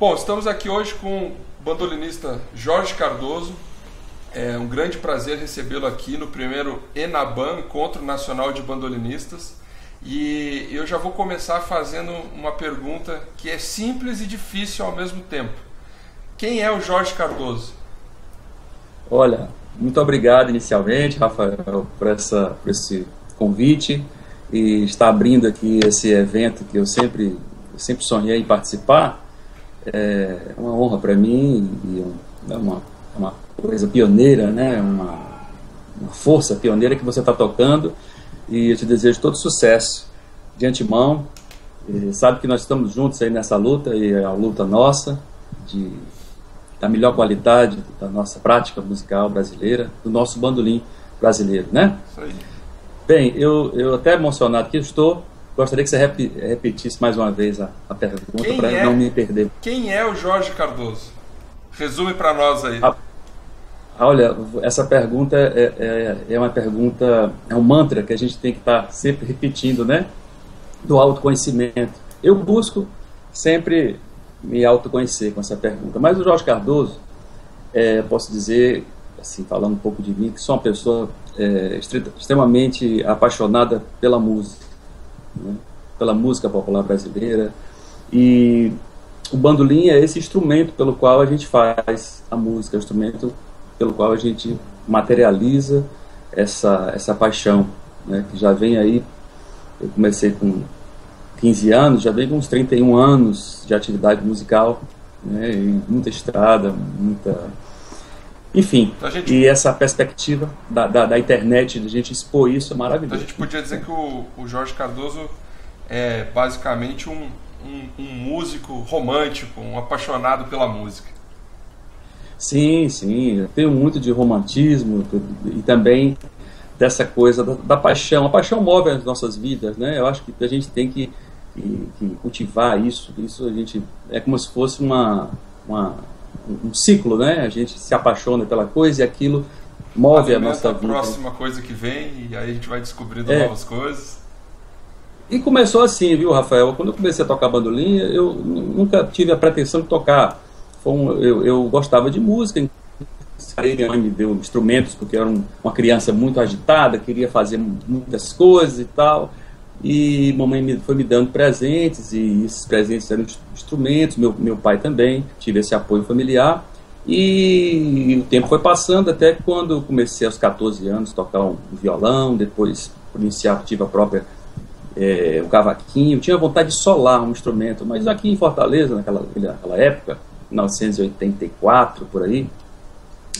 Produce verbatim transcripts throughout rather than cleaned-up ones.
Bom, estamos aqui hoje com o bandolinista Jorge Cardoso. É um grande prazer recebê-lo aqui no primeiro ENABAN, Encontro Nacional de Bandolinistas. E eu já vou começar fazendo uma pergunta que é simples e difícil ao mesmo tempo. Quem é o Jorge Cardoso? Olha, muito obrigado inicialmente, Rafael, por, essa, por esse convite e estar abrindo aqui esse evento que eu sempre, eu sempre sonhei em participar. É uma honra para mim e é uma, uma coisa pioneira, né? uma, uma força pioneira que você está tocando, e eu te desejo todo sucesso de antemão. E sabe que nós estamos juntos aí nessa luta, e é a luta nossa, de, da melhor qualidade da nossa prática musical brasileira, do nosso bandolim brasileiro, né? Sim. Bem, eu, eu até emocionado que estou. Gostaria que você rep repetisse mais uma vez a, a pergunta para é, não me perder. Quem é o Jorge Cardoso? Resume para nós aí. A, olha, essa pergunta é, é, é uma pergunta, é um mantra que a gente tem que estar tá sempre repetindo, né? Do autoconhecimento. Eu busco sempre me autoconhecer com essa pergunta. Mas o Jorge Cardoso, é, posso dizer, assim, falando um pouco de mim, que sou uma pessoa é, extremamente apaixonada pela música. Né, pela música popular brasileira, e o bandolim é esse instrumento pelo qual a gente faz a música, é o instrumento pelo qual a gente materializa essa, essa paixão, né, que já vem aí. Eu comecei com quinze anos, já vem com uns trinta e um anos de atividade musical, né, e muita estrada, muita... Enfim, então gente... e essa perspectiva da, da, da internet, de a gente expor isso, é maravilhoso. Então a gente podia dizer que o, o Jorge Cardoso é basicamente um, um, um músico romântico, um apaixonado pela música. Sim, sim, eu tenho muito de romantismo e também dessa coisa da, da paixão. A paixão move as nossas vidas, né? Eu acho que a gente tem que, que, que cultivar isso. Isso a gente... É como se fosse uma... uma um ciclo, né? A gente se apaixona pela coisa e aquilo move a nossa vida. A próxima coisa que vem, e aí a gente vai descobrindo é. novas coisas. E começou assim, viu, Rafael? Quando eu comecei a tocar bandolim, eu nunca tive a pretensão de tocar. Foi um, eu, eu gostava de música, minha mãe me deu instrumentos, porque eu era um, uma criança muito agitada, queria fazer muitas coisas e tal. E mamãe me, foi me dando presentes, e esses presentes eram instrumentos, meu, meu pai também, tive esse apoio familiar. E, e o tempo foi passando, até quando eu comecei aos catorze anos a tocar um violão, depois, por iniciativa própria, é, o cavaquinho. Eu tinha vontade de solar um instrumento, mas aqui em Fortaleza, naquela, naquela época, mil novecentos e oitenta e quatro, por aí,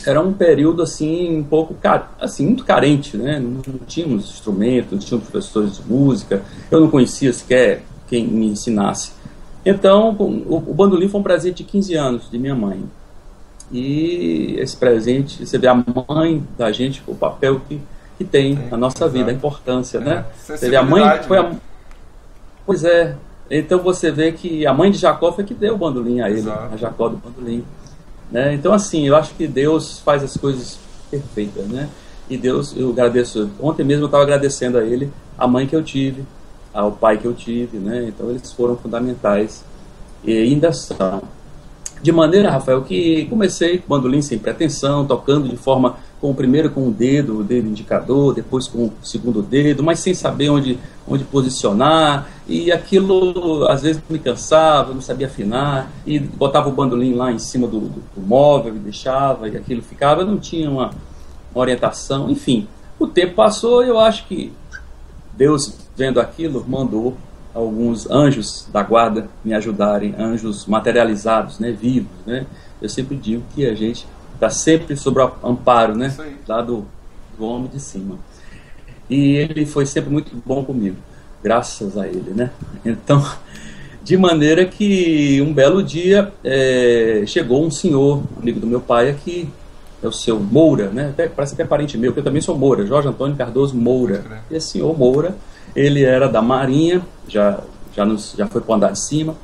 era um período assim um pouco assim muito carente, né? Não tínhamos instrumentos, não tínhamos professores de música, eu não conhecia sequer quem me ensinasse. Então o, o bandolim foi um presente de quinze anos de minha mãe, e esse presente, você vê a mãe da gente, o papel que, que tem Sim, na nossa exatamente. vida, a importância, é, né? Você vê a mãe foi a... Pois é, então você vê que a mãe de Jacó foi que deu o bandolim a ele, Exato. a Jacó do Bandolim. Né? Então, assim, eu acho que Deus faz as coisas perfeitas, né? E Deus, eu agradeço. Ontem mesmo eu estava agradecendo a Ele, a mãe que eu tive, ao pai que eu tive, né? Então, eles foram fundamentais e ainda são. De maneira, Rafael, que comecei com bandolim sem pretensão, tocando de forma, com o primeiro com o dedo, o dedo indicador, depois com o segundo dedo, mas sem saber onde, onde posicionar, e aquilo às vezes me cansava, não sabia afinar, e botava o bandolim lá em cima do, do, do móvel, e deixava, e aquilo ficava, eu não tinha uma, uma orientação, enfim. O tempo passou, e eu acho que Deus, vendo aquilo, mandou alguns anjos da guarda me ajudarem, anjos materializados, né, vivos, né? Eu sempre digo que a gente está sempre sob o amparo, né, lá do, do homem de cima. E ele foi sempre muito bom comigo, graças a ele, né? Então, de maneira que um belo dia é, chegou um senhor, amigo do meu pai aqui, é o seu Moura, né? Até, parece que é parente meu, porque eu também sou Moura, Jorge Antônio Cardoso Moura. E esse senhor Moura, ele era da Marinha, já, já, nos, já foi para o andar de cima,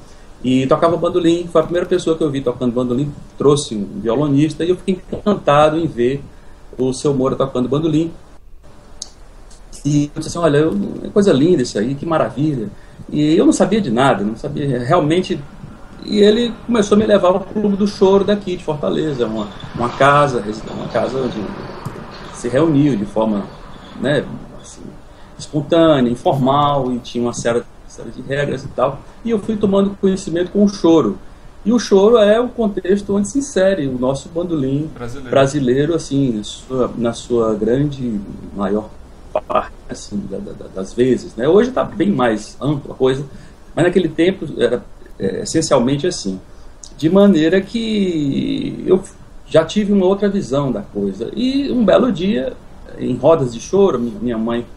e tocava bandolim. Foi a primeira pessoa que eu vi tocando bandolim, trouxe um violonista, e eu fiquei encantado em ver o seu Moura tocando bandolim. E eu disse assim, olha, eu, coisa linda isso aí, que maravilha. E eu não sabia de nada, não sabia, realmente E ele começou a me levar ao Clube do Choro daqui, de Fortaleza, uma, uma casa, uma casa onde se reuniu de forma, né, assim, espontânea, informal, e tinha uma série, série de regras e tal. E eu fui tomando conhecimento com o choro. E o choro é o contexto onde se insere o nosso bandolim brasileiro, brasileiro assim, na sua, na sua grande, maior parte, assim, da, da, das vezes, né? Hoje está bem mais ampla a coisa, mas naquele tempo era é, essencialmente assim. De maneira que eu já tive uma outra visão da coisa. E um belo dia, em rodas de choro, minha mãe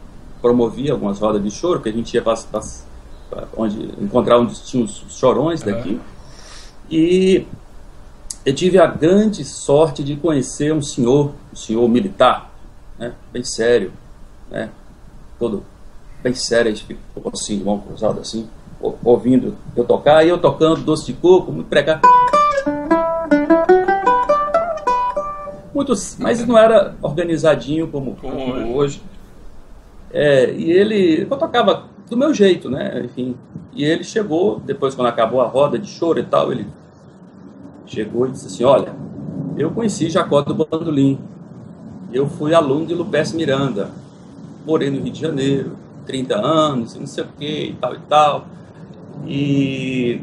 promovia algumas rodas de choro, que a gente ia para onde encontrar onde tinha os chorões daqui. É. E eu tive a grande sorte de conhecer um senhor, um senhor militar, né, bem sério, né, todo bem sério, a gente ficou assim, de mão cruzada, assim, ouvindo eu tocar, e eu tocando Doce de Coco, muito pregar. Muito, mas não era organizadinho como, como hoje. É, e ele, eu tocava do meu jeito, né, enfim. E ele chegou, depois quando acabou a roda de choro e tal, ele chegou e disse assim: olha, eu conheci Jacó do Bandolim, eu fui aluno de Luperce Miranda, morei no Rio de Janeiro, trinta anos, não sei o que e tal e tal, e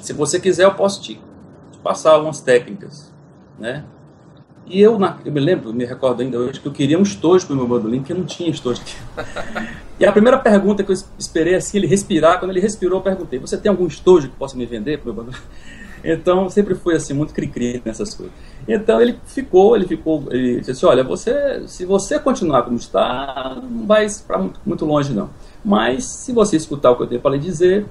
se você quiser eu posso te, te passar algumas técnicas, né. E eu, na, eu me lembro, me recordo ainda hoje, que eu queria um estojo para o meu bandolim, porque não tinha estojo. E a primeira pergunta que eu esperei, assim, ele respirar, quando ele respirou, eu perguntei: você tem algum estojo que possa me vender para o meu bandolim? Então, sempre foi assim, muito cri-cri nessas coisas. Então, ele ficou, ele ficou, ele disse assim: olha, você, se você continuar como está, não vai para muito, muito longe, não. Mas, se você escutar o que eu tenho para lhe dizer,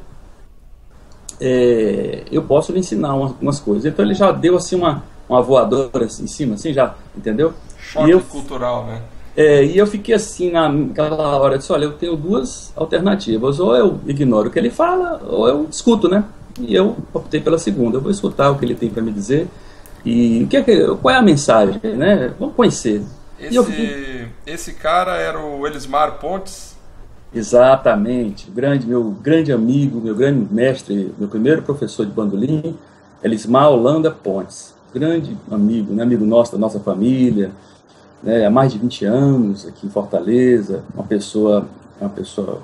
é, eu posso lhe ensinar umas, umas coisas. Então, ele já deu, assim, uma... uma voadora assim, em cima, assim, já, entendeu? Choque cultural, né? É, e eu fiquei assim, naquela hora, eu disse: olha, eu tenho duas alternativas, ou eu ignoro o que ele fala, ou eu escuto, né? E eu optei pela segunda, eu vou escutar o que ele tem para me dizer, e o que é que, qual é a mensagem, né? Vamos conhecer. Esse, e eu fiquei... esse cara era o Elismar Pontes? Exatamente, grande, meu grande amigo, meu grande mestre, meu primeiro professor de bandolim, Elismar Holanda Pontes. Grande amigo, né? Amigo nosso, da nossa família, né? Há mais de vinte anos aqui em Fortaleza, uma pessoa, uma pessoa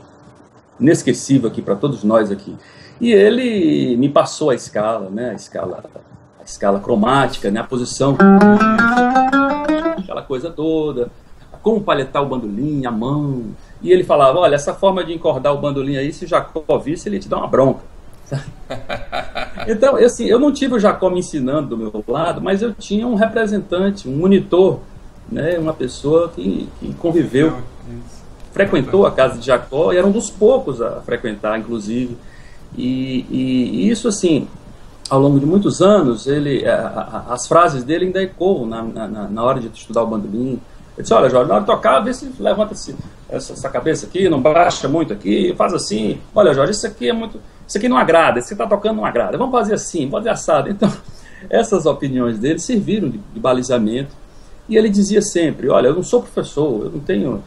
inesquecível aqui para todos nós aqui. E ele me passou a escala, né? A escala, a escala cromática, né? A posição, aquela coisa toda, como palhetar o bandolim, a mão. E ele falava: olha, essa forma de encordar o bandolim aí, se o Jacó visse, ele te dá uma bronca. Então, assim, eu não tive o Jacó me ensinando do meu lado, mas eu tinha um representante, um monitor, né, uma pessoa que, que conviveu, isso, frequentou a casa de Jacó, e era um dos poucos a frequentar, inclusive. E, e, e isso, assim, ao longo de muitos anos, ele, a, a, as frases dele ainda ecoam na, na, na hora de estudar o bandolim. Eu disse: olha, Jorge, na hora de tocar, vê se levanta essa, essa cabeça aqui, não baixa muito aqui, faz assim. Olha, Jorge, isso aqui é muito... isso aqui não agrada, isso que está tocando não agrada, vamos fazer assim, pode ser assado. Então, essas opiniões dele serviram de, de balizamento. E ele dizia sempre: olha, eu não sou professor, eu não tenho...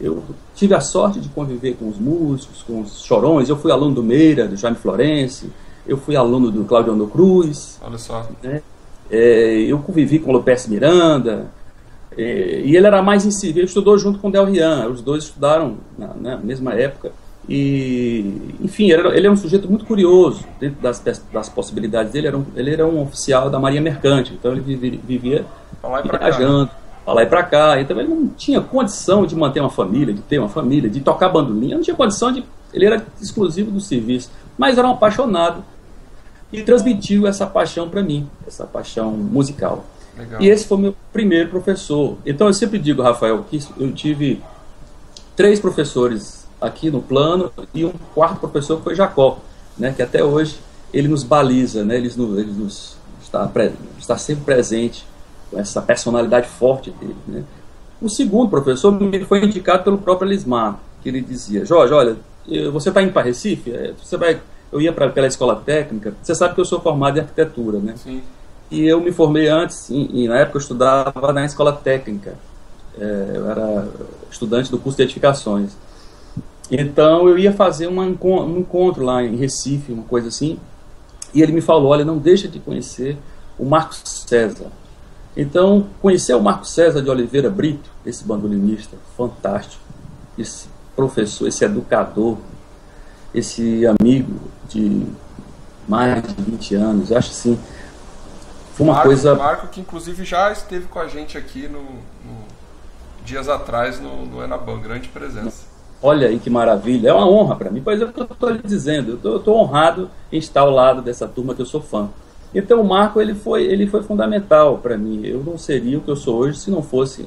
eu tive a sorte de conviver com os músicos, com os chorões. Eu fui aluno do Meira, do Jaime Florenci, eu fui aluno do Claudio Andor Cruz. Olha só. Né? É, eu convivi com o Luperce Miranda, é, e ele era mais insível, ele estudou junto com o Del Rian, os dois estudaram na, na mesma época. E, enfim, ele é um sujeito muito curioso. Dentro das, das possibilidades dele, era um, ele era um oficial da Marinha Mercante, então ele vivia, vivia pra lá e pra viajando, cá. Pra lá e pra cá. Então ele não tinha condição de manter uma família, de ter uma família, de tocar bandolim. Ele não tinha condição de... ele era exclusivo do serviço, mas era um apaixonado e transmitiu essa paixão para mim, essa paixão musical. Legal. E esse foi meu primeiro professor. Então eu sempre digo, Rafael, que eu tive três professores aqui no plano, e um quarto professor foi Jacó, né, que até hoje ele nos baliza, né, ele nos, ele nos está, está sempre presente com essa personalidade forte dele, né. O segundo professor me foi indicado pelo próprio Elismar, que ele dizia: Jorge, olha, você está indo para Recife? Você vai... eu ia para pela escola técnica, você sabe que eu sou formado em arquitetura, né? Sim. E eu me formei antes, e, e na época eu estudava na escola técnica, é, eu era estudante do curso de edificações. Então eu ia fazer uma, um encontro lá em Recife, uma coisa assim, E ele me falou, olha, não deixa de conhecer o Marcos César. Então, conhecer o Marcos César de Oliveira Brito, esse bandolinista fantástico, esse professor, esse educador, esse amigo de mais de vinte anos, acho assim, foi uma Marco, coisa... Marco, que inclusive já esteve com a gente aqui no, no, dias atrás no, no Enaban, grande presença. Olha aí que maravilha, é uma honra para mim, pois é o que eu estou lhe dizendo, eu estou honrado em estar ao lado dessa turma que eu sou fã. Então o Marco ele foi, ele foi fundamental para mim, eu não seria o que eu sou hoje se não fosse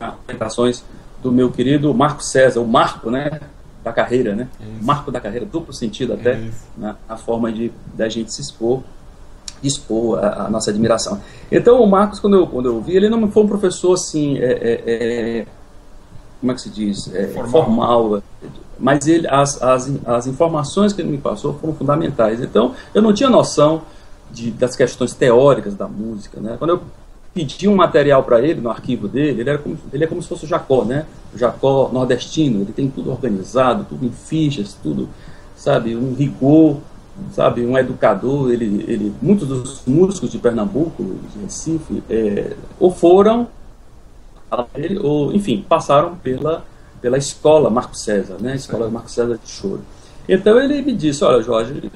as orientações do meu querido Marco César, o Marco, né? Da carreira, né? Isso. Marco da carreira, duplo sentido até, né? A forma de da gente se expor, expor a, a nossa admiração. Então o Marcos, quando eu quando eu vi, ele não foi um professor assim, é, é, é, como é que se diz, é, formal. formal, mas ele as, as as informações que ele me passou foram fundamentais. Então eu não tinha noção de, das questões teóricas da música, né? Quando eu pedi um material para ele no arquivo dele, ele, era como, ele é como se fosse o Jacó, né? O Jacó nordestino, ele tem tudo organizado, tudo em fichas, tudo, sabe, um rigor, sabe, um educador. Ele, ele, muitos dos músicos de Pernambuco, de Recife, é, ou foram, ou, enfim, passaram pela, pela escola Marco César, né? Escola Marco César de Choro. Então ele me disse, olha Jorge,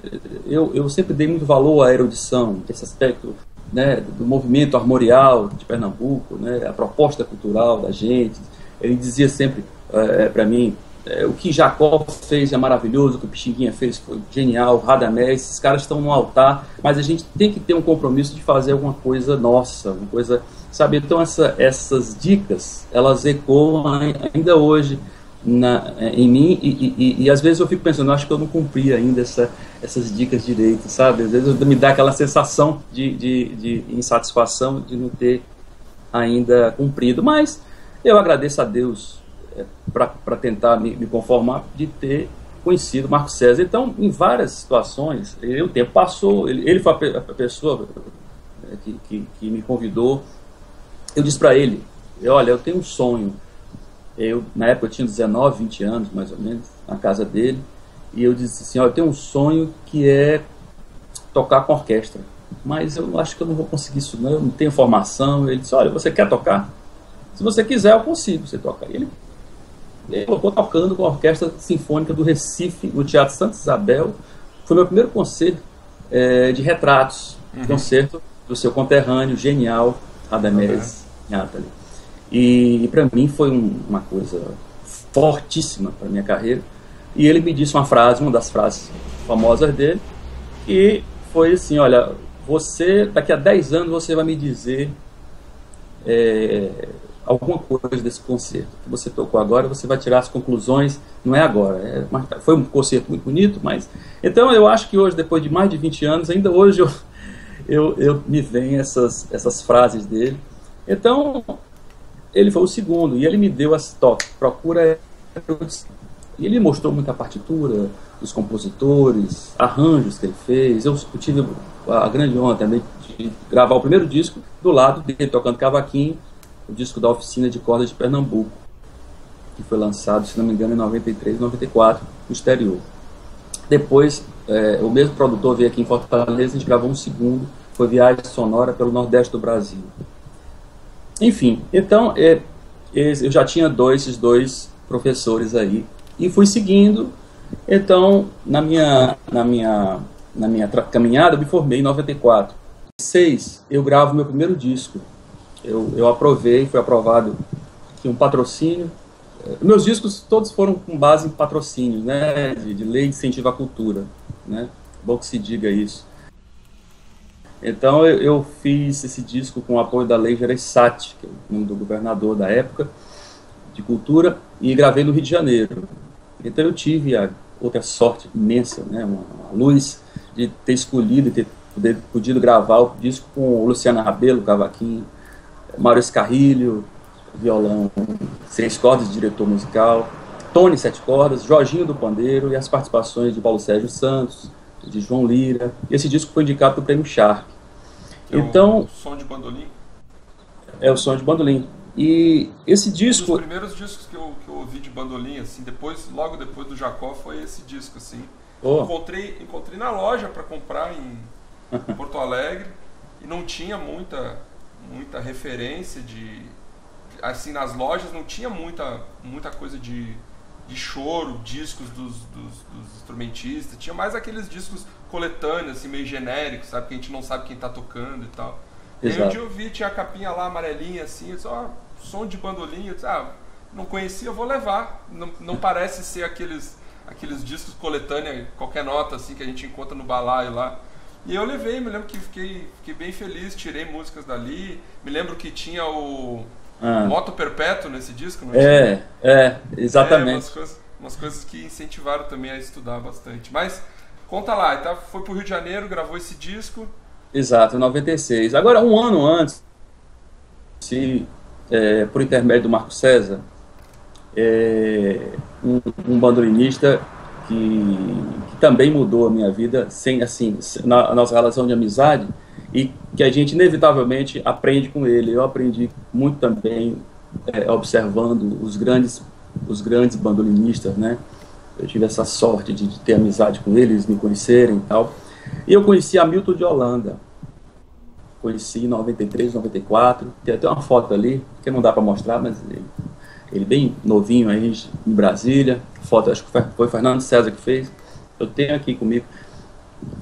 eu, eu sempre dei muito valor à erudição, esse aspecto, né, do movimento armorial de Pernambuco, né, a proposta cultural da gente. Ele dizia sempre é, para mim, é, o que Jacó fez é maravilhoso, o que o Pixinguinha fez foi genial, Radamés, esses caras estão no altar, mas a gente tem que ter um compromisso de fazer alguma coisa nossa, uma coisa, sabe? Então essa, essas dicas, elas ecoam ainda hoje na, em mim, e, e, e às vezes eu fico pensando, acho que eu não cumpri ainda essa, essas dicas direito, sabe? Às vezes me dá aquela sensação de, de, de insatisfação de não ter ainda cumprido, mas eu agradeço a Deus é, para tentar me, me conformar de ter conhecido Marco César. Então, em várias situações, ele, o tempo passou, ele, ele foi a, a pessoa que, que, que me convidou. Eu disse para ele, olha, eu tenho um sonho. Eu, na época eu tinha dezenove, vinte anos, mais ou menos, na casa dele, e eu disse assim, olha, eu tenho um sonho que é tocar com orquestra, mas eu acho que eu não vou conseguir isso não, eu não tenho formação. Ele disse, olha, você quer tocar? Se você quiser, eu consigo você tocar. E ele, ele colocou tocando com a Orquestra Sinfônica do Recife, no Teatro Santa Isabel. Foi meu primeiro concerto é, de retratos, uhum. Concerto do seu conterrâneo, genial, Radamés Gnatalli. E, e para mim foi um, uma coisa fortíssima para minha carreira. E ele me disse uma frase, uma das frases famosas dele, e foi assim, olha, você, daqui a dez anos você vai me dizer é, alguma coisa desse concerto que você tocou agora, você vai tirar as conclusões, não é agora, é, foi um concerto muito bonito, mas... Então eu acho que hoje, depois de mais de vinte anos, ainda hoje eu, eu, eu me vem essas, essas frases dele. Então... ele foi o segundo, e ele me deu as toques, procura, e ele mostrou muita partitura dos compositores, arranjos que ele fez. Eu tive a grande honra também de gravar o primeiro disco do lado dele, tocando cavaquinho, o disco da Oficina de Cordas de Pernambuco, que foi lançado, se não me engano, em noventa e três, noventa e quatro, no exterior. Depois, é, o mesmo produtor veio aqui em Fortaleza, a gente gravou um segundo, foi Viagem Sonora pelo Nordeste do Brasil. Enfim, então é, eu já tinha dois, esses dois professores aí, e fui seguindo. Então, na minha, na minha, na minha caminhada, eu me formei em noventa e quatro. Em dois mil e seis, eu gravo meu primeiro disco. Eu, eu aprovei, foi aprovado aqui um patrocínio. Meus discos todos foram com base em patrocínios, né, de, de lei de incentivo à cultura, né, bom que se diga isso. Então eu, eu fiz esse disco com o apoio da Lei Gereissati, que é o nome do governador da época, de cultura, e gravei no Rio de Janeiro. Então eu tive a outra sorte imensa, né, uma, uma luz, de ter escolhido e ter poder, podido gravar o disco com o Luciano Rabello, cavaquinho, Mário Escarrilho, violão, seis cordas, diretor musical, Tony Sete Cordas, Jorginho do Pandeiro, e as participações de Paulo Sérgio Santos, de João Lira. Esse disco foi indicado para o Prêmio Shark. É então, o Som de Bandolim? É o Som de Bandolim. E esse disco... Um dos primeiros discos que eu, que eu ouvi de bandolim, assim, depois, logo depois do Jacó, foi esse disco, assim. Oh. Encontrei, encontrei na loja para comprar em Porto Alegre e não tinha muita, muita referência de... Assim, nas lojas não tinha muita, muita coisa de, de choro, discos dos, dos, dos instrumentistas. Tinha mais aqueles discos coletâneos, assim, meio genéricos, sabe? Que a gente não sabe quem tá tocando e tal. Exato. E aí um dia eu vi, tinha a capinha lá, amarelinha, assim, eu disse, ó, som de bandolim, eu disse, ah, não conhecia, eu vou levar. Não, não parece ser aqueles, aqueles discos coletâneos, qualquer nota, assim, que a gente encontra no balaio lá. E eu levei, me lembro que fiquei, fiquei bem feliz, tirei músicas dali. Me lembro que tinha o... Ah. Moto Perpétuo nesse disco, não é? É, é, exatamente. É, umas, coisas, umas coisas que incentivaram também a estudar bastante. Mas conta lá, então foi pro Rio de Janeiro, gravou esse disco. Exato, em noventa e seis. Agora, um ano antes, se, é, por intermédio do Marcos César, é, um, um bandolinista que, que também mudou a minha vida, sem, assim, na, na nossa relação de amizade. E que a gente inevitavelmente aprende com ele. Eu aprendi muito também é, observando os grandes, os grandes bandolinistas, né? Eu tive essa sorte de, de ter amizade com eles, me conhecerem e tal. E eu conheci Hamilton de Holanda. Conheci em noventa e três, noventa e quatro. Tem até uma foto ali, que não dá para mostrar, mas ele, ele bem novinho aí, em Brasília. Foto, acho que foi, foi Fernando César que fez. Eu tenho aqui comigo.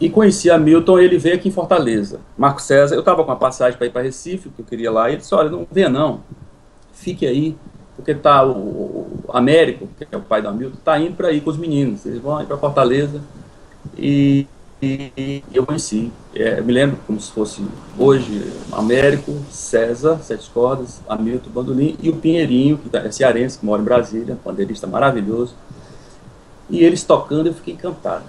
E conheci Hamilton, ele veio aqui em Fortaleza. Marcos César, eu estava com a passagem para ir para Recife, que eu queria lá, e ele disse, olha, não venha não, fique aí, porque está o, o Américo, que é o pai do Hamilton, está indo para ir com os meninos, eles vão ir para Fortaleza, e, e eu conheci, é, eu me lembro como se fosse hoje, Américo, César, Sete Cordas, Hamilton, Bandolim, e o Pinheirinho, que é cearense, que mora em Brasília, bandeirista maravilhoso, e eles tocando, eu fiquei encantado.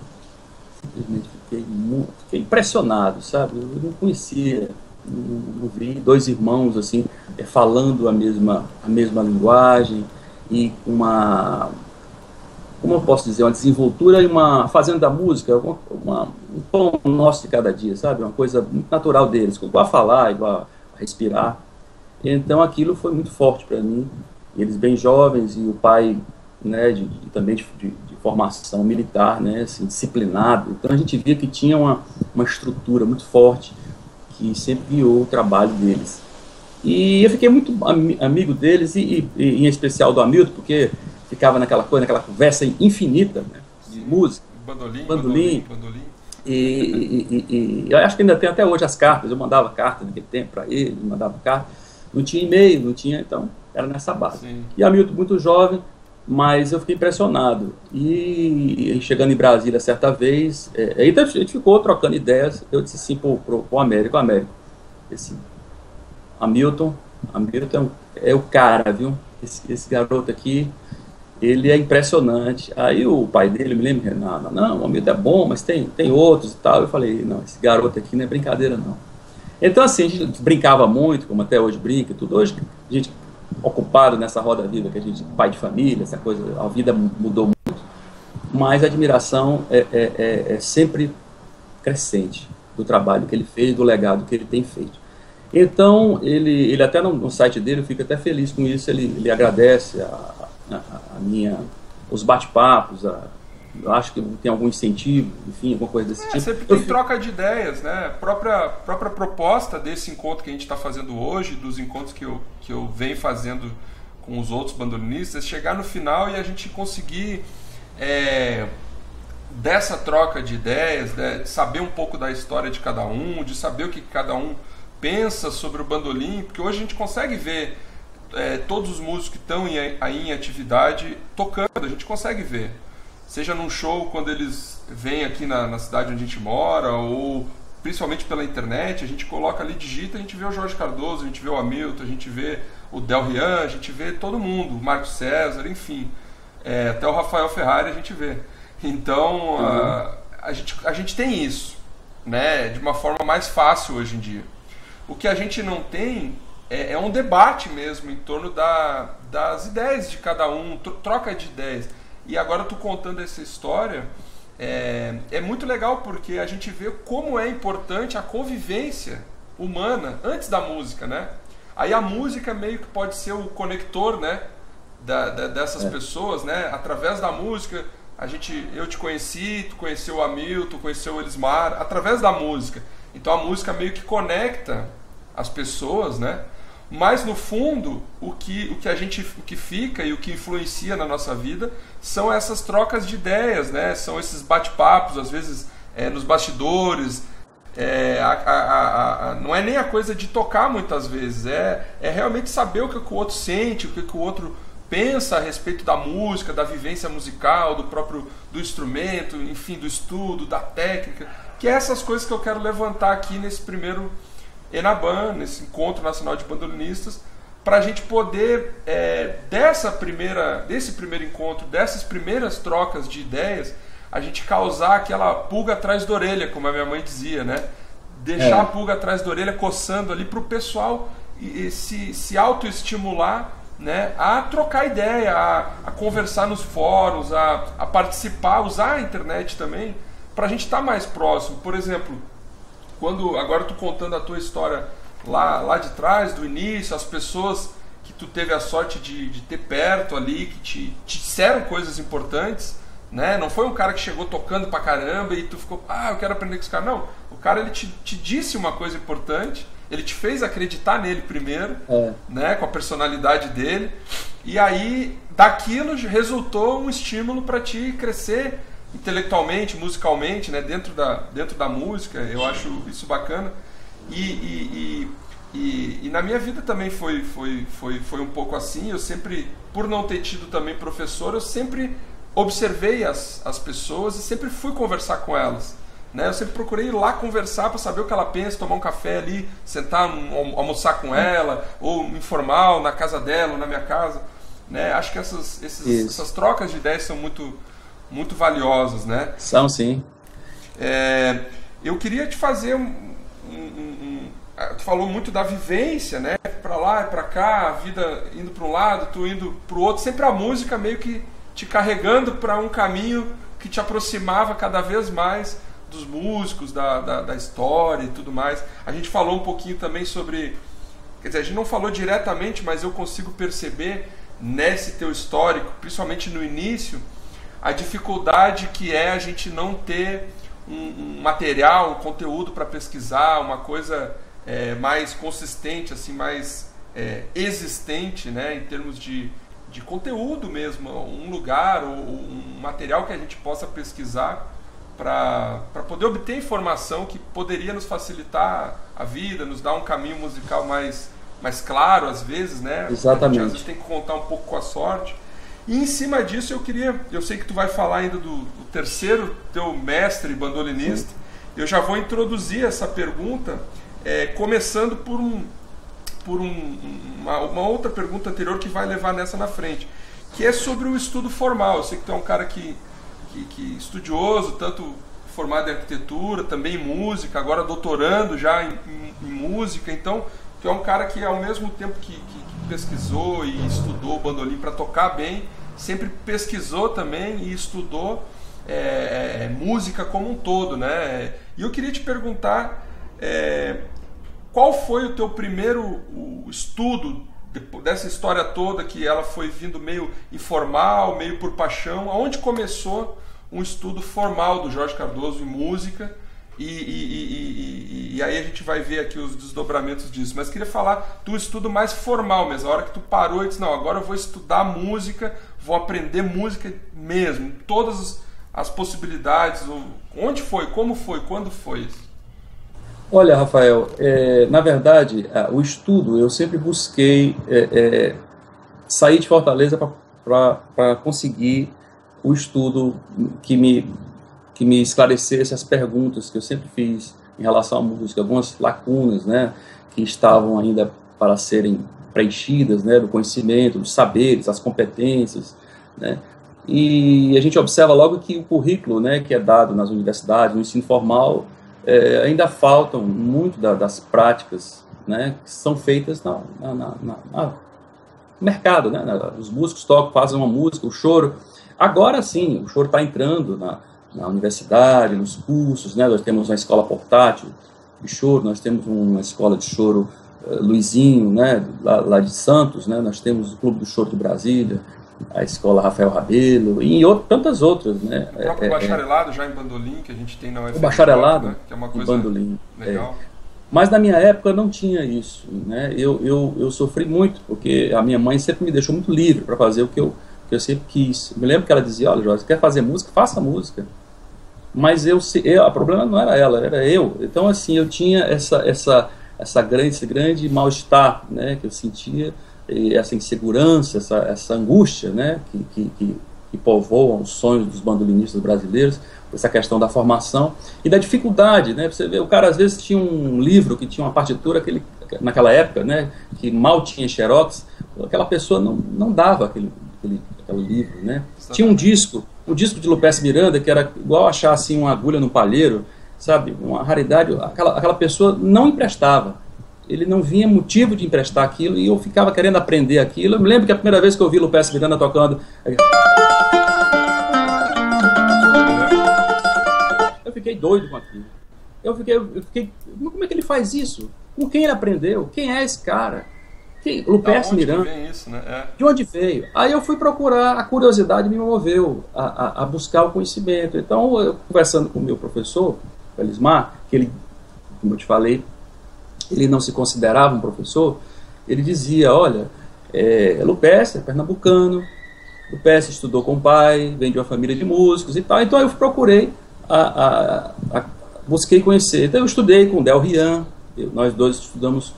Simplesmente fiquei, muito, fiquei impressionado, sabe? Eu não conhecia, não, não vi dois irmãos assim falando a mesma, a mesma linguagem e uma, como eu posso dizer, uma desenvoltura e uma fazenda da música, uma, uma, um pão nosso de cada dia, sabe? Uma coisa muito natural deles, igual a falar, igual a respirar. Então aquilo foi muito forte para mim. Eles bem jovens e o pai, né, de, de, também de, de formação militar, né, assim, disciplinado. Então a gente via que tinha uma, uma estrutura muito forte que sempre guiou o trabalho deles. E eu fiquei muito am amigo deles, e, e, e em especial do Hamilton, porque ficava naquela coisa, naquela conversa infinita, né, de música, bandolim, bandolim, bandolim, bandolim. E, e, e, e eu acho que ainda tem até hoje as cartas, eu mandava carta naquele tempo para ele, mandava carta, não tinha e-mail, não tinha, então era nessa base. Sim. E Hamilton muito jovem, mas eu fiquei impressionado. E chegando em Brasília certa vez, é, aí a gente ficou trocando ideias, eu disse assim pro, pro, pro Américo, Américo, esse Hamilton, Hamilton é, um, é o cara, viu? Esse, esse garoto aqui, ele é impressionante. Aí o pai dele, me lembra, Renan, não, o Hamilton é bom, mas tem, tem outros e tal. Eu falei, não, esse garoto aqui não é brincadeira, não. Então assim, a gente brincava muito, como até hoje brinca e tudo. Hoje a gente... ocupado nessa roda viva que a gente, pai de família, essa coisa, a vida mudou muito, mas a admiração é, é, é sempre crescente do trabalho que ele fez, do legado que ele tem feito. Então, ele, ele até no, no site dele, eu fico até feliz com isso, ele, ele agradece a, a, a minha, os bate-papos, a... Eu acho que tem algum incentivo, enfim, alguma coisa desse é, tipo. Sempre tem troca de ideias, né? A própria, própria proposta desse encontro que a gente está fazendo hoje, dos encontros que eu, que eu venho fazendo com os outros bandolinistas, é chegar no final e a gente conseguir, é, dessa troca de ideias, né, de saber um pouco da história de cada um, de saber o que cada um pensa sobre o bandolim, porque hoje a gente consegue ver, é, todos os músicos que estão aí em atividade tocando, a gente consegue ver. Seja num show, quando eles vêm aqui na, na cidade onde a gente mora, ou principalmente pela internet, a gente coloca ali, digita, a gente vê o Jorge Cardoso, a gente vê o Hamilton, a gente vê o Del Rian, a gente vê todo mundo, o Marcos César, enfim, é, até o Rafael Ferrari a gente vê. Então, uhum. a, a, gente, a gente tem isso, né, de uma forma mais fácil hoje em dia. O que a gente não tem é, é um debate mesmo em torno da, das ideias de cada um, troca de ideias. E agora tu contando essa história, é, é muito legal porque a gente vê como é importante a convivência humana antes da música, né? Aí a música meio que pode ser o conector, né? Da, da, dessas é. pessoas, né? Através da música a gente, eu te conheci, tu conheceu o Hamilton, conheceu o Elismar, através da música. Então a música meio que conecta as pessoas, né? Mas no fundo, o que, o que a gente o que fica e o que influencia na nossa vida são essas trocas de ideias, né? São esses bate-papos, às vezes é, nos bastidores. É, a, a, a, não é nem a coisa de tocar muitas vezes, é, é realmente saber o que, que o outro sente, o que, que o outro pensa a respeito da música, da vivência musical, do próprio do instrumento, enfim, do estudo, da técnica, que é essas coisas que eu quero levantar aqui nesse primeiro Enaban, nesse Encontro Nacional de Bandolinistas, para a gente poder, é, dessa primeira, desse primeiro encontro, dessas primeiras trocas de ideias, a gente causar aquela pulga atrás da orelha, como a minha mãe dizia, né? Deixar é. a pulga atrás da orelha coçando ali para o pessoal e, e se, se autoestimular, né? A trocar ideia, a, a conversar nos fóruns, a, a participar, usar a internet também, para a gente estar tá mais próximo. Por exemplo, quando agora eu tô contando a tua história lá, lá de trás, do início, as pessoas que tu teve a sorte de, de ter perto ali, que te, te disseram coisas importantes, né? Não foi um cara que chegou tocando pra caramba e tu ficou, ah, eu quero aprender com esse cara. Não, o cara ele te, te disse uma coisa importante, ele te fez acreditar nele primeiro, é. né? Com a personalidade dele, e aí daquilo resultou um estímulo pra ti crescer intelectualmente, musicalmente, né? dentro, da, dentro da música. Eu acho isso bacana. E, e, e, e, e na minha vida também foi, foi, foi, foi um pouco assim. Eu sempre, por não ter tido também professor, eu sempre observei as, as pessoas e sempre fui conversar com elas, né? Eu sempre procurei ir lá conversar para saber o que ela pensa, tomar um café ali, sentar, um, almoçar com ela, ou informal, na casa dela, ou na minha casa, né? Acho que essas, esses, essas trocas de ideias são muito... muito valiosas, né? São, sim. É, eu queria te fazer um, um, um, um... Tu falou muito da vivência, né? Pra lá e pra cá, a vida indo pra um lado, tu indo pro outro, sempre a música meio que te carregando pra um caminho que te aproximava cada vez mais dos músicos, da, da, da história e tudo mais. A gente falou um pouquinho também sobre... Quer dizer, a gente não falou diretamente, mas eu consigo perceber nesse teu histórico, principalmente no início... a dificuldade que é a gente não ter um, um material, um conteúdo para pesquisar, uma coisa é, mais consistente, assim, mais é, existente, né, em termos de, de conteúdo mesmo, um lugar ou um material que a gente possa pesquisar para poder obter informação que poderia nos facilitar a vida, nos dar um caminho musical mais, mais claro, às vezes, né? Exatamente. A gente, às vezes, tem que contar um pouco com a sorte. E em cima disso eu queria, eu sei que tu vai falar ainda do, do terceiro teu mestre bandolinista. Sim. Eu já vou introduzir essa pergunta, é, começando por, um, por um, uma, uma outra pergunta anterior que vai levar nessa na frente, que é sobre o estudo formal. Eu sei que tu é um cara que, que, que estudioso, tanto formado em arquitetura, também em música, agora doutorando já em, em, em música, então... Tu é um cara que, ao mesmo tempo que, que, que pesquisou e estudou o bandolim para tocar bem, sempre pesquisou também e estudou é, música como um todo, né? E eu queria te perguntar é, qual foi o teu primeiro estudo dessa história toda, que ela foi vindo meio informal, meio por paixão. Aonde começou um estudo formal do Jorge Cardoso em música? E, e, e, e, e aí a gente vai ver aqui os desdobramentos disso. Mas queria falar do estudo mais formal mesmo. A hora que tu parou e disse, não, agora eu vou estudar música, vou aprender música mesmo. Todas as possibilidades. Onde foi? Como foi? Quando foi isso? Olha, Rafael, é, na verdade, o estudo, eu sempre busquei é, é, sair de Fortaleza para conseguir o estudo que me... que me esclarecesse as perguntas que eu sempre fiz em relação à música, algumas lacunas, né, que estavam ainda para serem preenchidas, né, do conhecimento, dos saberes, as competências, né, e a gente observa logo que o currículo, né, que é dado nas universidades, no ensino formal, é, ainda faltam muito da, das práticas, né, que são feitas na, na, na, na mercado, né, na, os músicos tocam, fazem uma música, o choro, agora sim, o choro está entrando na na universidade, nos cursos, né? Nós temos uma escola portátil de choro, nós temos uma escola de choro uh, Luizinho, né? Lá, lá de Santos, né? Nós temos o Clube do Choro de Brasília, a escola Rafael Rabello e outro, tantas outras, né? O próprio é, bacharelado é, já em bandolim que a gente tem na U F R J, o bacharelado, né? Que é uma coisa em bandolim, legal. É. Mas na minha época não tinha isso, né? Eu, eu, eu sofri muito, porque a minha mãe sempre me deixou muito livre para fazer o que eu, que eu sempre quis. Eu me lembro que ela dizia, olha, Jorge, quer fazer música? Faça música. Mas eu, eu, o problema não era ela, era eu. Então, assim, eu tinha essa, essa, essa grande, esse grande mal-estar, né, que eu sentia, essa insegurança, essa, essa angústia, né, que, que, que, que povoam os sonhos dos bandolinistas brasileiros, essa questão da formação e da dificuldade, né? Você vê, o cara às vezes tinha um livro que tinha uma partitura que ele, naquela época, né, que mal tinha xerox, aquela pessoa não, não dava aquele, aquele, aquele livro, né? Tinha um disco, um disco de Luperce Miranda que era igual achar assim uma agulha no palheiro, sabe? Uma raridade, aquela, aquela pessoa não emprestava, ele não vinha motivo de emprestar aquilo e eu ficava querendo aprender aquilo. Eu me lembro que a primeira vez que eu vi Luperce Miranda tocando... fiquei doido com aquilo. Eu fiquei, eu fiquei... Como é que ele faz isso? Com quem ele aprendeu? Quem é esse cara? Quem? Luperce Miranda. Isso, né? É. De onde veio? Aí eu fui procurar, a curiosidade me moveu a, a, a buscar o conhecimento. Então, eu, conversando com o meu professor, o Elismar, que ele, como eu te falei, ele não se considerava um professor, ele dizia, olha, é, Luperce é pernambucano, Luperce estudou com o pai, vem de uma família de músicos e tal. Então, eu procurei A, a, a, busquei conhecer. Então eu estudei com o Del Rian, eu, nós dois estudamos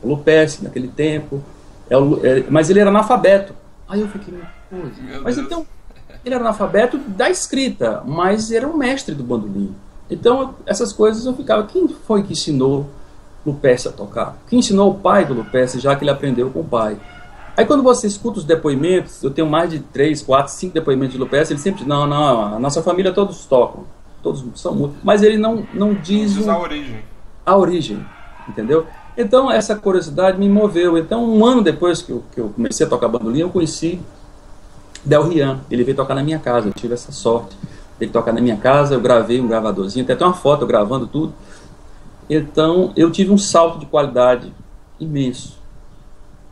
o Luperce naquele tempo, é o, é, mas ele era analfabeto. Aí eu fiquei, mas então, ele era analfabeto da escrita, mas era um mestre do bandolim. Então essas coisas eu ficava, quem foi que ensinou Luperce a tocar? Quem ensinou o pai do Luperce, já que ele aprendeu com o pai? Aí quando você escuta os depoimentos, eu tenho mais de três, quatro, cinco depoimentos de Luperce, ele sempre diz, não, não, a nossa família todos tocam. Todos são muito, mas ele não, não diz, não diz a, um, origem. a origem, entendeu? Então essa curiosidade me moveu. Então um ano depois que eu, que eu comecei a tocar bandolim, eu conheci Del Rian, ele veio tocar na minha casa, eu tive essa sorte, ele tocar na minha casa, eu gravei um gravadorzinho, até tem uma foto eu gravando tudo. Então eu tive um salto de qualidade imenso,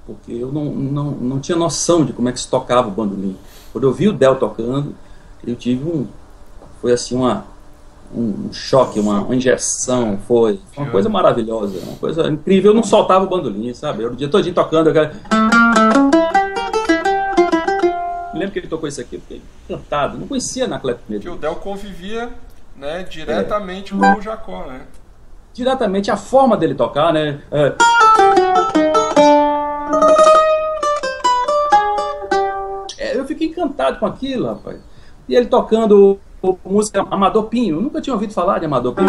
porque eu não, não, não tinha noção de como é que se tocava o bandolim. Quando eu vi o Del tocando, eu tive um, foi assim uma... um choque, uma, uma injeção, foi uma coisa maravilhosa, uma coisa incrível. Eu não soltava o bandolim, sabe? Eu o dia todinho tocando, eu quero... Me lembro que ele tocou isso aqui, eu fiquei encantado, não conhecia Anacleto de Medeiros. Que o Del convivia, né, diretamente é. com o Jacó, né? Diretamente, a forma dele tocar, né? É... É, eu fiquei encantado com aquilo, rapaz. E ele tocando... música Amador Pinho, eu nunca tinha ouvido falar de Amador Pinho.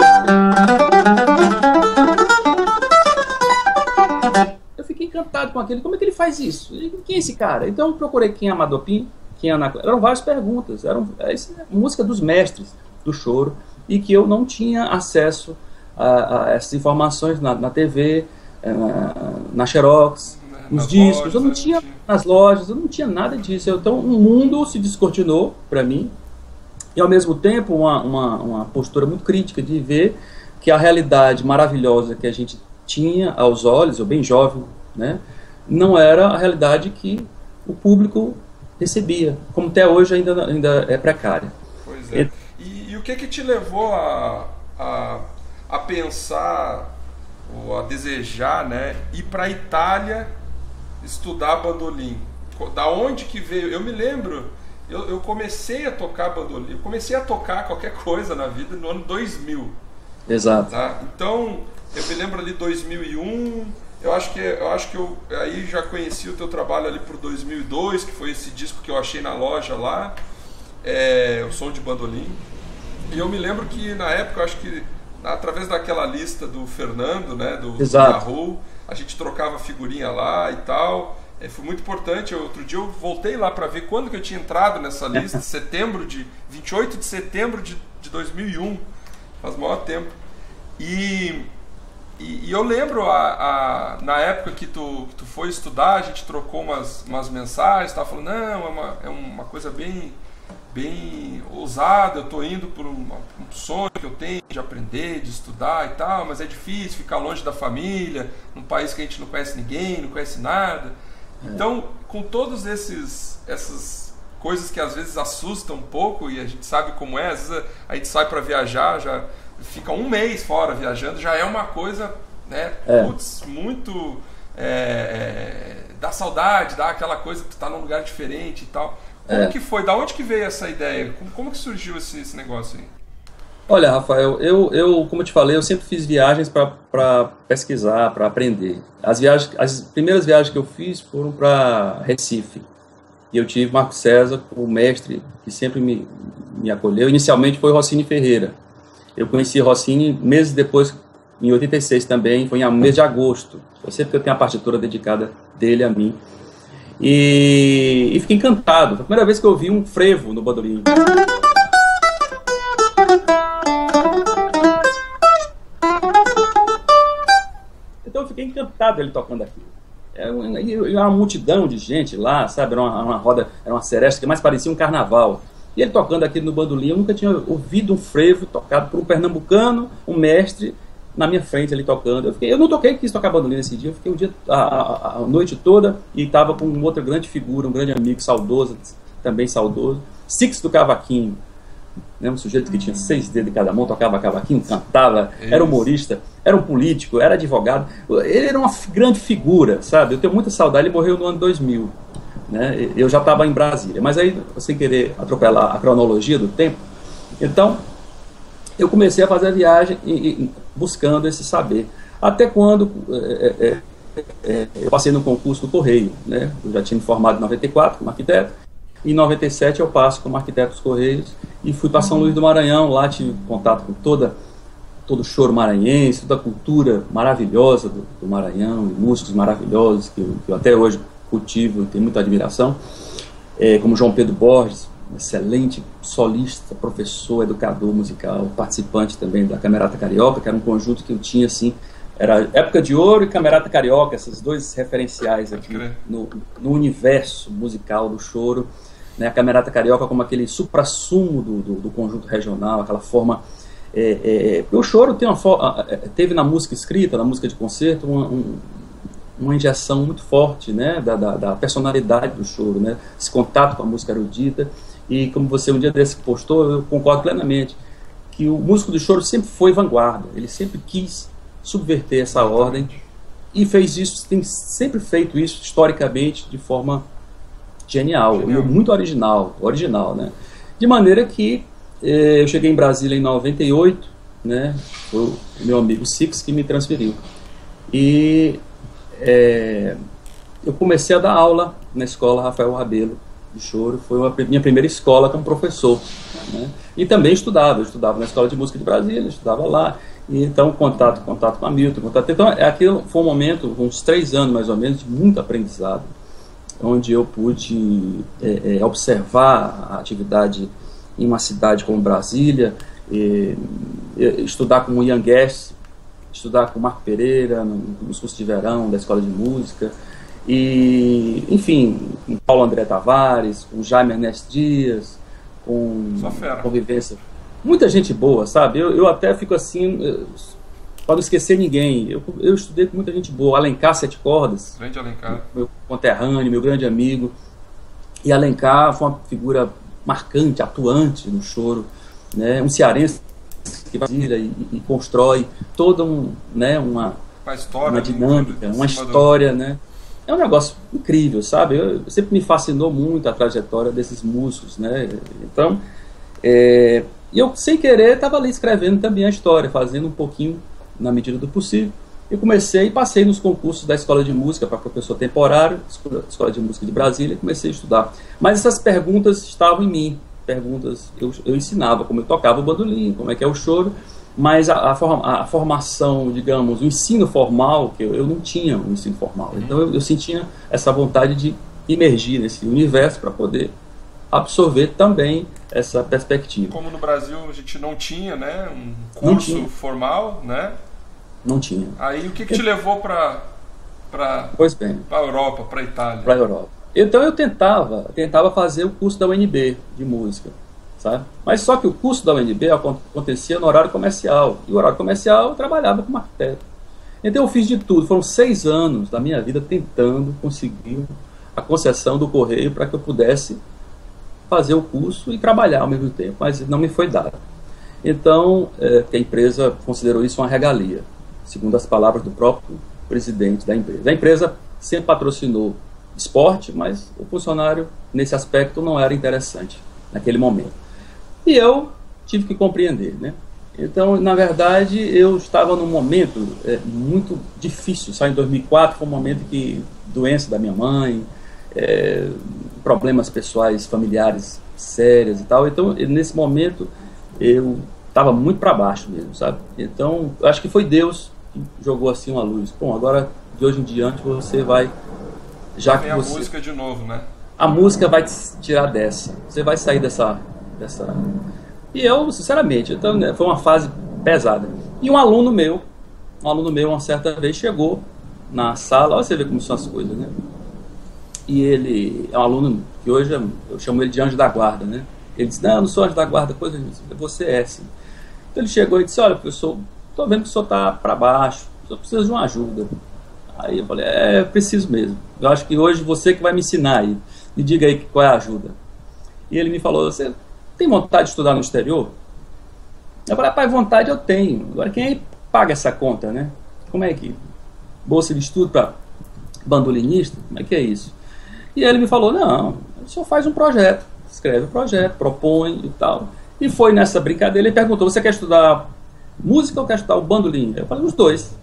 Eu fiquei encantado com aquele, como é que ele faz isso? Quem é esse cara? Então eu procurei quem é Amador Pinho, quem é Anacleto. Eram várias perguntas, eram é música dos mestres do choro, e que eu não tinha acesso a, a essas informações na, na T V, na, na xerox, nos discos, loja, eu não tinha nas lojas, eu não tinha nada disso. Então o mundo se descortinou para mim. E, ao mesmo tempo, uma, uma, uma postura muito crítica de ver que a realidade maravilhosa que a gente tinha aos olhos, eu bem jovem, né, não era a realidade que o público recebia, como até hoje ainda, ainda é precária. Pois é. E, e o que que te levou a, a, a pensar, ou a desejar, né, ir para a Itália estudar bandolim? Da onde que veio? Eu me lembro... Eu, eu comecei a tocar bandolim, eu comecei a tocar qualquer coisa na vida no ano dois mil. Exato. Tá? Então, eu me lembro ali dois mil e um, eu acho que eu, acho que eu aí já conheci o teu trabalho ali por dois mil e dois, que foi esse disco que eu achei na loja lá, é, o Som de Bandolim. E eu me lembro que na época, eu acho que através daquela lista do Fernando, né, do Yahoo, a gente trocava figurinha lá e tal... É, foi muito importante. Eu, outro dia eu voltei lá para ver quando que eu tinha entrado nessa lista, setembro de vinte e oito de setembro de dois mil e um, faz maior tempo. E, e, e eu lembro a, a, na época que tu, que tu foi estudar, a gente trocou umas, umas mensagens, tava falando, não, é uma, é uma coisa bem, bem ousada, eu tô indo por um, um sonho que eu tenho de aprender, de estudar e tal, mas é difícil ficar longe da família, num país que a gente não conhece ninguém, não conhece nada. Então, com todos esses essas coisas que às vezes assustam um pouco, e a gente sabe como é, às vezes a gente sai para viajar, já fica um mês fora viajando, já é uma coisa, né, putz, muito... É, dá saudade, dá aquela coisa que tá num lugar diferente e tal. Como é. que foi? Da onde que veio essa ideia? Como, como que surgiu esse, esse negócio aí? Olha, Rafael, eu, eu, como eu te falei, eu sempre fiz viagens para pesquisar, para aprender. As, viagens, as primeiras viagens que eu fiz foram para Recife. E eu tive Marcos César, o mestre, que sempre me, me acolheu. Inicialmente foi Rossini Ferreira. Eu conheci Rossini meses depois, em oitenta e seis também, foi em mês de agosto. Eu sei porque eu tenho a partitura dedicada dele a mim. E, e fiquei encantado. Foi a primeira vez que eu vi um frevo no bandolim. Então eu fiquei encantado ele tocando aqui. Era uma multidão de gente lá, sabe? Era uma, uma roda, era uma seresta que mais parecia um carnaval. E ele tocando aqui no bandolim, eu nunca tinha ouvido um frevo tocado por um pernambucano, um mestre, na minha frente ali tocando. Eu, fiquei, eu não toquei, quis tocar bandolim nesse dia, eu fiquei o dia, a, a, a noite toda, e estava com outra grande figura, um grande amigo, saudoso, também saudoso, Six do Cavaquinho, né, um sujeito que tinha seis dedos em cada mão, tocava cavaquinho, cantava, era humorista, era um político, era advogado, ele era uma grande figura, sabe? Eu tenho muita saudade, ele morreu no ano dois mil, né? Eu já estava em Brasília, mas aí, sem querer atropelar a cronologia do tempo, então, eu comecei a fazer a viagem e, e, buscando esse saber. Até quando é, é, é, eu passei no concurso do Correio, né? Eu já tinha me formado em noventa e quatro como arquiteto, e em noventa e sete eu passo como arquiteto dos Correios e fui para São Luís do Maranhão. Lá tive contato com toda, todo o choro maranhense, toda a cultura maravilhosa do, do Maranhão, músicos maravilhosos que eu, que eu até hoje cultivo e tenho muita admiração, é, como João Pedro Borges, excelente solista, professor, educador musical, participante também da Camerata Carioca, que era um conjunto que eu tinha, assim, era Época de Ouro e Camerata Carioca, esses dois referenciais aqui no, no universo musical do choro, né? A Camerata Carioca como aquele suprassumo do, do, do conjunto regional, aquela forma... É, é, o choro tem uma forma, teve na música escrita, na música de concerto, uma, um, uma injeção muito forte, né? da, da, da personalidade do choro, né? Esse contato com a música erudita. E como você um dia desse postou, eu concordo plenamente que o músico do choro sempre foi vanguarda, ele sempre quis subverter essa ordem e fez isso, tem sempre feito isso historicamente de forma genial, genial. muito original, original, né? De maneira que eh, eu cheguei em Brasília em noventa e oito, né? Foi o meu amigo Six que me transferiu. E eh, eu comecei a dar aula na escola Rafael Rabello de choro, foi uma, minha primeira escola como professor, né? E também estudava, eu estudava na Escola de Música de Brasília, estudava lá, e então contato, contato com Hamilton, contato, então aquilo foi um momento, uns três anos mais ou menos, de muito aprendizado, onde eu pude é, é, observar a atividade em uma cidade como Brasília, e, e, estudar com o Ian Guest, estudar com o Marco Pereira, nos cursos de verão da Escola de Música, e, enfim, com Paulo André Tavares, com Jaime Ernesto Dias, com convivência. Muita gente boa, sabe? Eu, eu até fico assim, eu, para não esquecer ninguém. Eu, eu estudei com muita gente boa. Alencar Sete Cordas, grande Alencar, meu conterrâneo, meu grande amigo. E Alencar foi uma figura marcante, atuante no choro, né? Um cearense que vai e, e constrói toda um, né, uma, uma, história, uma dinâmica, uma história, né? É um negócio incrível, sabe? Eu, sempre me fascinou muito a trajetória desses músicos, né? Então, é, eu, sem querer, estava ali escrevendo também a história, fazendo um pouquinho, na medida do possível. Eu comecei e passei nos concursos da Escola de Música para professor temporário, Escola de Música de Brasília, e comecei a estudar. Mas essas perguntas estavam em mim. Perguntas, eu, eu ensinava como eu tocava o bandolim, como é que é o choro, mas a, a formação, digamos, o ensino formal, que eu, eu não tinha um ensino formal, então eu, eu sentia essa vontade de emergir nesse universo para poder absorver também essa perspectiva. Como no Brasil a gente não tinha, né, um curso formal, né? Não tinha. Aí o que, que te eu... levou para para a Europa, para a Itália? Para a Europa. Então eu tentava, tentava fazer o curso da U N B de música, sabe? Mas só que o curso da U N B acontecia no horário comercial, e o horário comercial eu trabalhava como arquiteto. Então eu fiz de tudo, foram seis anos da minha vida tentando conseguir a concessão do Correio para que eu pudesse fazer o curso e trabalhar ao mesmo tempo, mas não me foi dado. Então, é, a empresa considerou isso uma regalia, segundo as palavras do próprio presidente da empresa. A empresa sempre patrocinou esporte, mas o funcionário, nesse aspecto, não era interessante naquele momento. E eu tive que compreender, né? Então, na verdade, eu estava num momento é, muito difícil. Só em dois mil e quatro foi um momento que doença da minha mãe, é, problemas pessoais, familiares sérios e tal. Então, nesse momento, eu estava muito para baixo mesmo, sabe? Então, acho que foi Deus que jogou assim uma luz. Bom, agora, de hoje em diante, você vai... já que você... a música de novo, né? A música vai te tirar dessa. Você vai sair dessa... dessa... E eu, sinceramente, então, né, foi uma fase pesada. E um aluno meu, um aluno meu, uma certa vez, chegou na sala, olha, você vê como são as coisas, né? E ele é um aluno que hoje eu chamo ele de anjo da guarda, né? Ele disse, não, eu não sou anjo da guarda, coisa disso, você é, sim. Então ele chegou e disse, olha, professor, estou vendo que o senhor está para baixo, o senhor precisa de uma ajuda. Aí eu falei, é, preciso mesmo. Eu acho que hoje você que vai me ensinar aí, me diga aí qual é a ajuda. E ele me falou, você... tem vontade de estudar no exterior? Eu falei, rapaz, vontade eu tenho. Agora, quem é que paga essa conta, né? Como é que? Bolsa de estudo para bandolinista? Como é que é isso? E ele me falou, não, só faz um projeto. Escreve o projeto, propõe e tal. E foi nessa brincadeira, ele perguntou, você quer estudar música ou quer estudar o bandolim? Eu falei, os dois.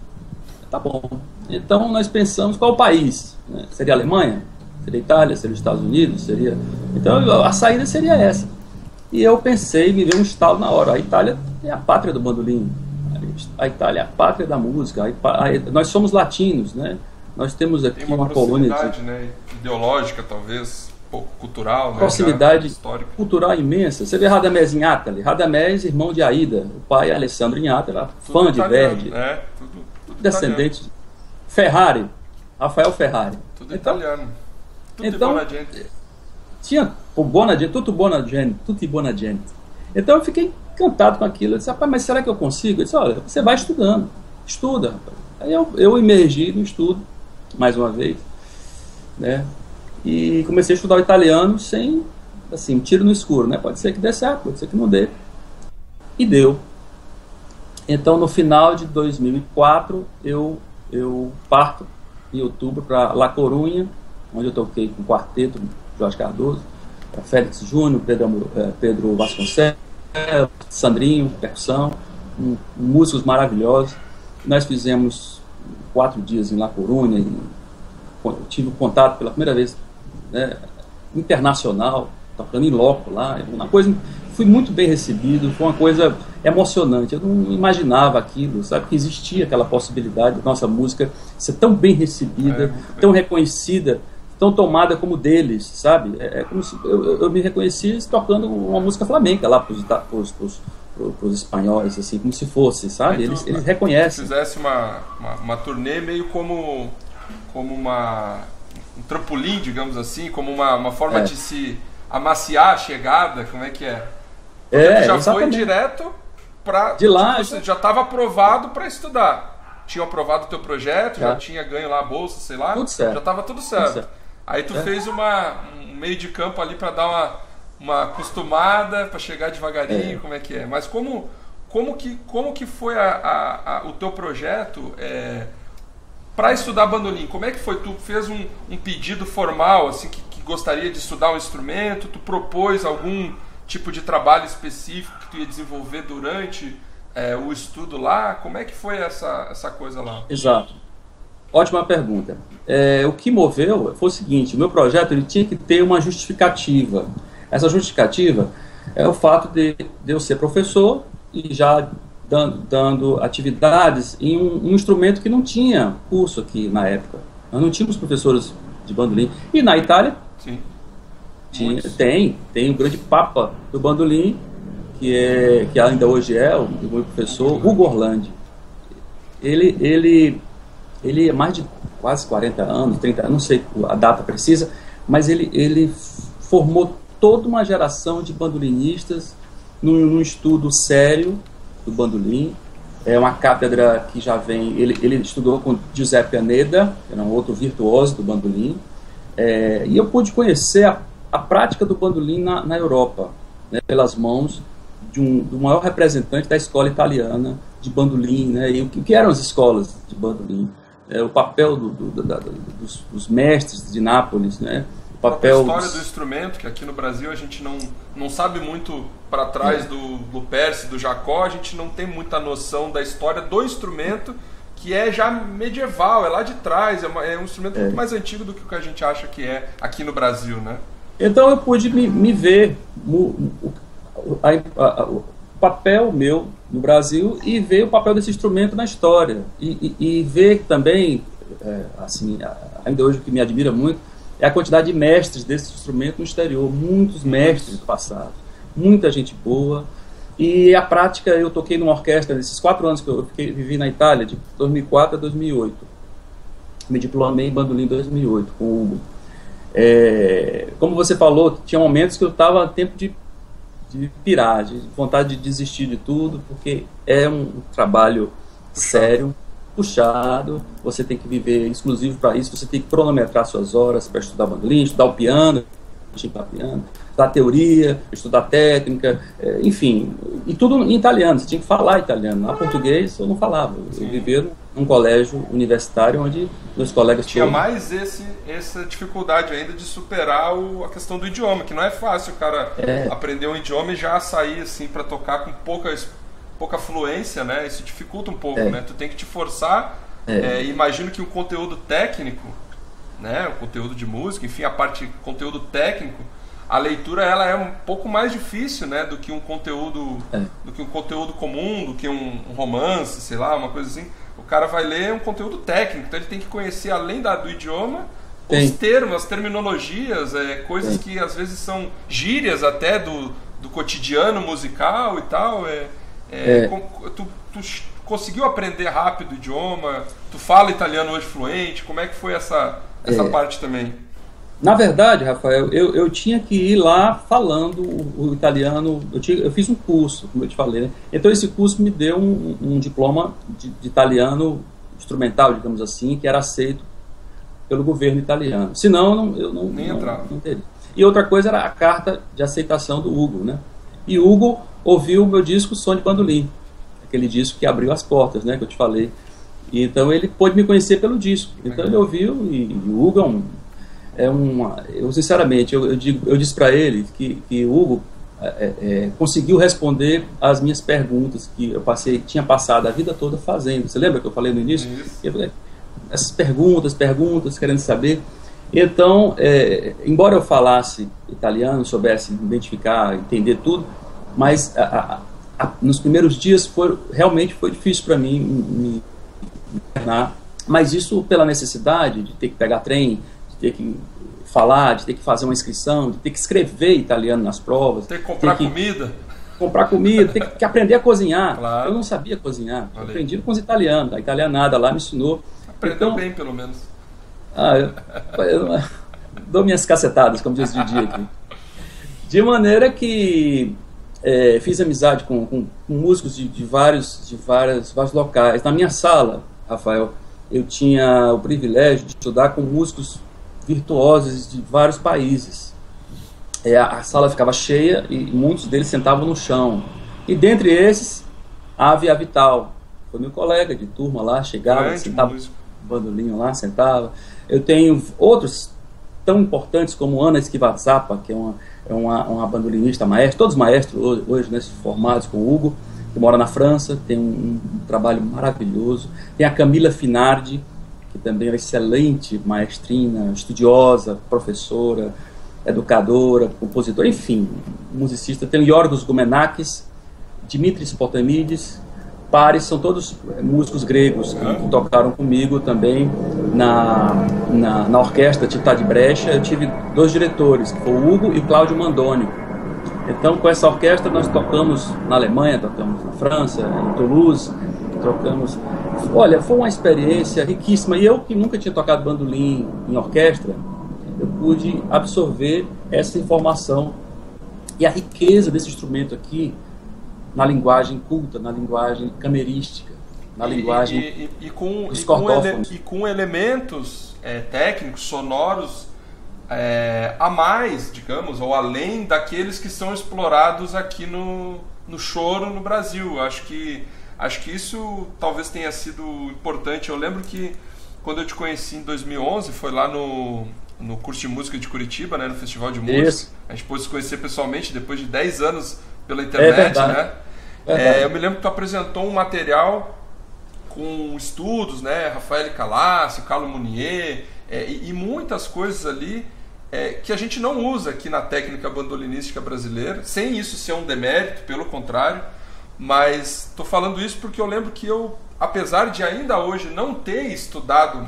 Tá bom. Então, nós pensamos qual país? Né? Seria a Alemanha? Seria a Itália? Seria os Estados Unidos? Seria... Então, a saída seria essa. E eu pensei, me veio um estalo na hora. A Itália é a pátria do bandolim. A Itália é a pátria da música. A Ipa... a... Nós somos latinos, né? Nós temos aqui tem uma, uma colônia... proximidade, né, ideológica, talvez, pouco cultural, né? Proximidade histórica, cultural imensa. Você vê Radamés Gnatalli. Radamés, irmão de Aida. O pai é Alessandro Gnatalli, fã de italiano, Verdi. Né? Tudo, tudo descendente. Italiano. Ferrari. Rafael Ferrari. Tudo então, italiano. Tudo então, de boa gente. Tinha o Bonagente, tudo Bonagente, tudo Bonagente. Então eu fiquei encantado com aquilo. Eu disse, rapaz, mas será que eu consigo? Eu disse, olha, você vai estudando, estuda, rapaz. Aí eu, eu emergi no estudo, mais uma vez, né? E comecei a estudar o italiano sem, assim, um tiro no escuro, né? Pode ser que dê certo, pode ser que não dê. E deu. Então no final de dois mil e quatro, eu, eu parto em outubro para La Corunha, onde eu toquei com um quarteto, Jorge Cardoso, Félix Júnior, Pedro, Pedro Vasconcelos, Sandrinho, percussão, um, músicos maravilhosos. Nós fizemos quatro dias em La Corunha, e tive contato pela primeira vez, né, internacional, tocando em loco lá. Uma coisa, fui muito bem recebido, foi uma coisa emocionante. Eu não imaginava aquilo, sabe, que existia aquela possibilidade da nossa música ser tão bem recebida, é, tão reconhecida, tão tomada como deles, sabe? É como se eu, eu me reconheci tocando uma música flamenca lá para os espanhóis, assim, como se fosse, sabe? Então, eles, eles reconhecem. Se fizesse uma, uma, uma turnê meio como, como uma, um trampolim, digamos assim, como uma, uma forma é. de se amaciar a chegada, como é que é? Porque é, já exatamente. Foi direto para... De lá... Tipo, já já estava aprovado para estudar. Tinha aprovado o teu projeto, já, já tinha ganho lá a bolsa, sei lá. Tudo certo. Já estava tudo certo. Tudo certo. Aí tu é. fez uma, um meio de campo ali para dar uma, uma acostumada, para chegar devagarinho, é. como é que é? Mas como, como, que, como que foi a, a, a, o teu projeto é, para estudar bandolim? Como é que foi? Tu fez um, um pedido formal, assim, que, que gostaria de estudar um instrumento? Tu propôs algum tipo de trabalho específico que tu ia desenvolver durante é, o estudo lá? Como é que foi essa, essa coisa lá? Exato. Ótima pergunta. É, o que moveu foi o seguinte, o meu projeto ele tinha que ter uma justificativa. Essa justificativa é o fato de, de eu ser professor e já dando, dando atividades em um, um instrumento que não tinha curso aqui na época. Nós não tínhamos professores de bandolim. E na Itália Sim. Tinha, tem, tem um grande papa do bandolim, que, é, que ainda hoje é o meu professor, Ugo Orlandi. Ele... ele Ele é mais de quase quarenta anos, trinta anos, não sei a data precisa, mas ele, ele formou toda uma geração de bandolinistas num, num estudo sério do bandolim. É uma cátedra que já vem... Ele, ele estudou com Giuseppe Aneda, que era um outro virtuoso do bandolim. É, e eu pude conhecer a, a prática do bandolim na, na Europa, né, pelas mãos de um, do maior representante da escola italiana de bandolim, né, e o que, o que eram as escolas de bandolim, é, o papel do, do, da, da, dos, dos mestres de Nápoles, né, o papel... A história do instrumento, que aqui no Brasil a gente não, não sabe muito para trás do Luperce, do Jacó, a gente não tem muita noção da história do instrumento, que é já medieval, é lá de trás, é, uma, é um instrumento é. muito mais antigo do que a gente acha que é aqui no Brasil, né? Então eu pude me, me ver o, o, a, a, o papel meu no Brasil e ver o papel desse instrumento na história. E, e, e ver também, é, assim, ainda hoje o que me admira muito, é a quantidade de mestres desse instrumento no exterior, muitos mestres do passado, muita gente boa. E a prática, eu toquei numa orquestra nesses quatro anos que eu fiquei, vivi na Itália, de dois mil e quatro a dois mil e oito. Me diplomei em bandolim em dois mil e oito, com o Ugo. É, como você falou, tinha momentos que eu estava a tempo de, de pirar, de vontade de desistir de tudo, porque é um trabalho sério, puxado, você tem que viver exclusivo para isso, você tem que cronometrar suas horas para estudar bandolim, estudar o piano, estudar piano. Estudar teoria, estudar técnica, enfim, e tudo em italiano, você tinha que falar italiano. Na português eu não falava, eu vivia num colégio universitário onde meus colegas... Tinha todos... mais esse, essa dificuldade ainda de superar o, a questão do idioma, que não é fácil o cara é. aprender um idioma e já sair assim para tocar com pouca, pouca fluência, né? Isso dificulta um pouco, é. né? Tu tem que te forçar, é. É, imagino que o conteúdo técnico, né? O conteúdo de música, enfim, a parte conteúdo técnico, a leitura ela é um pouco mais difícil, né, do que um conteúdo é. do que um conteúdo comum, do que um, um romance, sei lá, uma coisa assim. O cara vai ler um conteúdo técnico, então ele tem que conhecer além da, do idioma, tem. os termos, as terminologias, é, coisas tem. que às vezes são gírias até do, do cotidiano musical e tal. É, é, é. Com, tu, tu conseguiu aprender rápido o idioma? Tu fala italiano hoje fluente? Como é que foi essa, essa é. parte também? Na verdade, Rafael, eu, eu tinha que ir lá falando o, o italiano, eu, tinha, eu fiz um curso, como eu te falei, né? Então esse curso me deu um, um diploma de, de italiano instrumental, digamos assim, que era aceito pelo governo italiano. Senão eu não, eu não, Nem não, entrava. não teria. E outra coisa era a carta de aceitação do Ugo, né? E Ugo ouviu o meu disco Som de Bandolim, aquele disco que abriu as portas, né, que eu te falei. E então ele pôde me conhecer pelo disco. Então ele ouviu e, e o Ugo é um... É uma, eu sinceramente, eu, eu, digo, eu disse para ele que, que o Ugo é, é, conseguiu responder as minhas perguntas que eu passei, tinha passado a vida toda fazendo. Você lembra que eu falei no início? Eu falei, essas perguntas, perguntas, querendo saber. Então, é, embora eu falasse italiano, soubesse identificar, entender tudo, mas a, a, a, nos primeiros dias foi, realmente foi difícil para mim me internar. Mas isso pela necessidade de ter que pegar trem, ter que falar, de ter que fazer uma inscrição, de ter que escrever italiano nas provas. Ter que comprar ter que comida. Comprar comida, ter que aprender a cozinhar. Claro. Eu não sabia cozinhar, Valeu. aprendi com os italianos, a italianada lá me ensinou. Aprendeu então, bem, pelo menos. Ah, eu, eu dou minhas cacetadas, como diz o Didi aqui. De maneira que é, fiz amizade com, com, com músicos de, de, vários, de várias, vários locais. Na minha sala, Rafael, eu tinha o privilégio de estudar com músicos virtuosos de vários países. É, a sala ficava cheia e muitos deles sentavam no chão. E dentre esses, Ave Avital. Foi meu colega de turma lá, chegava, sentava o bandolinho lá, sentava. Eu tenho outros tão importantes como Ana Esquivazzapa, que é uma, é uma, uma bandolinista maestra, todos maestros hoje, hoje né, formados com o Ugo, que mora na França, tem um, um trabalho maravilhoso. Tem a Camila Finardi, que também é uma excelente maestrina, estudiosa, professora, educadora, compositora, enfim, musicista. Tem Yorgos Goumenakis, Dimitris Potamides, Paris, são todos músicos gregos que tocaram comigo também na, na, na orquestra Titá de Brecha. Eu tive dois diretores, que foi o Ugo e o Cláudio Mandônio. Então, com essa orquestra, nós tocamos na Alemanha, tocamos na França, em Toulouse, tocamos... Olha, foi uma experiência riquíssima. E eu, que nunca tinha tocado bandolim em orquestra, eu pude absorver essa informação e a riqueza desse instrumento aqui na linguagem culta, na linguagem camerística, na e, linguagem e, e, e com, dos e com, ele, e com elementos é, técnicos, sonoros, é, a mais, digamos, ou além daqueles que são explorados aqui no, no choro no Brasil. Acho que, acho que isso talvez tenha sido importante. Eu lembro que quando eu te conheci em dois mil e onze, foi lá no, no curso de música de Curitiba, né, no Festival de Música. Isso. A gente pôde se conhecer pessoalmente depois de dez anos pela internet. É né? É, eu me lembro que tu apresentou um material com estudos, né, Rafael Calassi, Carlo Munier, é, e, e muitas coisas ali é, que a gente não usa aqui na técnica bandolinística brasileira, sem isso ser um demérito, pelo contrário, mas estou falando isso porque eu lembro que eu, apesar de ainda hoje não ter estudado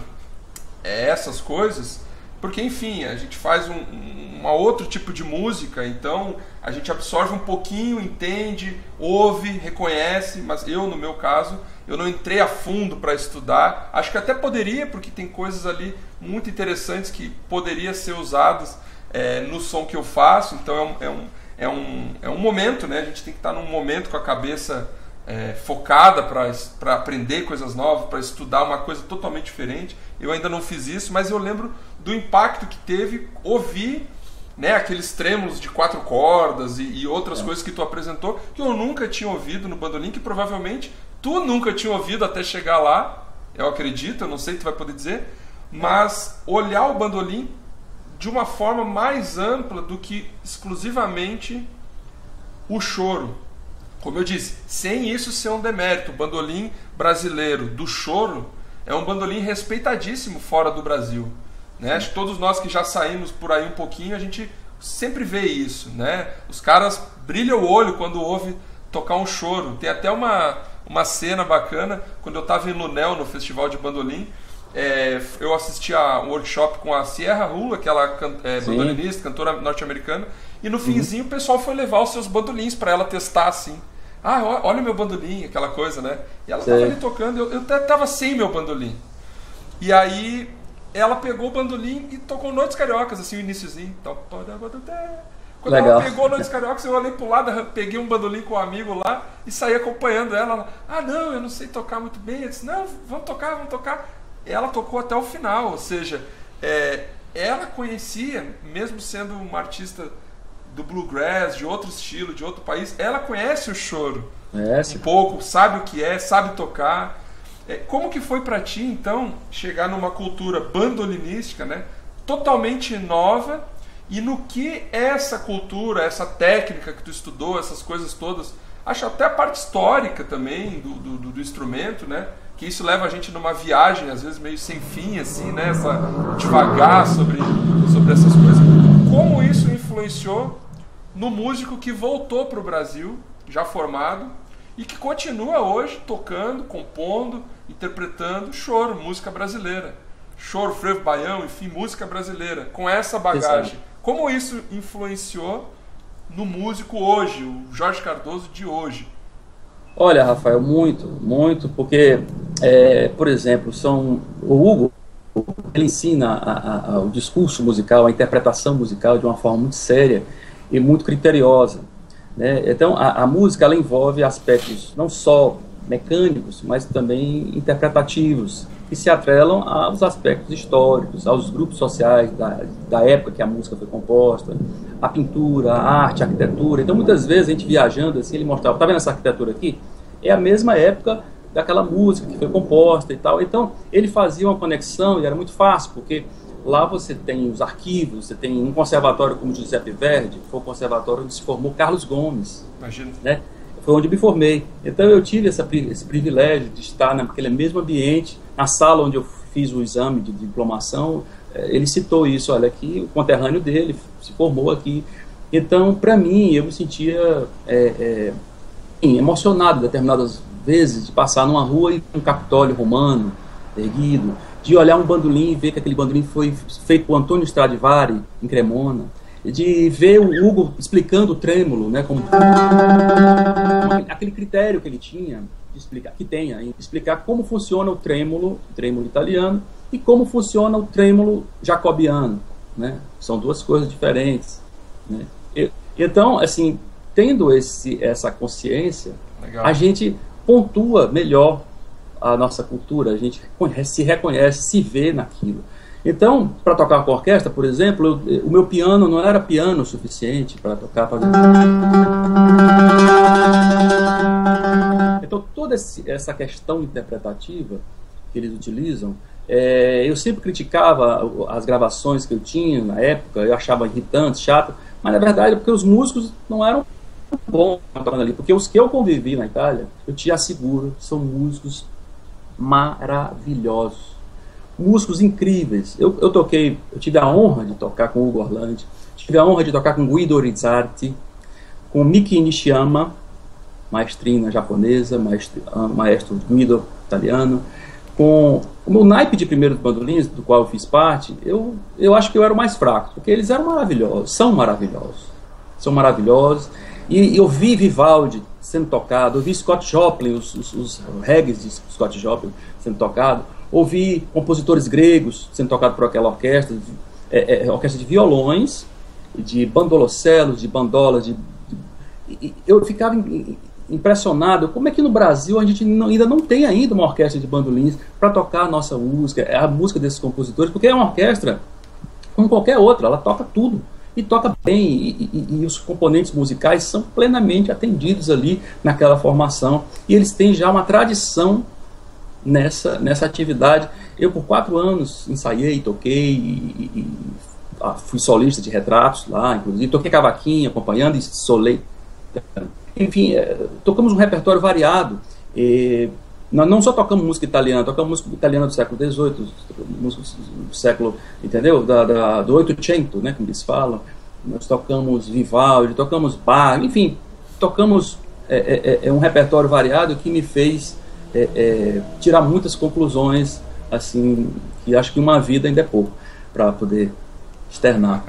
é, essas coisas, porque enfim, a gente faz um, um, um outro tipo de música, então a gente absorve um pouquinho, entende, ouve, reconhece, mas eu, no meu caso, eu não entrei a fundo para estudar. Acho que até poderia, porque tem coisas ali muito interessantes que poderiam ser usadas é, no som que eu faço. Então é um, é um, é um, é um momento, né? A gente tem que estar num momento com a cabeça é, focada para aprender coisas novas, para estudar uma coisa totalmente diferente. Eu ainda não fiz isso, mas eu lembro do impacto que teve ouvir, né, aqueles trêmulos de quatro cordas e, e outras é. coisas que tu apresentou, que eu nunca tinha ouvido no bandolim, que provavelmente tu nunca tinha ouvido até chegar lá, eu acredito, eu não sei, tu vai poder dizer, mas olhar o bandolim de uma forma mais ampla do que exclusivamente o choro. Como eu disse, sem isso ser um demérito, o bandolim brasileiro do choro é um bandolim respeitadíssimo fora do Brasil, né? Acho que todos nós que já saímos por aí um pouquinho, a gente sempre vê isso, né? Os caras brilham o olho quando ouvem tocar um choro. Tem até uma... uma cena bacana, quando eu estava em Lunel, no Festival de Bandolim, é, eu assisti a um workshop com a Sierra Rula, que ela é bandolinista, cantora norte-americana, e no finzinho uhum. o pessoal foi levar os seus bandolins para ela testar, assim. Ah, olha o meu bandolim, aquela coisa, né? E ela estava ali tocando, eu, eu até estava sem meu bandolim. E aí ela pegou o bandolim e tocou Noites Cariocas, assim, o iniciozinho. Quando Legal. ela pegou Noites Cariocas, eu olhei pro lado, peguei um bandolim com um amigo lá e saí acompanhando ela. Ela, ah, não, eu não sei tocar muito bem. Eu disse, não, vamos tocar, vamos tocar. Ela tocou até o final, ou seja, é, ela conhecia, mesmo sendo uma artista do bluegrass, de outro estilo, de outro país, ela conhece o choro é, um pouco, sabe o que é, sabe tocar. É, como que foi para ti, então, chegar numa cultura bandolinística, né, totalmente nova? E no que essa cultura, essa técnica que tu estudou, essas coisas todas, acho até a parte histórica também do, do, do instrumento, né? Que isso leva a gente numa viagem, às vezes meio sem fim, assim, né? Essa, devagar sobre, sobre essas coisas. Como isso influenciou no músico que voltou para o Brasil, já formado, e que continua hoje tocando, compondo, interpretando choro, música brasileira. Choro, frevo, baião, enfim, música brasileira, com essa bagagem. Exato. Como isso influenciou no músico hoje, o Jorge Cardoso de hoje? Olha, Rafael, muito, muito, porque, é, por exemplo, são, o Hugo, ele ensina a, a, o discurso musical, a interpretação musical de uma forma muito séria e muito criteriosa, né? Então, a, a música, ela envolve aspectos não só mecânicos, mas também interpretativos, que se atrelam aos aspectos históricos, aos grupos sociais da, da época que a música foi composta, a pintura, a arte, a arquitetura. Então, muitas vezes, a gente viajando, assim, ele mostrava, tá vendo essa arquitetura aqui? É a mesma época daquela música que foi composta e tal. Então, ele fazia uma conexão e era muito fácil, porque lá você tem os arquivos, você tem um conservatório como Giuseppe Verdi, que foi o conservatório onde se formou Carlos Gomes. Imagina. Né? Foi onde me formei. Então eu tive essa, esse privilégio de estar naquele mesmo ambiente, na sala onde eu fiz o exame de diplomação. Ele citou isso, olha, aqui, o conterrâneo dele se formou aqui. Então, para mim, eu me sentia é, é, emocionado determinadas vezes de passar numa rua e ver um Capitólio romano erguido, de olhar um bandolim e ver que aquele bandolim foi feito por Antônio Stradivari, em Cremona, de ver o Hugo explicando o trêmulo, né, como aquele critério que ele tinha de explicar, que tem aí, explicar como funciona o trêmulo, o trêmulo italiano, e como funciona o trêmulo jacobiano, né? São duas coisas diferentes, né? E, então, assim, tendo esse essa consciência, Legal. a gente pontua melhor a nossa cultura, a gente se reconhece, se vê naquilo. Então, para tocar com a orquestra, por exemplo, eu, o meu piano não era piano suficiente para tocar. Pra... Então, toda esse, essa questão interpretativa que eles utilizam, é, eu sempre criticava as gravações que eu tinha na época, eu achava irritante, chato, mas na verdade é porque os músicos não eram bons tocando ali, porque os que eu convivi na Itália, eu te asseguro, são músicos maravilhosos. Músicos incríveis. Eu, eu toquei, eu tive a honra de tocar com o Ugo Orlandi, tive a honra de tocar com Guido Rizzardi, com Miki Nishiyama, maestrina japonesa, maestro, maestro Guido italiano, com o meu naipe de primeiros bandolins, do qual eu fiz parte, eu, eu acho que eu era o mais fraco, porque eles eram maravilhosos, são maravilhosos, são maravilhosos, e, e eu vi Vivaldi sendo tocado, eu vi Scott Joplin, os, os, os reggaes de Scott Joplin sendo tocado, ouvi compositores gregos sendo tocados por aquela orquestra, de, é, é, orquestra de violões, de bandolocelos, de bandolas, de, de, eu ficava impressionado, como é que no Brasil a gente não, ainda não tem ainda uma orquestra de bandolins para tocar a nossa música, a música desses compositores, porque é uma orquestra como qualquer outra, ela toca tudo, e toca bem, e, e, e os componentes musicais são plenamente atendidos ali naquela formação, e eles têm já uma tradição nessa, nessa atividade. Eu por quatro anos ensaiei, toquei, e, e, a, fui solista de retratos lá, inclusive, toquei cavaquinho, acompanhando e solei. Enfim, é, tocamos um repertório variado, e, nós não só tocamos música italiana, tocamos música italiana do século dezoito, música do século, entendeu? Da, da, do oitocentos, né, como eles falam, nós tocamos Vivaldi, tocamos Bach, enfim, tocamos é, é, é um repertório variado que me fez é, é, tirar muitas conclusões, assim, que acho que uma vida ainda é pouco para poder externar.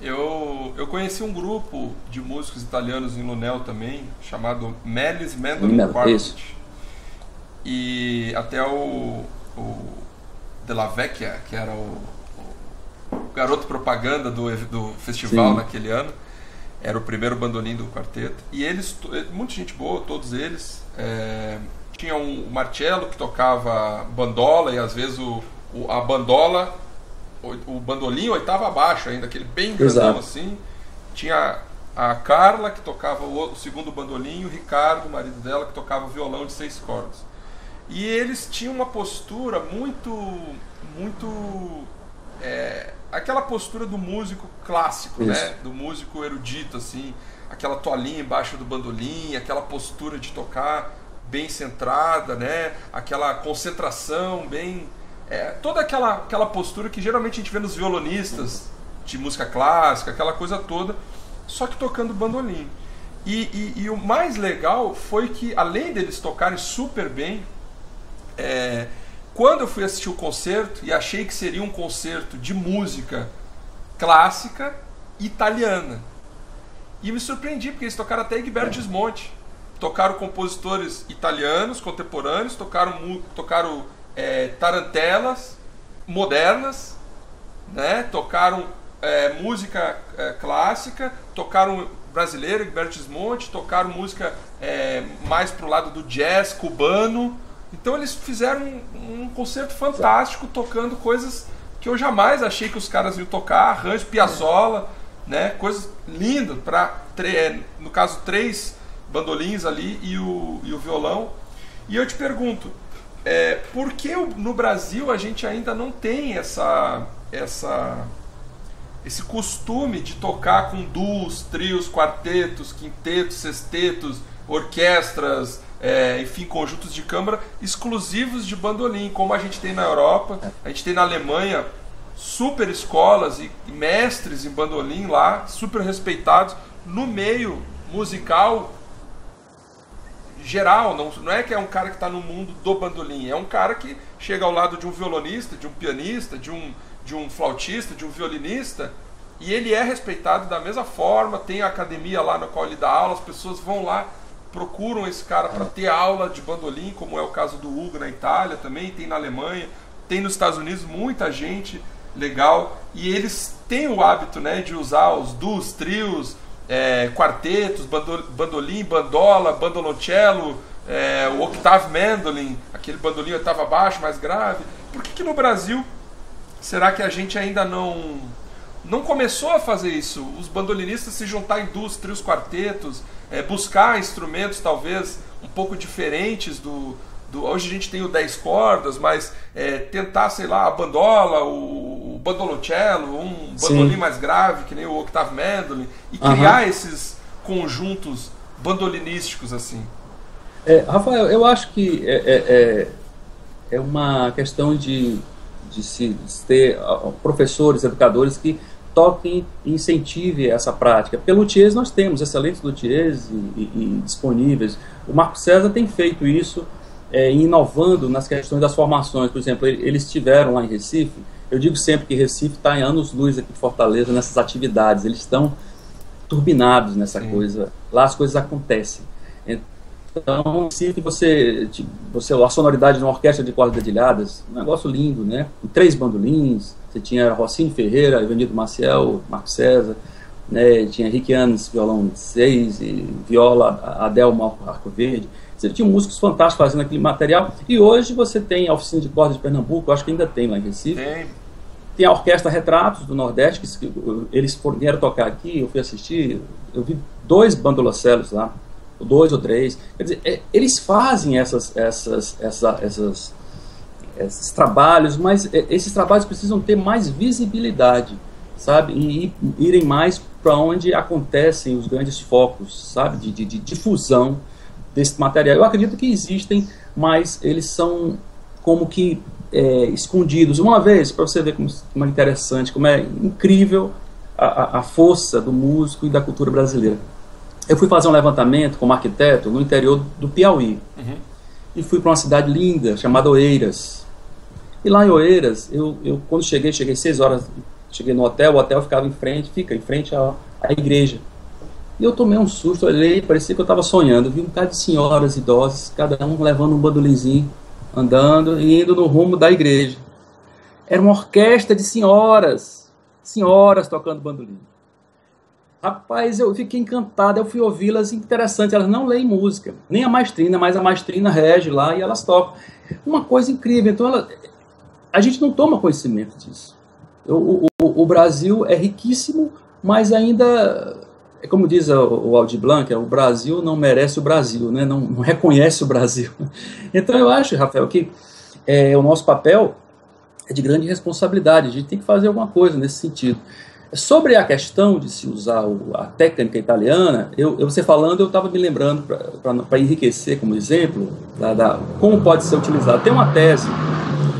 Eu, eu conheci um grupo de músicos italianos em Lunel também, chamado Melis Mandolin Quartet. E até o, o Della Vecchia, que era o, o garoto propaganda do, do festival. Sim. Naquele ano, era o primeiro bandolim do quarteto. E eles, muita gente boa, todos eles. É, tinha um, o Marcello, que tocava bandola, e às vezes o, o, a bandola... o bandolim oitava abaixo ainda, aquele bem grandão assim. Tinha a Carla, que tocava o segundo bandolim, o Ricardo, o marido dela, que tocava violão de seis cordas. E eles tinham uma postura muito, muito... É, aquela postura do músico clássico, isso, né? Do músico erudito, assim. Aquela toalhinha embaixo do bandolim, aquela postura de tocar bem centrada, né? Aquela concentração bem... É, toda aquela, aquela postura que geralmente a gente vê nos violonistas de música clássica, aquela coisa toda, só que tocando bandolim. E, e, e o mais legal foi que, além deles tocarem super bem, é, quando eu fui assistir o concerto, e achei que seria um concerto de música clássica italiana, e me surpreendi, porque eles tocaram até Egberto Gismonti, tocaram compositores italianos, contemporâneos, tocaram... tocaram É, tarantelas modernas, né? Tocaram é, música é, clássica, tocaram brasileiro, Egberto Gismonti, tocaram música é, mais pro lado do jazz cubano. Então eles fizeram um, um concerto fantástico, tocando coisas que eu jamais achei que os caras iam tocar, arranjo, piazzola, né? Coisas lindas, pra, no caso três bandolins ali e o, e o violão. E eu te pergunto, É, por que no Brasil a gente ainda não tem essa, essa, esse costume de tocar com duos, trios, quartetos, quintetos, sextetos, orquestras, é, enfim, conjuntos de câmara exclusivos de bandolim, como a gente tem na Europa? A gente tem na Alemanha super escolas e mestres em bandolim lá, super respeitados no meio musical geral, não, não é que é um cara que está no mundo do bandolim, é um cara que chega ao lado de um violonista, de um pianista, de um, de um flautista, de um violinista, e ele é respeitado da mesma forma. Tem a academia lá na qual ele dá aula, as pessoas vão lá, procuram esse cara para ter aula de bandolim, como é o caso do Hugo na Itália também, tem na Alemanha, tem nos Estados Unidos, muita gente legal, e eles têm o hábito, né, de usar os duos, trios, É, quartetos, bando, bandolim, bandola, bandoloncello, é, o octave mandolin, aquele bandolim oitava abaixo, mais grave. Por que que no Brasil será que a gente ainda não, não começou a fazer isso? Os bandolinistas se juntar à indústria, os quartetos, é, buscar instrumentos talvez um pouco diferentes do... do hoje a gente tem o dez cordas, mas é, tentar, sei lá, a bandola, o, o bandolocello, um bandolim Sim. mais grave, que nem o Octave Mandolin, e uhum. criar esses conjuntos bandolinísticos assim. É, Rafael, eu acho que é, é, é uma questão de, de se de ter professores, educadores que toquem e incentivem essa prática. Porque luthiers nós temos, excelentes luthiers e, e, e disponíveis. O Marcos César tem feito isso, é, inovando nas questões das formações. Por exemplo, eles estiveram lá em Recife. Eu digo sempre que Recife está em anos-luz aqui de Fortaleza nessas atividades. Eles estão turbinados nessa Sim. coisa. Lá as coisas acontecem. Então, Então, se você, você, a sonoridade de uma orquestra de cordas dedilhadas, um negócio lindo, né? Com três bandolins, você tinha Rocinho Ferreira, Evandro Maciel, Marcos César, né? Tinha Henrique Anes, violão seis, e viola, Adelmo Arco Verde. Você tinha músicos fantásticos fazendo aquele material. E hoje você tem a Oficina de Cordas de Pernambuco, eu acho que ainda tem lá em Recife. Tem. Tem a Orquestra Retratos do Nordeste, que eles vieram tocar aqui, eu fui assistir, eu vi dois bandolocelos lá. Dois ou três, quer dizer, é, eles fazem essas, essas, essa, essas, esses trabalhos, mas é, esses trabalhos precisam ter mais visibilidade, sabe, e, e irem mais para onde acontecem os grandes focos, sabe, de, de, de difusão desse material. Eu acredito que existem, mas eles são como que é, escondidos. Uma vez, para você ver como, como é interessante, como é incrível a, a força do músico e da cultura brasileira. Eu fui fazer um levantamento como arquiteto no interior do Piauí. Uhum. E fui para uma cidade linda, chamada Oeiras. E lá em Oeiras, eu, eu quando cheguei, cheguei seis horas, cheguei no hotel, o hotel ficava em frente, fica em frente à, à igreja. E eu tomei um susto, olhei, parecia que eu estava sonhando. Vi um bocado de senhoras idosas, cada um levando um bandolinzinho, andando e indo no rumo da igreja. Era uma orquestra de senhoras, senhoras tocando bandolim. Rapaz, eu fiquei encantado, eu fui ouvi-las, interessante, elas não leem música, nem a maestrina, mas a maestrina rege lá e elas tocam. Uma coisa incrível, então ela, a gente não toma conhecimento disso. O, o, o Brasil é riquíssimo, mas ainda, é como diz o Aldir Blanc, o Brasil não merece o Brasil, né? não, não reconhece o Brasil. Então eu acho, Rafael, que é, o nosso papel é de grande responsabilidade, a gente tem que fazer alguma coisa nesse sentido. Sobre a questão de se usar a técnica italiana, eu, eu você falando, eu estava me lembrando, para enriquecer como exemplo, da, da, como pode ser utilizado. Tem uma tese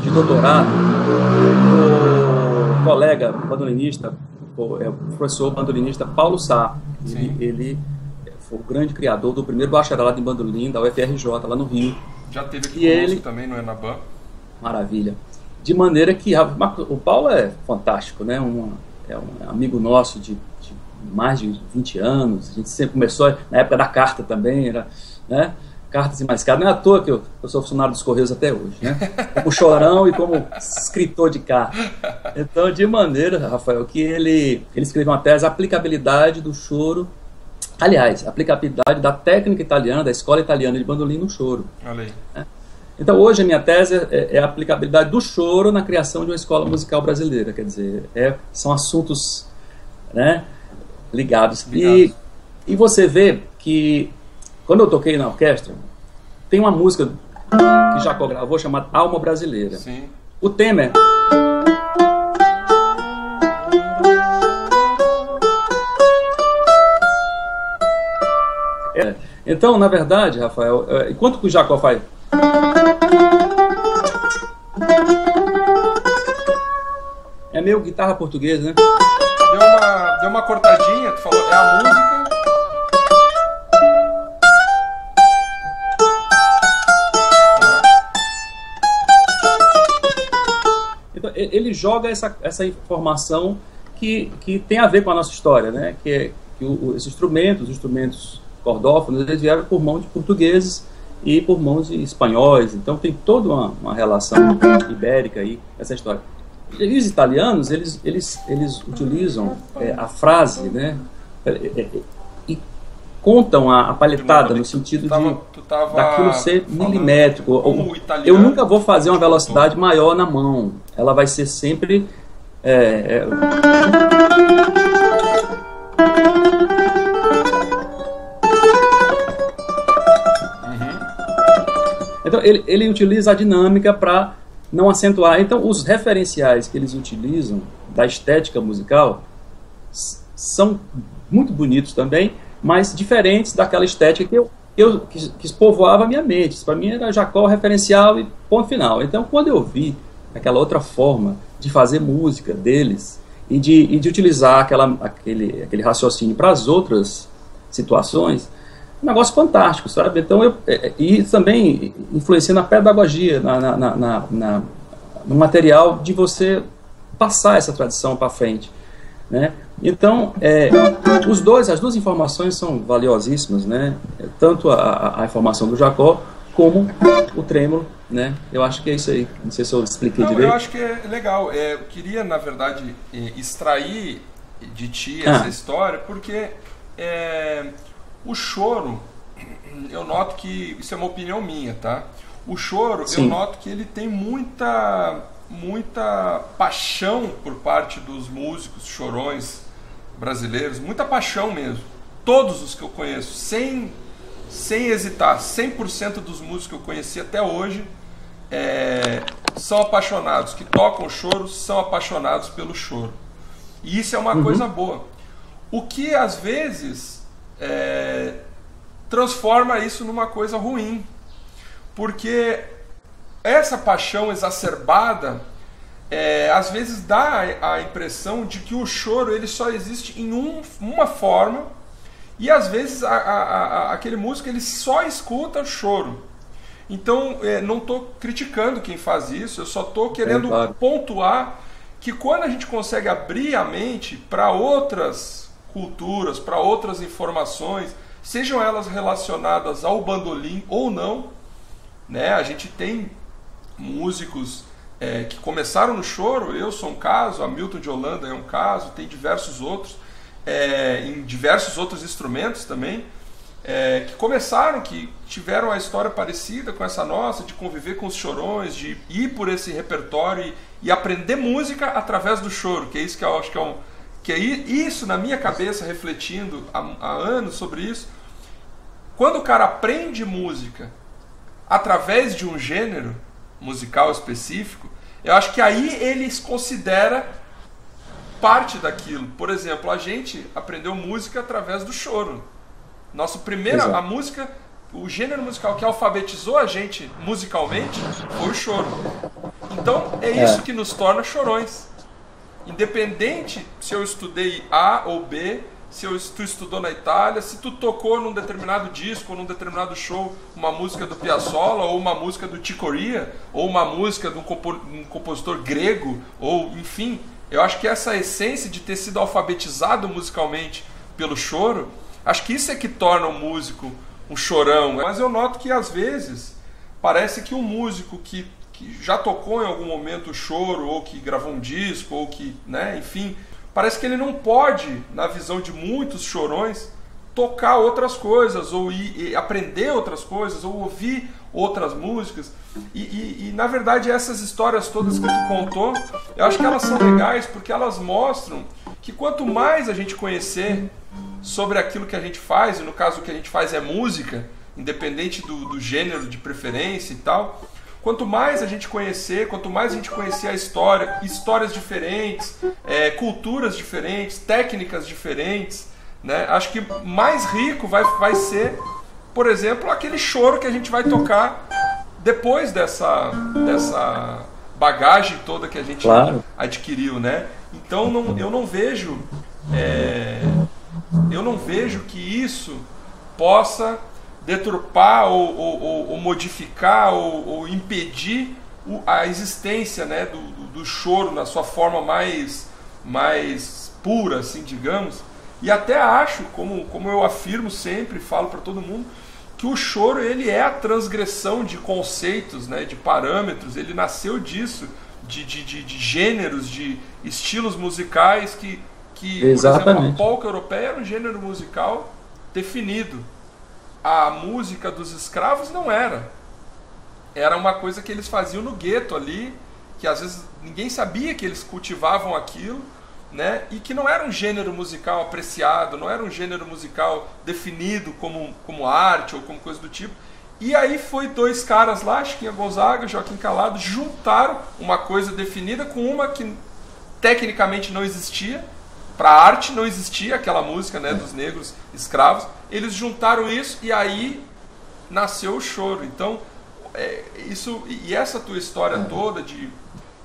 de doutorado do colega bandolinista, o professor bandolinista Paulo Sá. Ele, ele foi o grande criador do primeiro bacharelado em bandolim da U F R J, lá no Rio. Já teve aqui ele, também no Enaban. Maravilha. De maneira que a, o Paulo é fantástico, né? Uma... É um amigo nosso de, de mais de vinte anos, a gente sempre começou, na época da carta também, era, né, cartas e mais cartas, não é à toa que eu, eu sou funcionário dos Correios até hoje, né, como chorão e como escritor de carta. Então, de maneira, Rafael, que ele, ele escreveu uma tese, aplicabilidade do choro, aliás, aplicabilidade da técnica italiana, da escola italiana de bandolim no choro. Olha aí. Né? Então, hoje, a minha tese é a aplicabilidade do choro na criação de uma escola musical brasileira. Quer dizer, é, são assuntos, né, ligados. E, e você vê que, quando eu toquei na orquestra, tem uma música que Jacó gravou chamada Alma Brasileira. Sim. O tema é... é. Então, na verdade, Rafael, enquanto que o Jacó faz... É meio guitarra portuguesa, né? Deu uma, deu uma cortadinha, tu falou, é a música. Então, ele joga essa, essa informação que, que tem a ver com a nossa história, né? Que, é, que o, os instrumentos, os instrumentos cordófonos, eles vieram por mão de portugueses e por mãos de espanhóis, então tem toda uma, uma relação ibérica aí, essa história. E os italianos, eles, eles, eles utilizam é, a frase, né, é, é, é, e contam a, a palhetada no sentido tava, de tu tava daquilo ser milimétrico. Eu nunca vou fazer uma velocidade maior na mão. Ela vai ser sempre... É, é... Uhum. Então ele, ele utiliza a dinâmica para não acentuar. Então os referenciais que eles utilizam da estética musical são muito bonitos também, mas diferentes daquela estética que eu, eu que, que povoava a minha mente. Para mim era Jacó, referencial e ponto final. Então quando eu vi aquela outra forma de fazer música deles e de, e de utilizar aquela, aquele, aquele raciocínio para as outras situações, um negócio fantástico, sabe? Então eu, e também influencia na pedagogia, na, na, na, na, na, no material de você passar essa tradição para frente, né? Então, é, os dois, as duas informações são valiosíssimas, né? Tanto a, a informação do Jacó como o trêmulo, né? Eu acho que é isso aí. Não sei se eu expliquei Não, direito. Eu acho que é legal. É, eu queria, na verdade, extrair de ti essa ah. história, porque é, o choro, eu noto que isso é uma opinião minha, tá? O choro, Sim. eu noto que ele tem muita, muita paixão por parte dos músicos chorões brasileiros, muita paixão mesmo. Todos os que eu conheço, sem, sem hesitar, cem por cento dos músicos que eu conheci até hoje é, são apaixonados, que tocam choro, são apaixonados pelo choro. E isso é uma uhum. coisa boa. O que às vezes é, transforma isso numa coisa ruim, porque essa paixão exacerbada é, às vezes dá a impressão de que o choro ele só existe em um, uma forma, e às vezes a, a, a, aquele músico ele só escuta o choro. Então é, não estou criticando quem faz isso, eu só estou querendo é, claro. pontuar que quando a gente consegue abrir a mente para outras culturas, para outras informações, sejam elas relacionadas ao bandolim ou não, né? A gente tem músicos É, que começaram no choro. Eu sou um caso, Hamilton de Holanda é um caso, tem diversos outros, é, em diversos outros instrumentos também, é, que começaram, que tiveram a história parecida com essa nossa, de conviver com os chorões, de ir por esse repertório e, e aprender música através do choro, que é isso que eu acho que é um... Que é isso, na minha cabeça, refletindo há, há anos sobre isso, quando o cara aprende música através de um gênero musical específico, eu acho que aí eles considera parte daquilo. Por exemplo, a gente aprendeu música através do choro. Nosso primeiro, a música, o gênero musical que alfabetizou a gente musicalmente foi o choro. Então é isso que nos torna chorões. Independente se eu estudei A ou B, se eu, tu estudou na Itália, se tu tocou num determinado disco, ou num determinado show, uma música do Piazzolla, ou uma música do Ticoria, ou uma música de um, compo, um compositor grego, ou enfim, eu acho que essa essência de ter sido alfabetizado musicalmente pelo choro, acho que isso é que torna o músico um chorão. Mas eu noto que às vezes parece que um músico que, que já tocou em algum momento o choro, ou que gravou um disco, ou que, né, enfim... Parece que ele não pode, na visão de muitos chorões, tocar outras coisas, ou ir, aprender outras coisas, ou ouvir outras músicas. E, e, e, na verdade, essas histórias todas que tu contou, eu acho que elas são legais, porque elas mostram que quanto mais a gente conhecer sobre aquilo que a gente faz, e no caso o que a gente faz é música, independente do, do gênero de preferência e tal... Quanto mais a gente conhecer, quanto mais a gente conhecer a história, histórias diferentes, é, culturas diferentes, técnicas diferentes, né? Acho que mais rico vai, vai ser, por exemplo, aquele choro que a gente vai tocar depois dessa, dessa bagagem toda que a gente claro. adquiriu, né? Então não, eu não vejo, é, eu não vejo que isso possa... deturpar ou, ou, ou, ou modificar ou, ou impedir o, a existência, né, do, do, do choro na sua forma mais, mais pura, assim, digamos. E até acho, como, como eu afirmo sempre, falo para todo mundo, que o choro ele é a transgressão de conceitos, né, de parâmetros, ele nasceu disso, de, de, de, de gêneros, de estilos musicais que, que por exemplo, a polca europeia era um gênero musical definido. A música dos escravos não era. Era uma coisa que eles faziam no gueto ali, que às vezes ninguém sabia que eles cultivavam aquilo, né? E que não era um gênero musical apreciado, não era um gênero musical definido como, como arte ou como coisa do tipo. E aí foi dois caras lá, Chiquinha Gonzaga, Joaquim Calado, juntaram uma coisa definida com uma que tecnicamente não existia, para a arte não existia aquela música, né, dos negros escravos. Eles juntaram isso e aí nasceu o choro. Então, é, isso, e essa tua história toda de,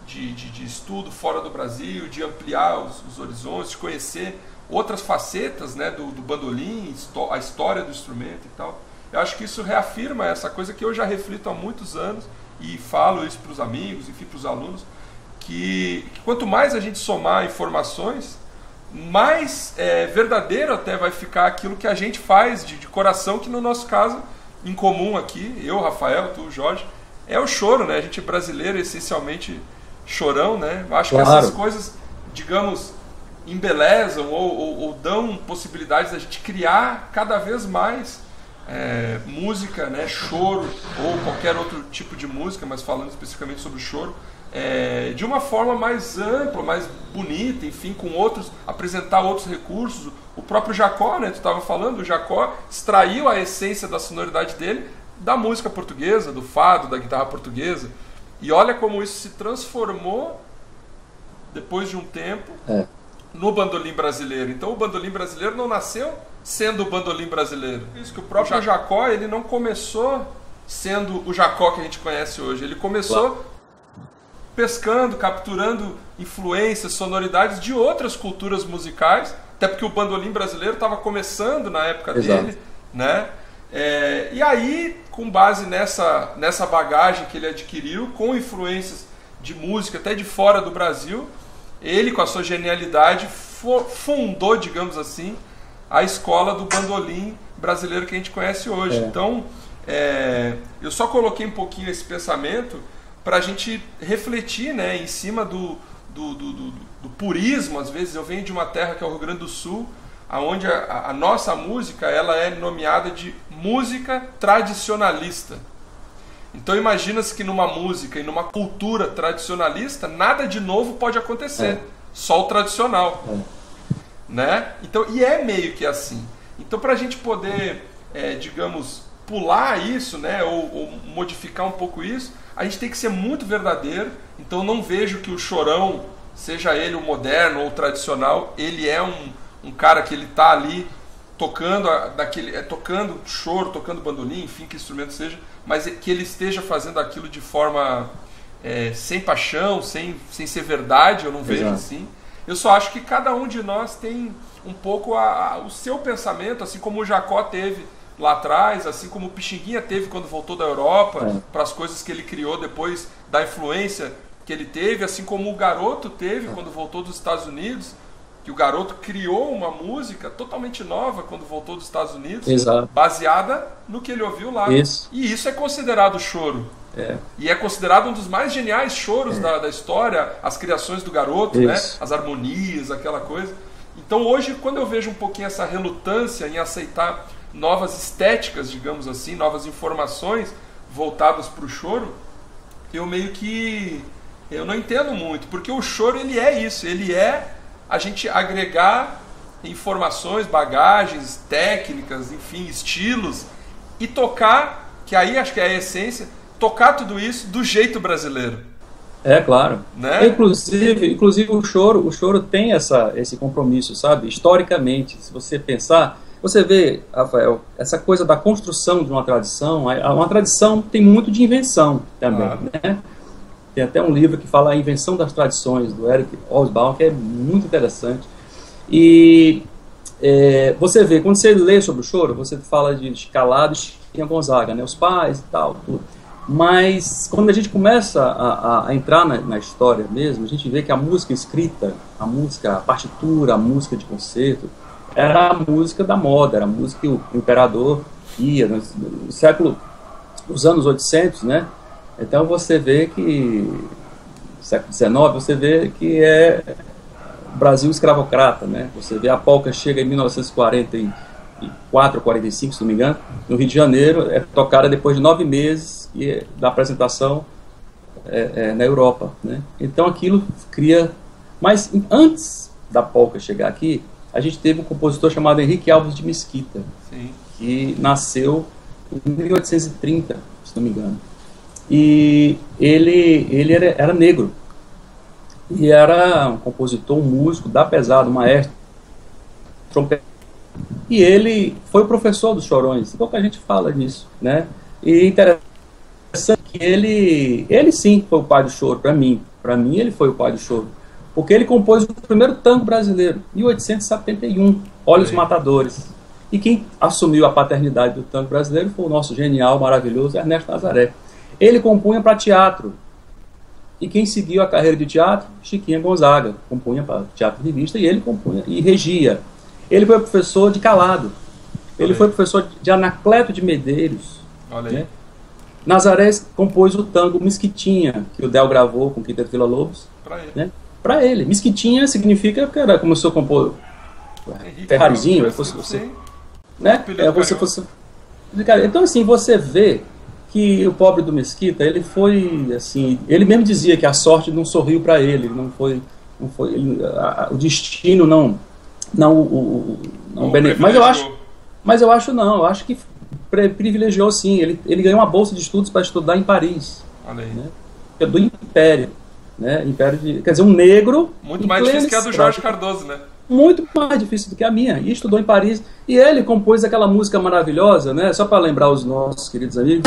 de, de, de estudo fora do Brasil, de ampliar os, os horizontes, de conhecer outras facetas, né, do, do bandolim, a história do instrumento e tal, eu acho que isso reafirma essa coisa que eu já reflito há muitos anos e falo isso para os amigos, enfim, para os alunos, que, que quanto mais a gente somar informações, mais é, verdadeiro até vai ficar aquilo que a gente faz de, de coração, que no nosso caso, em comum aqui, eu, Rafael, tu, Jorge, é o choro, né? A gente é brasileiro, essencialmente chorão, né? Acho claro. Que essas coisas, digamos, embelezam ou, ou, ou dão possibilidades da gente criar cada vez mais é, música, né? Choro ou qualquer outro tipo de música, mas falando especificamente sobre o choro, É, de uma forma mais ampla, mais bonita, enfim, com outros, apresentar outros recursos. O próprio Jacó, né, tu estava falando, o Jacó extraiu a essência da sonoridade dele da música portuguesa, do fado, da guitarra portuguesa, e olha como isso se transformou depois de um tempo é. no bandolim brasileiro. Então o bandolim brasileiro não nasceu sendo o bandolim brasileiro. Isso que o próprio Jacó, ele não começou sendo o Jacó que a gente conhece hoje, ele começou... Claro. Pescando, capturando influências, sonoridades de outras culturas musicais, até porque o bandolim brasileiro estava começando na época Exato. dele, né? É, e aí, com base nessa, nessa bagagem que ele adquiriu, com influências de música até de fora do Brasil, ele, com a sua genialidade, fundou, digamos assim, a escola do bandolim brasileiro que a gente conhece hoje. É. Então, é, eu só coloquei um pouquinho esse pensamento para a gente refletir, né, em cima do, do, do, do, do purismo. Às vezes eu venho de uma terra que é o Rio Grande do Sul, onde a, a nossa música ela é nomeada de música tradicionalista. Então imagina-se que numa música e numa cultura tradicionalista, nada de novo pode acontecer, é. só o tradicional. É. Né? Então, e é meio que assim. Então para a gente poder, é, digamos, pular isso, né, ou, ou modificar um pouco isso, a gente tem que ser muito verdadeiro. Então não vejo que o chorão, seja ele o moderno ou o tradicional, ele é um, um cara que ele está ali tocando, daquele, é, tocando choro, tocando bandolim, enfim, que instrumento seja, mas que ele esteja fazendo aquilo de forma é, sem paixão, sem, sem ser verdade, eu não vejo Exato. assim. Eu só acho que cada um de nós tem um pouco a, a, o seu pensamento, assim como o Jacó teve lá atrás, assim como o Pixinguinha teve quando voltou da Europa, é. para as coisas que ele criou depois da influência que ele teve, assim como o Garoto teve é. quando voltou dos Estados Unidos, que o Garoto criou uma música totalmente nova quando voltou dos Estados Unidos, Exato. baseada no que ele ouviu lá. Isso. E isso é considerado choro. É. E é considerado um dos mais geniais choros é. da, da história, as criações do Garoto, né? As harmonias, aquela coisa. Então hoje, quando eu vejo um pouquinho essa relutância em aceitar novas estéticas, digamos assim, novas informações voltadas para o choro, eu meio que eu não entendo muito, porque o choro ele é isso, ele é a gente agregar informações, bagagens, técnicas, enfim, estilos, e tocar, que aí acho que é a essência, tocar tudo isso do jeito brasileiro. É, claro. Né? Inclusive, inclusive o choro, o choro tem essa, esse compromisso, sabe? Historicamente, se você pensar, você vê, Rafael, essa coisa da construção de uma tradição, uma tradição tem muito de invenção também, ah. né? Tem até um livro que fala a invenção das tradições, do Eric Hobsbawm, que é muito interessante. E é, você vê, quando você lê sobre o choro, você fala de Calado e Chiquinha Gonzaga, né? Os pais e tal, tudo. Mas quando a gente começa a, a entrar na, na história mesmo, a gente vê que a música escrita, a música, a partitura, a música de concerto, era a música da moda, era a música que o imperador ia no século, nos anos oitocentos, né? Então você vê que, no século dezenove, você vê que é Brasil escravocrata, né? Você vê a polca chega em mil novecentos e quarenta e quarenta e quatro, quarenta e cinco, se não me engano, no Rio de Janeiro, é tocada depois de nove meses e, da apresentação é, é, na Europa, né? Então aquilo cria... Mas antes da polca chegar aqui, a gente teve um compositor chamado Henrique Alves de Mesquita, sim, que nasceu em mil oitocentos e trinta, se não me engano. E ele, ele era, era negro. E era um compositor, um músico, da pesada, um maestro, trompete. E ele foi o professor dos Chorões. Pouca gente fala nisso, né? E interessante que ele, ele sim foi o pai do choro, para mim. Para mim ele foi o pai do choro. Porque ele compôs o primeiro tango brasileiro, mil oitocentos e setenta e um, Olhos Matadores. E quem assumiu a paternidade do tango brasileiro foi o nosso genial, maravilhoso Ernesto Nazaré. Ele compunha para teatro. E quem seguiu a carreira de teatro? Chiquinha Gonzaga. Compunha para teatro de revista e ele compunha e regia. Ele foi professor de Calado. Ele foi professor de Anacleto de Medeiros. Olha aí. Né? Nazaré compôs o tango Mesquitinha, que o Del gravou com o Quinteto Vila Lobos. Para ele. Né? Pra ele. Mesquitinha significa que era como se eu compor Ferrarizinho. Fosse você, né? É, você fosse... Então, assim, você vê que o pobre do Mesquita, ele foi assim, ele mesmo dizia que a sorte não sorriu para ele, não foi, não foi ele, a, a, o destino não, não o, não bene... mas eu acho, mas eu acho não, eu acho que privilegiou sim. Ele, ele ganhou uma bolsa de estudos para estudar em Paris, olha aí, né? Do Império, né? Império de, quer dizer, um negro muito mais difícil que a do Jorge Cardoso, né? Muito mais difícil do que a minha, e estudou em Paris. E ele compôs aquela música maravilhosa, né? Só para lembrar os nossos queridos amigos.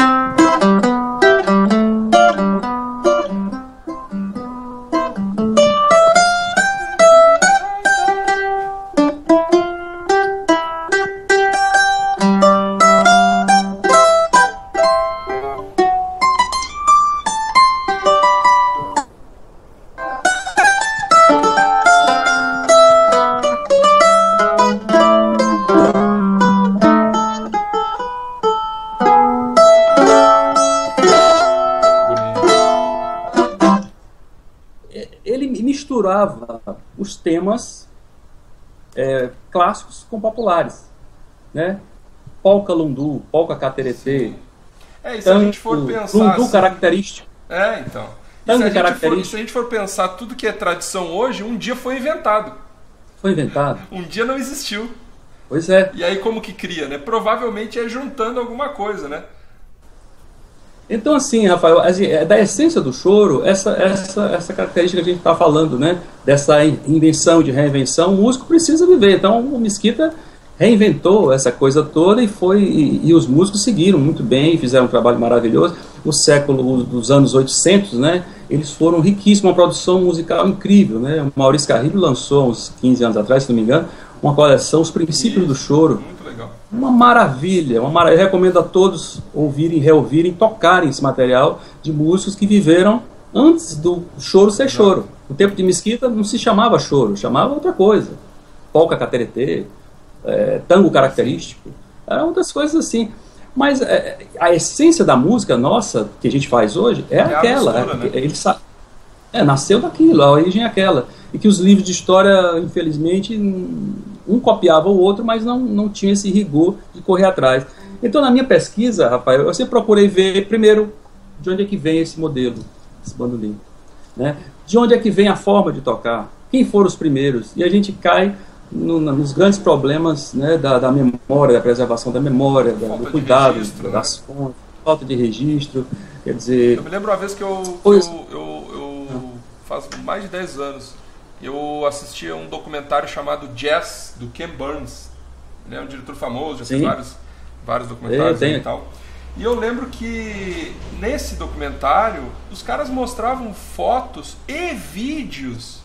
Os temas é, clássicos com populares, né? Polca lundu, polca cateretê. É, e se tango, a gente for pensar lundu assim, característico. É, então. E se, a característico. For, se a gente for pensar tudo que é tradição hoje, um dia foi inventado. Foi inventado. Um dia não existiu. Pois é. E aí como que cria, né? Provavelmente é juntando alguma coisa, né? Então, assim, Rafael, é da essência do choro, essa, essa, essa característica que a gente está falando, né? Dessa invenção, de reinvenção, o músico precisa viver. Então, o Mesquita reinventou essa coisa toda e foi e, e os músicos seguiram muito bem, fizeram um trabalho maravilhoso. O século dos anos oitocentos, né? Eles foram riquíssimos, uma produção musical incrível, né? O Maurício Carrilho lançou, uns quinze anos atrás, se não me engano, uma coleção, Os Princípios do Choro. Uma maravilha, uma maravilha. Eu recomendo a todos ouvirem, reouvirem, tocarem esse material de músicos que viveram antes do choro ser choro. O tempo de Mesquita não se chamava choro, chamava outra coisa. Polca cateretê, é, tango característico, eram outras coisas assim. Mas é, a essência da música nossa, que a gente faz hoje, é, é aquela. Mistura, né? Ele sa... é, nasceu daquilo, a origem é aquela. E que os livros de história, infelizmente... Um copiava o outro, mas não, não tinha esse rigor de correr atrás. Então, na minha pesquisa, Rafael, eu sempre procurei ver, primeiro, de onde é que vem esse modelo, esse bandolim. Né? De onde é que vem a forma de tocar? Quem foram os primeiros? E a gente cai no, no, nos grandes problemas, né, da, da memória, da preservação da memória, da, do cuidado, registro, das fontes, falta de registro. Quer dizer... Eu me lembro uma vez que eu, pois... eu, eu, eu faz mais de dez anos... Eu assisti a um documentário chamado Jazz, do Ken Burns. Ele é um diretor famoso, já fez vários, vários documentários e tal. E eu lembro que nesse documentário, os caras mostravam fotos e vídeos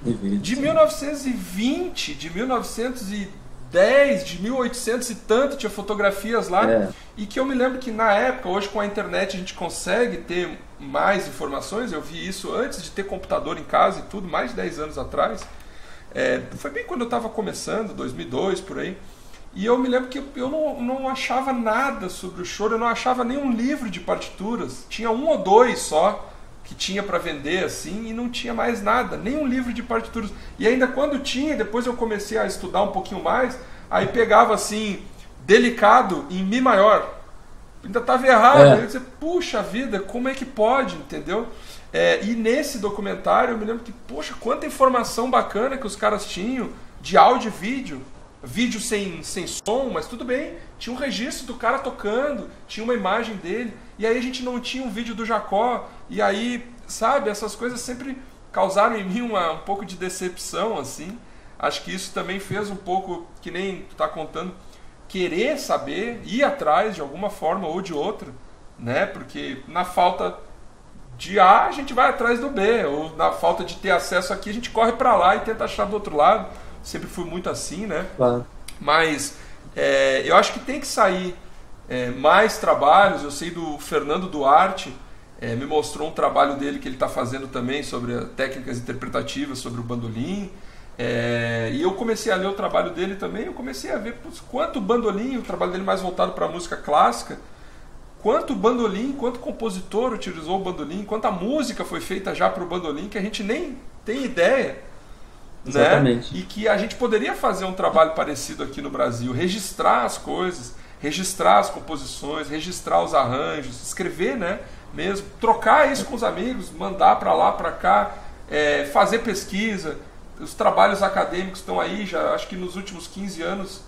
vídeo, de sim. mil novecentos e vinte, de mil novecentos e dez, de mil e oitocentos e tanto, tinha fotografias lá. É. E que eu me lembro que na época, hoje com a internet a gente consegue ter mais informações, eu vi isso antes de ter computador em casa e tudo, mais de dez anos atrás, é, foi bem quando eu estava começando, dois mil e dois, por aí, e eu me lembro que eu não, não achava nada sobre o choro, eu não achava nenhum livro de partituras, tinha um ou dois só que tinha para vender assim, e não tinha mais nada, nenhum livro de partituras, e ainda quando tinha, depois eu comecei a estudar um pouquinho mais, Aí pegava assim, delicado em Mi maior. Ainda estava errado. É. Aí você, puxa vida, como é que pode, entendeu? É, e nesse documentário eu me lembro que, poxa, quanta informação bacana que os caras tinham de áudio e vídeo. Vídeo sem, sem som, mas tudo bem. Tinha um registro do cara tocando, tinha uma imagem dele. E aí a gente não tinha um vídeo do Jacó. E aí, sabe, essas coisas sempre causaram em mim uma, um pouco de decepção, assim. Acho que isso também fez um pouco, que nem tu tá contando, querer saber, ir atrás de alguma forma ou de outra, né? Porque na falta de A, a gente vai atrás do B. Ou na falta de ter acesso aqui, a gente corre para lá e tenta achar do outro lado. Sempre fui muito assim, né? Claro. Mas é, eu acho que tem que sair é, mais trabalhos. Eu sei do Fernando Duarte, é, me mostrou um trabalho dele que ele está fazendo também sobre técnicas interpretativas, sobre o bandolim. É, e eu comecei a ler o trabalho dele também. Eu comecei a ver putz, quanto bandolim, o trabalho dele mais voltado para a música clássica, quanto bandolim, quanto compositor utilizou o bandolim, quanta música foi feita já para o bandolim, que a gente nem tem ideia. Né? E que a gente poderia fazer um trabalho parecido aqui no Brasil, registrar as coisas, registrar as composições, registrar os arranjos, escrever, né? Mesmo, trocar isso com os amigos, mandar para lá, para cá, é, fazer pesquisa. Os trabalhos acadêmicos estão aí, já acho que nos últimos quinze anos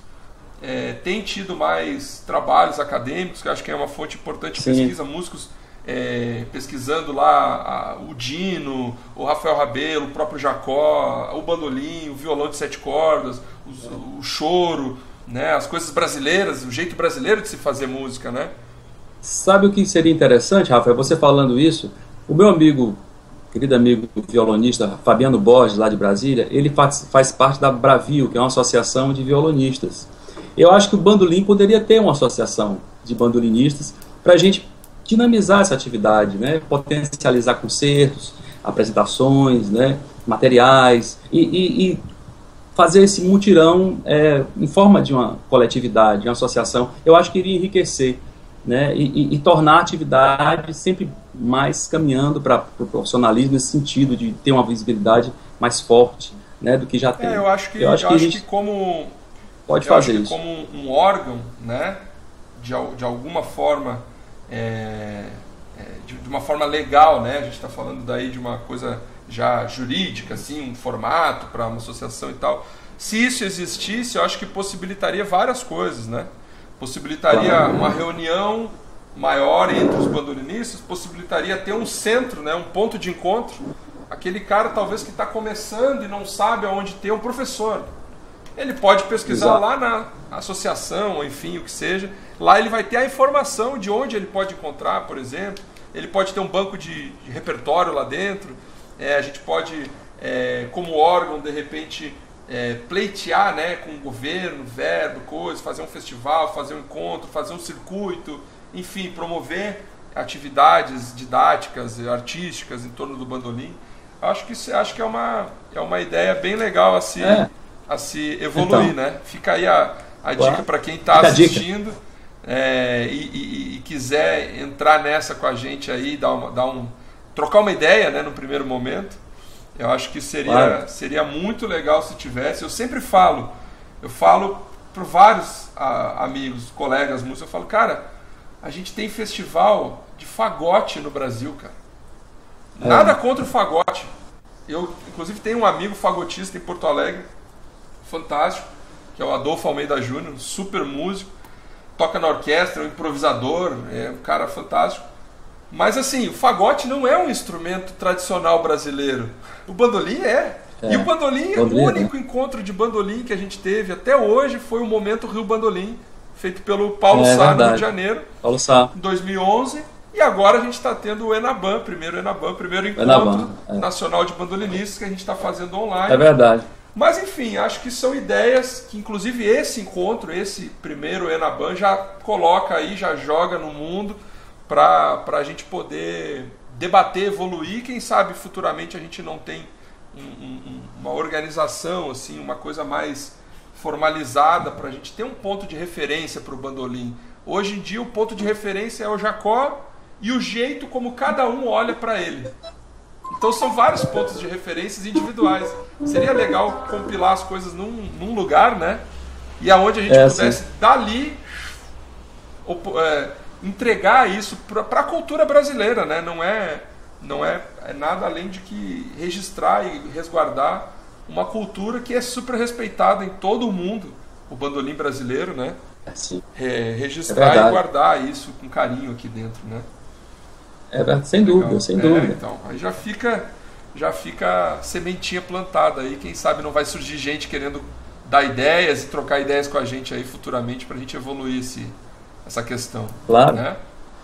é, tem tido mais trabalhos acadêmicos, que acho que é uma fonte importante de Sim. pesquisa, músicos É, pesquisando lá a, o Dino, o Rafael Rabello, o próprio Jacó, o bandolim, o violão de sete cordas, os, o choro, né, as coisas brasileiras, o jeito brasileiro de se fazer música, né? Sabe o que seria interessante, Rafael? Você falando isso, o meu amigo, querido amigo violonista Fabiano Borges, lá de Brasília, ele faz, faz parte da Bravio, que é uma associação de violonistas. Eu acho que o bandolim poderia ter uma associação de bandolinistas para a gente dinamizar essa atividade, né? Potencializar concertos, apresentações, né? Materiais e, e, e fazer esse mutirão é, em forma de uma coletividade, de uma associação. Eu acho que iria enriquecer, né? e, e, e tornar a atividade sempre mais caminhando para o profissionalismo, nesse sentido de ter uma visibilidade mais forte, né? Do que já tem. É, eu acho que, eu acho eu que, acho que como pode eu fazer acho que isso. Como um órgão, né? de, de alguma forma É, é, de, de uma forma legal, né? A gente está falando daí de uma coisa já jurídica, assim, um formato para uma associação e tal. Se isso existisse, eu acho que possibilitaria várias coisas, né? Possibilitaria uma reunião maior entre os bandolinistas, possibilitaria ter um centro, né? Um ponto de encontro. Aquele cara talvez que está começando e não sabe aonde ter, um professor. Ele pode pesquisar Exato. Lá na associação, enfim, o que seja. Lá ele vai ter a informação de onde ele pode encontrar, por exemplo. Ele pode ter um banco de, de repertório lá dentro. É, a gente pode, é, como órgão, de repente, é, pleitear, né, com o governo, verbo, coisa, fazer um festival, fazer um encontro, fazer um circuito, enfim, promover atividades didáticas, artísticas em torno do bandolim. Acho que, isso, acho que é, uma, é uma ideia bem legal a se, é. a se evoluir. Então, né? Fica aí a, a dica para quem está assistindo. É, e, e, e quiser entrar nessa com a gente aí, dar uma, dar um, trocar uma ideia, né, no primeiro momento, eu acho que seria, claro. seria muito legal se tivesse. Eu sempre falo, eu falo para vários a, amigos, colegas músicos, eu falo, cara, a gente tem festival de fagote no Brasil, cara. Nada é. contra o fagote. Eu, inclusive, tenho um amigo fagotista em Porto Alegre, fantástico, que é o Adolfo Almeida Júnior, super músico. Toca na orquestra, é um improvisador, é um cara fantástico. Mas assim, o fagote não é um instrumento tradicional brasileiro. O bandolim é. é. E o bandolim, o único né? encontro de bandolim que a gente teve até hoje foi o Momento Rio Bandolim, feito pelo Paulo é, Sá, no Rio de Janeiro, Paulo Sá. em dois mil e onze. E agora a gente está tendo o Enaban, primeiro Enaban, primeiro Encontro Enaban, é. Nacional de Bandolinistas, que a gente está fazendo online. É verdade. Mas, enfim, acho que são ideias que, inclusive, esse encontro, esse primeiro Enaban, já coloca aí, já joga no mundo para para a gente poder debater, evoluir. Quem sabe futuramente a gente não tem um, um, uma organização, assim, uma coisa mais formalizada para a gente ter um ponto de referência para o bandolim. Hoje em dia, o ponto de referência é o Jacó e o jeito como cada um olha para ele. Então são vários pontos de referências individuais. Seria legal compilar as coisas num, num lugar, né? e aonde a gente é, pudesse, sim. dali, é, entregar isso para a cultura brasileira, né? Não é, não é, é nada além de que registrar e resguardar uma cultura que é super respeitada em todo o mundo, o bandolim brasileiro, né? Sim. Re registrar é e guardar isso com carinho aqui dentro, né? É, sem Legal. dúvida, sem é, dúvida. Então, aí já fica, já fica a sementinha plantada aí, quem sabe não vai surgir gente querendo dar ideias e trocar ideias com a gente aí futuramente para a gente evoluir esse, essa questão. Claro. Né?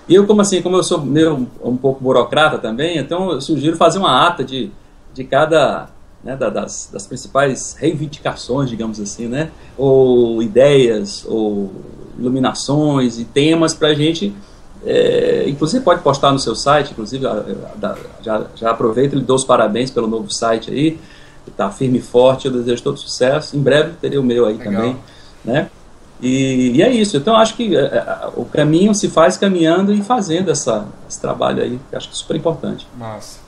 E eu, como assim, como eu sou meio um pouco burocrata também, então eu sugiro fazer uma ata de, de cada... Né, das, das principais reivindicações, digamos assim, né, ou ideias, ou iluminações e temas para a gente, é, inclusive pode postar no seu site, inclusive já, já aproveito e lhe dou os parabéns pelo novo site aí, está firme e forte, eu desejo todo sucesso, em breve terei o meu aí Legal. também, né, e, e é isso, então acho que é, o caminho se faz caminhando e fazendo essa, esse trabalho aí, que acho que é super importante. Massa.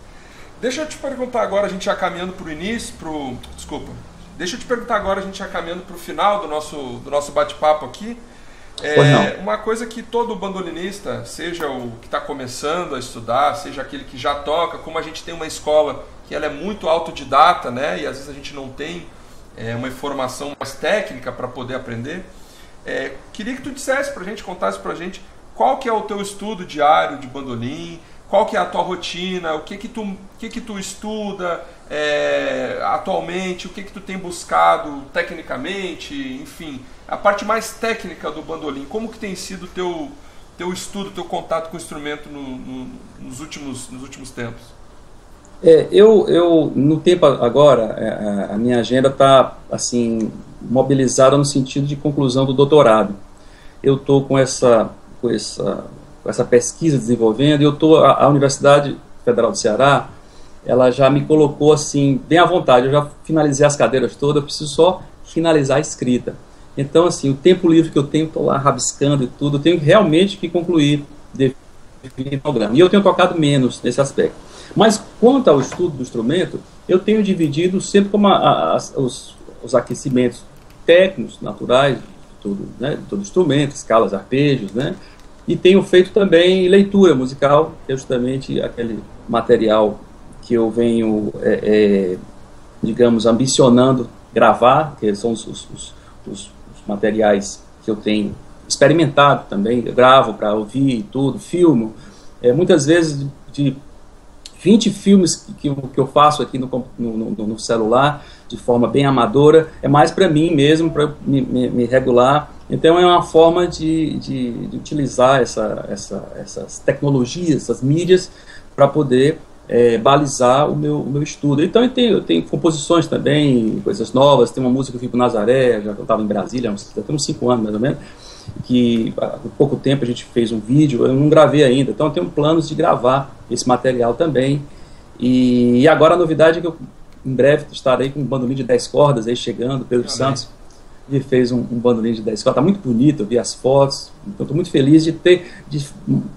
Deixa eu te perguntar agora, a gente já caminhando para o início, pro, desculpa, deixa eu te perguntar agora, a gente já caminhando para o final do nosso, do nosso bate-papo aqui, é, uma coisa que todo bandolinista, seja o que está começando a estudar, seja aquele que já toca, como a gente tem uma escola que ela é muito autodidata, né, e às vezes a gente não tem é, uma informação mais técnica para poder aprender, é, queria que tu dissesse para a gente, contasse para a gente qual que é o teu estudo diário de bandolim, qual que é a tua rotina, o que que tu, que que tu estuda é, atualmente, o que que tu tem buscado tecnicamente, enfim, a parte mais técnica do bandolim, como que tem sido o teu, teu estudo, teu contato com o instrumento no, no, nos, últimos, nos últimos tempos? É, eu, eu, no tempo agora, a minha agenda está, assim, mobilizada no sentido de conclusão do doutorado. Eu estou com essa... Com essa essa pesquisa desenvolvendo, e eu estou, a, a Universidade Federal do Ceará, ela já me colocou assim, bem à vontade, eu já finalizei as cadeiras todas, eu preciso só finalizar a escrita. Então, assim, o tempo livre que eu tenho, estou lá rabiscando e tudo, eu tenho realmente que concluir o programa. E eu tenho tocado menos nesse aspecto. Mas, quanto ao estudo do instrumento, eu tenho dividido sempre como a, a, os, os aquecimentos técnicos, naturais, tudo, né, de todo instrumento, escalas, arpejos, né, e tenho feito também leitura musical, que é justamente aquele material que eu venho, é, é, digamos, ambicionando gravar, que são os, os, os, os materiais que eu tenho experimentado também, eu gravo para ouvir e tudo, filmo. É, muitas vezes, de vinte filmes que, que eu faço aqui no, no, no celular, de forma bem amadora, é mais para mim mesmo, para me, me, me regular. Então é uma forma de, de, de utilizar essa, essa, essas tecnologias, essas mídias, para poder é, balizar o meu, o meu estudo. Então eu tenho, eu tenho composições também, coisas novas, tem uma música que eu fiz com Nazaré, já cantava em Brasília, até uns cinco anos mais ou menos, que há pouco tempo a gente fez um vídeo, eu não gravei ainda, então eu tenho planos de gravar esse material também. E, e agora a novidade é que eu em breve estarei com um bandolim de dez cordas aí chegando, Pedro ah, Santos. Ele fez um, um bandolim de dez cordas, está muito bonito, eu vi as fotos, então estou muito feliz de ter, de,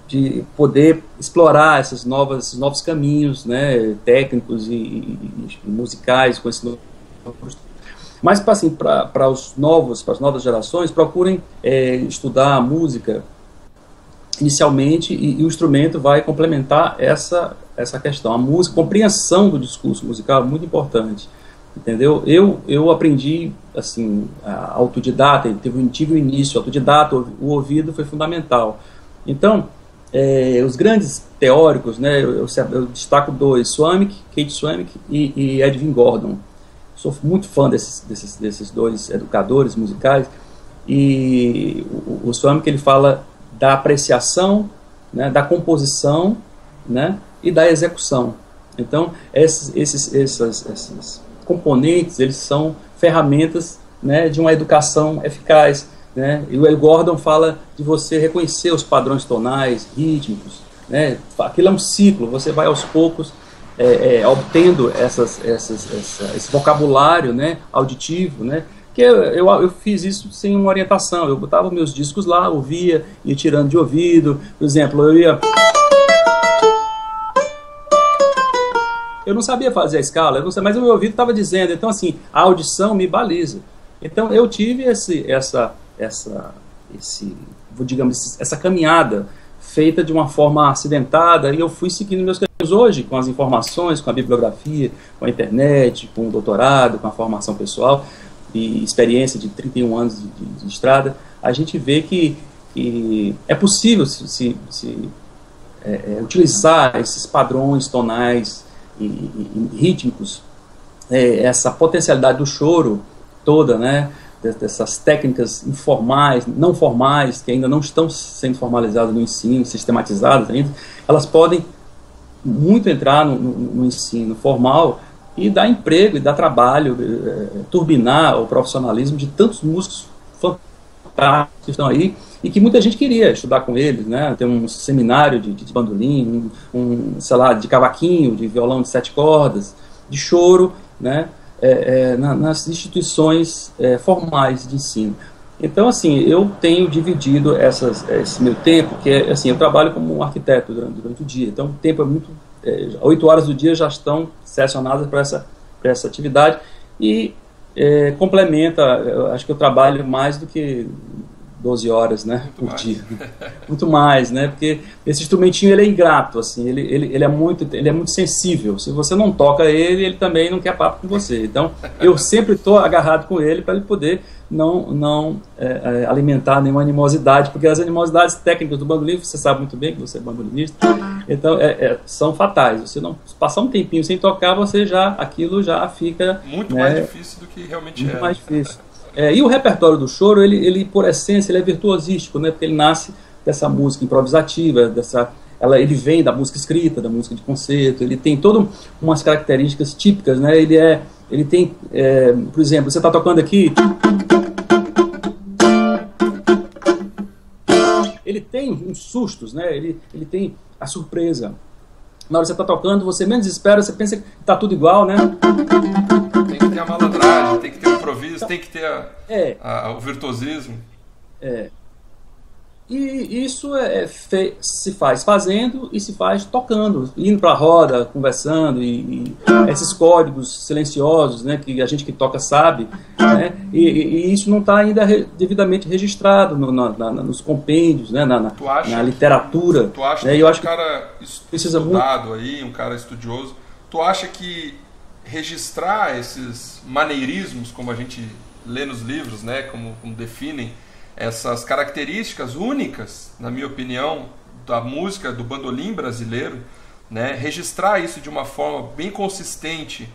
de poder explorar essas novas, esses novos caminhos, né, técnicos e, e, e musicais com esse novo. Mas assim, para os novos, para as novas gerações, procurem é, estudar a música inicialmente e, e o instrumento vai complementar essa essa questão. A música, a compreensão do discurso musical é muito importante. Entendeu? Eu, eu aprendi, assim, autodidata, tive, tive o início, autodidata, o, o ouvido foi fundamental. Então, é, os grandes teóricos, né, eu, eu, eu destaco dois, Swamek, Kate Swamek e, e Edwin Gordon. Sou muito fã desses, desses, desses dois educadores musicais. E o, o Swamek, ele fala da apreciação, né, da composição, né, e da execução. Então, esses, esses, essas... essas componentes, eles são ferramentas, né, de uma educação eficaz, né? E o Gordon fala de você reconhecer os padrões tonais, rítmicos, né? Aquilo é um ciclo, você vai aos poucos é, é, obtendo essas, essas, essa, esse vocabulário, né, auditivo, né? Que eu, eu, eu fiz isso sem uma orientação, eu botava meus discos lá, ouvia, ia tirando de ouvido, por exemplo, eu ia... Eu não sabia fazer a escala, eu não sabia, mas o meu ouvido estava dizendo. Então, assim, a audição me baliza. Então eu tive esse, essa, essa, esse, digamos, essa caminhada feita de uma forma acidentada, e eu fui seguindo meus caminhos hoje, com as informações, com a bibliografia, com a internet, com o doutorado, com a formação pessoal e experiência de trinta e um anos de, de, de estrada, a gente vê que, que é possível se, se, se é, utilizar esses padrões tonais e, e, e rítmicos, é, essa potencialidade do choro toda, né, dessas técnicas informais, não formais, que ainda não estão sendo formalizadas no ensino, sistematizadas ainda, elas podem muito entrar no, no, no ensino formal e dar emprego, e dar trabalho, é, turbinar o profissionalismo de tantos músicos fantásticos que estão aí, e que muita gente queria estudar com eles, né, ter um seminário de, de bandolim, um, um, sei lá, de cavaquinho, de violão de sete cordas, de choro, né, É, é, na, nas instituições é, formais de ensino. Então, assim, eu tenho dividido essas, esse meu tempo, que é, assim, eu trabalho como um arquiteto durante, durante o dia, então o tempo é muito... oito é, horas do dia já estão selecionadas para essa, para essa atividade, e é, complementa, eu acho que eu trabalho mais do que doze horas, né, muito por mais. dia. Muito mais, né, porque esse instrumentinho, ele é ingrato, assim, ele, ele, ele, é muito, ele é muito sensível. Se você não toca ele, ele também não quer papo com você. Então, eu sempre estou agarrado com ele para ele poder não, não é, alimentar nenhuma animosidade, porque as animosidades técnicas do bandolim, você sabe muito bem que você é bandolinista, então, é, é, são fatais. Você não passar um tempinho sem tocar, você já, aquilo já fica... Muito, né, mais difícil do que realmente muito é. Muito mais difícil. É, e o repertório do choro, ele, ele por essência, ele é virtuosístico, né, porque ele nasce dessa música improvisativa, dessa, ela, ele vem da música escrita, da música de concerto, ele tem todas umas características típicas, né, ele, é, ele tem, é, por exemplo, você está tocando aqui, ele tem uns sustos, né, ele, ele tem a surpresa. Na hora que você está tocando, você menos espera, você pensa que está tudo igual, né? Tem que ter a malandragem, tem que ter o improviso, então, tem que ter a, é, a, o virtuosismo. É. E isso é, fe, se faz fazendo e se faz tocando, indo para a roda, conversando, e, e esses códigos silenciosos, né, que a gente que toca sabe, né, e, e isso não está ainda re, devidamente registrado no, na, na, nos compêndios, né, na, na, tu acha, na literatura. Tu acha, né, que eu acho um cara estudado muito... aí, um cara estudioso, tu acha que registrar esses maneirismos, como a gente lê nos livros, né, como, como definem, essas características únicas, na minha opinião, da música do bandolim brasileiro, né, registrar isso de uma forma bem consistente,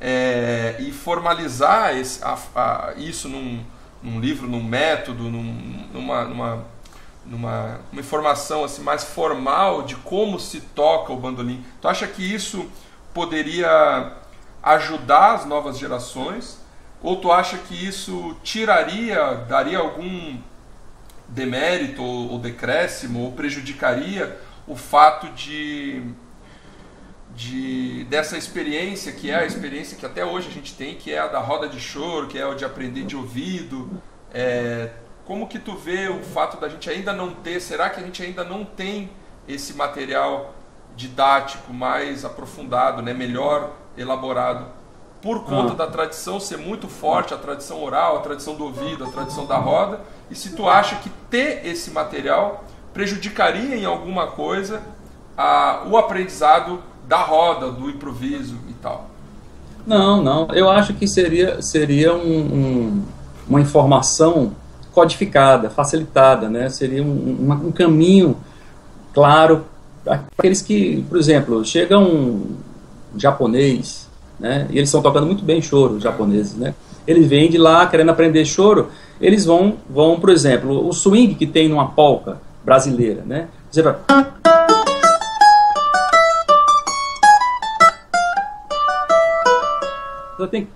é, e formalizar esse, a, a, isso num, num livro, num método, num, numa, numa, numa uma informação assim, mais formal de como se toca o bandolim. Tu acha que isso poderia ajudar as novas gerações? Ou tu acha que isso tiraria, daria algum demérito ou decréscimo, ou prejudicaria o fato de, de dessa experiência, que é a experiência que até hoje a gente tem, que é a da roda de choro, que é o de aprender de ouvido? É, como que tu vê o fato da gente ainda não ter, será que a gente ainda não tem esse material didático mais aprofundado, né, melhor elaborado? Por conta da tradição ser muito forte, a tradição oral, a tradição do ouvido, a tradição da roda, e se tu acha que ter esse material prejudicaria em alguma coisa a, o aprendizado da roda, do improviso e tal? Não, não. Eu acho que seria, seria um, um, uma informação codificada, facilitada, né? Seria um, um, um caminho claro para aqueles que, por exemplo, chega um japonês, né, e eles estão tocando muito bem choro, os japoneses, né? Eles vêm de lá querendo aprender choro, eles vão, vão, por exemplo, o swing que tem numa polca brasileira, né? Você vai... Você tem...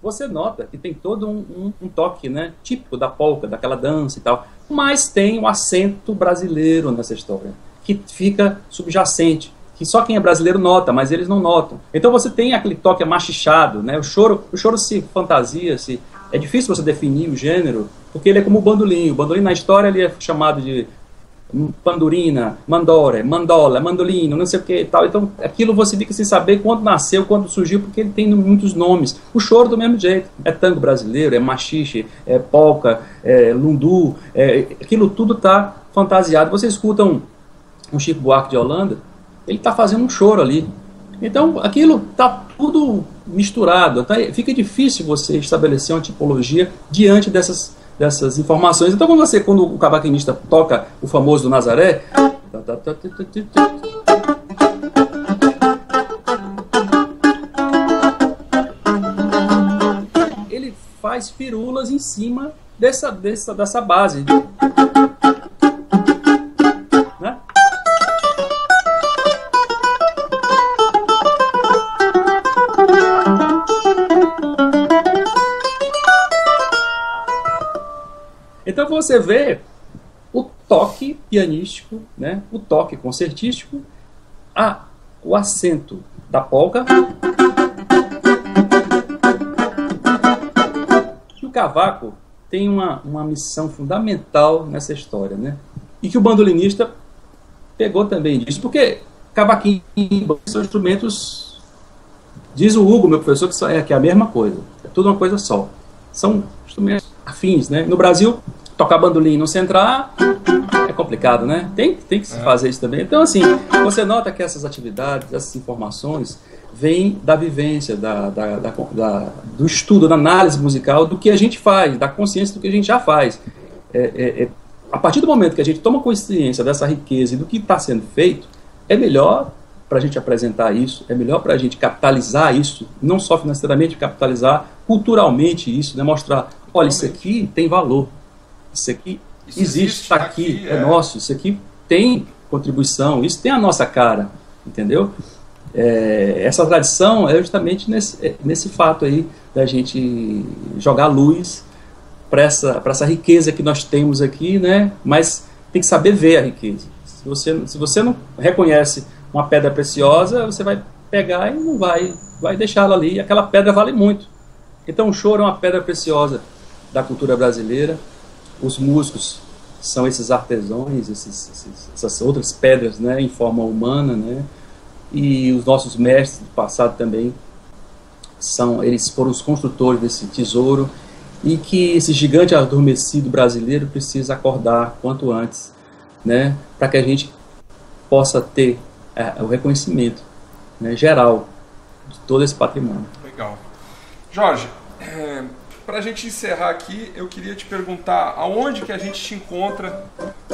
Você nota que tem todo um, um, um toque, né, típico da polca, daquela dança e tal, mas tem um acento brasileiro nessa história, que fica subjacente, que só quem é brasileiro nota, mas eles não notam. Então você tem aquele toque machichado, né, o choro, o choro se fantasia, se... é difícil você definir o gênero, porque ele é como o bandolim, o bandolim na história ele é chamado de pandurina, mandora, mandola, mandolino, não sei o que e tal. Então aquilo você fica sem saber quando nasceu, quando surgiu, porque ele tem muitos nomes. O choro do mesmo jeito, é tango brasileiro, é machixe, é polca, é lundu, é, aquilo tudo está fantasiado. Você escuta um, um Chico Buarque de Holanda, ele está fazendo um choro ali. Então aquilo está tudo misturado, tá? Fica difícil você estabelecer uma tipologia diante dessas dessas informações. Então quando você, quando o cavaquinista toca o famoso do Nazaré, ele faz firulas em cima dessa, dessa, dessa base, né? Então você vê o toque pianístico, né? O toque concertístico, a, o acento da polca e o cavaco tem uma, uma missão fundamental nessa história, né? E que o bandolinista pegou também disso, porque cavaquinho são instrumentos, diz o Hugo, meu professor, que é, que é a mesma coisa, é tudo uma coisa só, são instrumentos afins, né? No Brasil, tocar bandolim e não centrar é complicado, né? Tem, tem que se fazer isso também. Então, assim, você nota que essas atividades, essas informações, vêm da vivência, da, da, da, da, do estudo, da análise musical, do que a gente faz, da consciência do que a gente já faz. É, é, é, a partir do momento que a gente toma consciência dessa riqueza e do que está sendo feito, é melhor para a gente apresentar isso, é melhor para a gente capitalizar isso, não só financeiramente, capitalizar culturalmente isso, né? Mostrar, olha, isso aqui tem valor, isso aqui isso existe, está aqui, aqui é, é nosso, isso aqui tem contribuição, isso tem a nossa cara, entendeu? É, essa tradição é justamente nesse, nesse fato aí da gente jogar luz para essa, para essa riqueza que nós temos aqui, né? Mas tem que saber ver a riqueza. Se você, se você não reconhece uma pedra preciosa, você vai pegar e não vai, vai deixá-la ali, aquela pedra vale muito. Então o choro é uma pedra preciosa da cultura brasileira, os músicos são esses artesãos, esses, esses, essas outras pedras, né, em forma humana, né, e os nossos mestres do passado também são, eles foram os construtores desse tesouro, e que esse gigante adormecido brasileiro precisa acordar quanto antes, né, para que a gente possa ter é, o reconhecimento, né, geral de todo esse patrimônio. Legal. Jorge, é, para a gente encerrar aqui, eu queria te perguntar aonde que a gente te encontra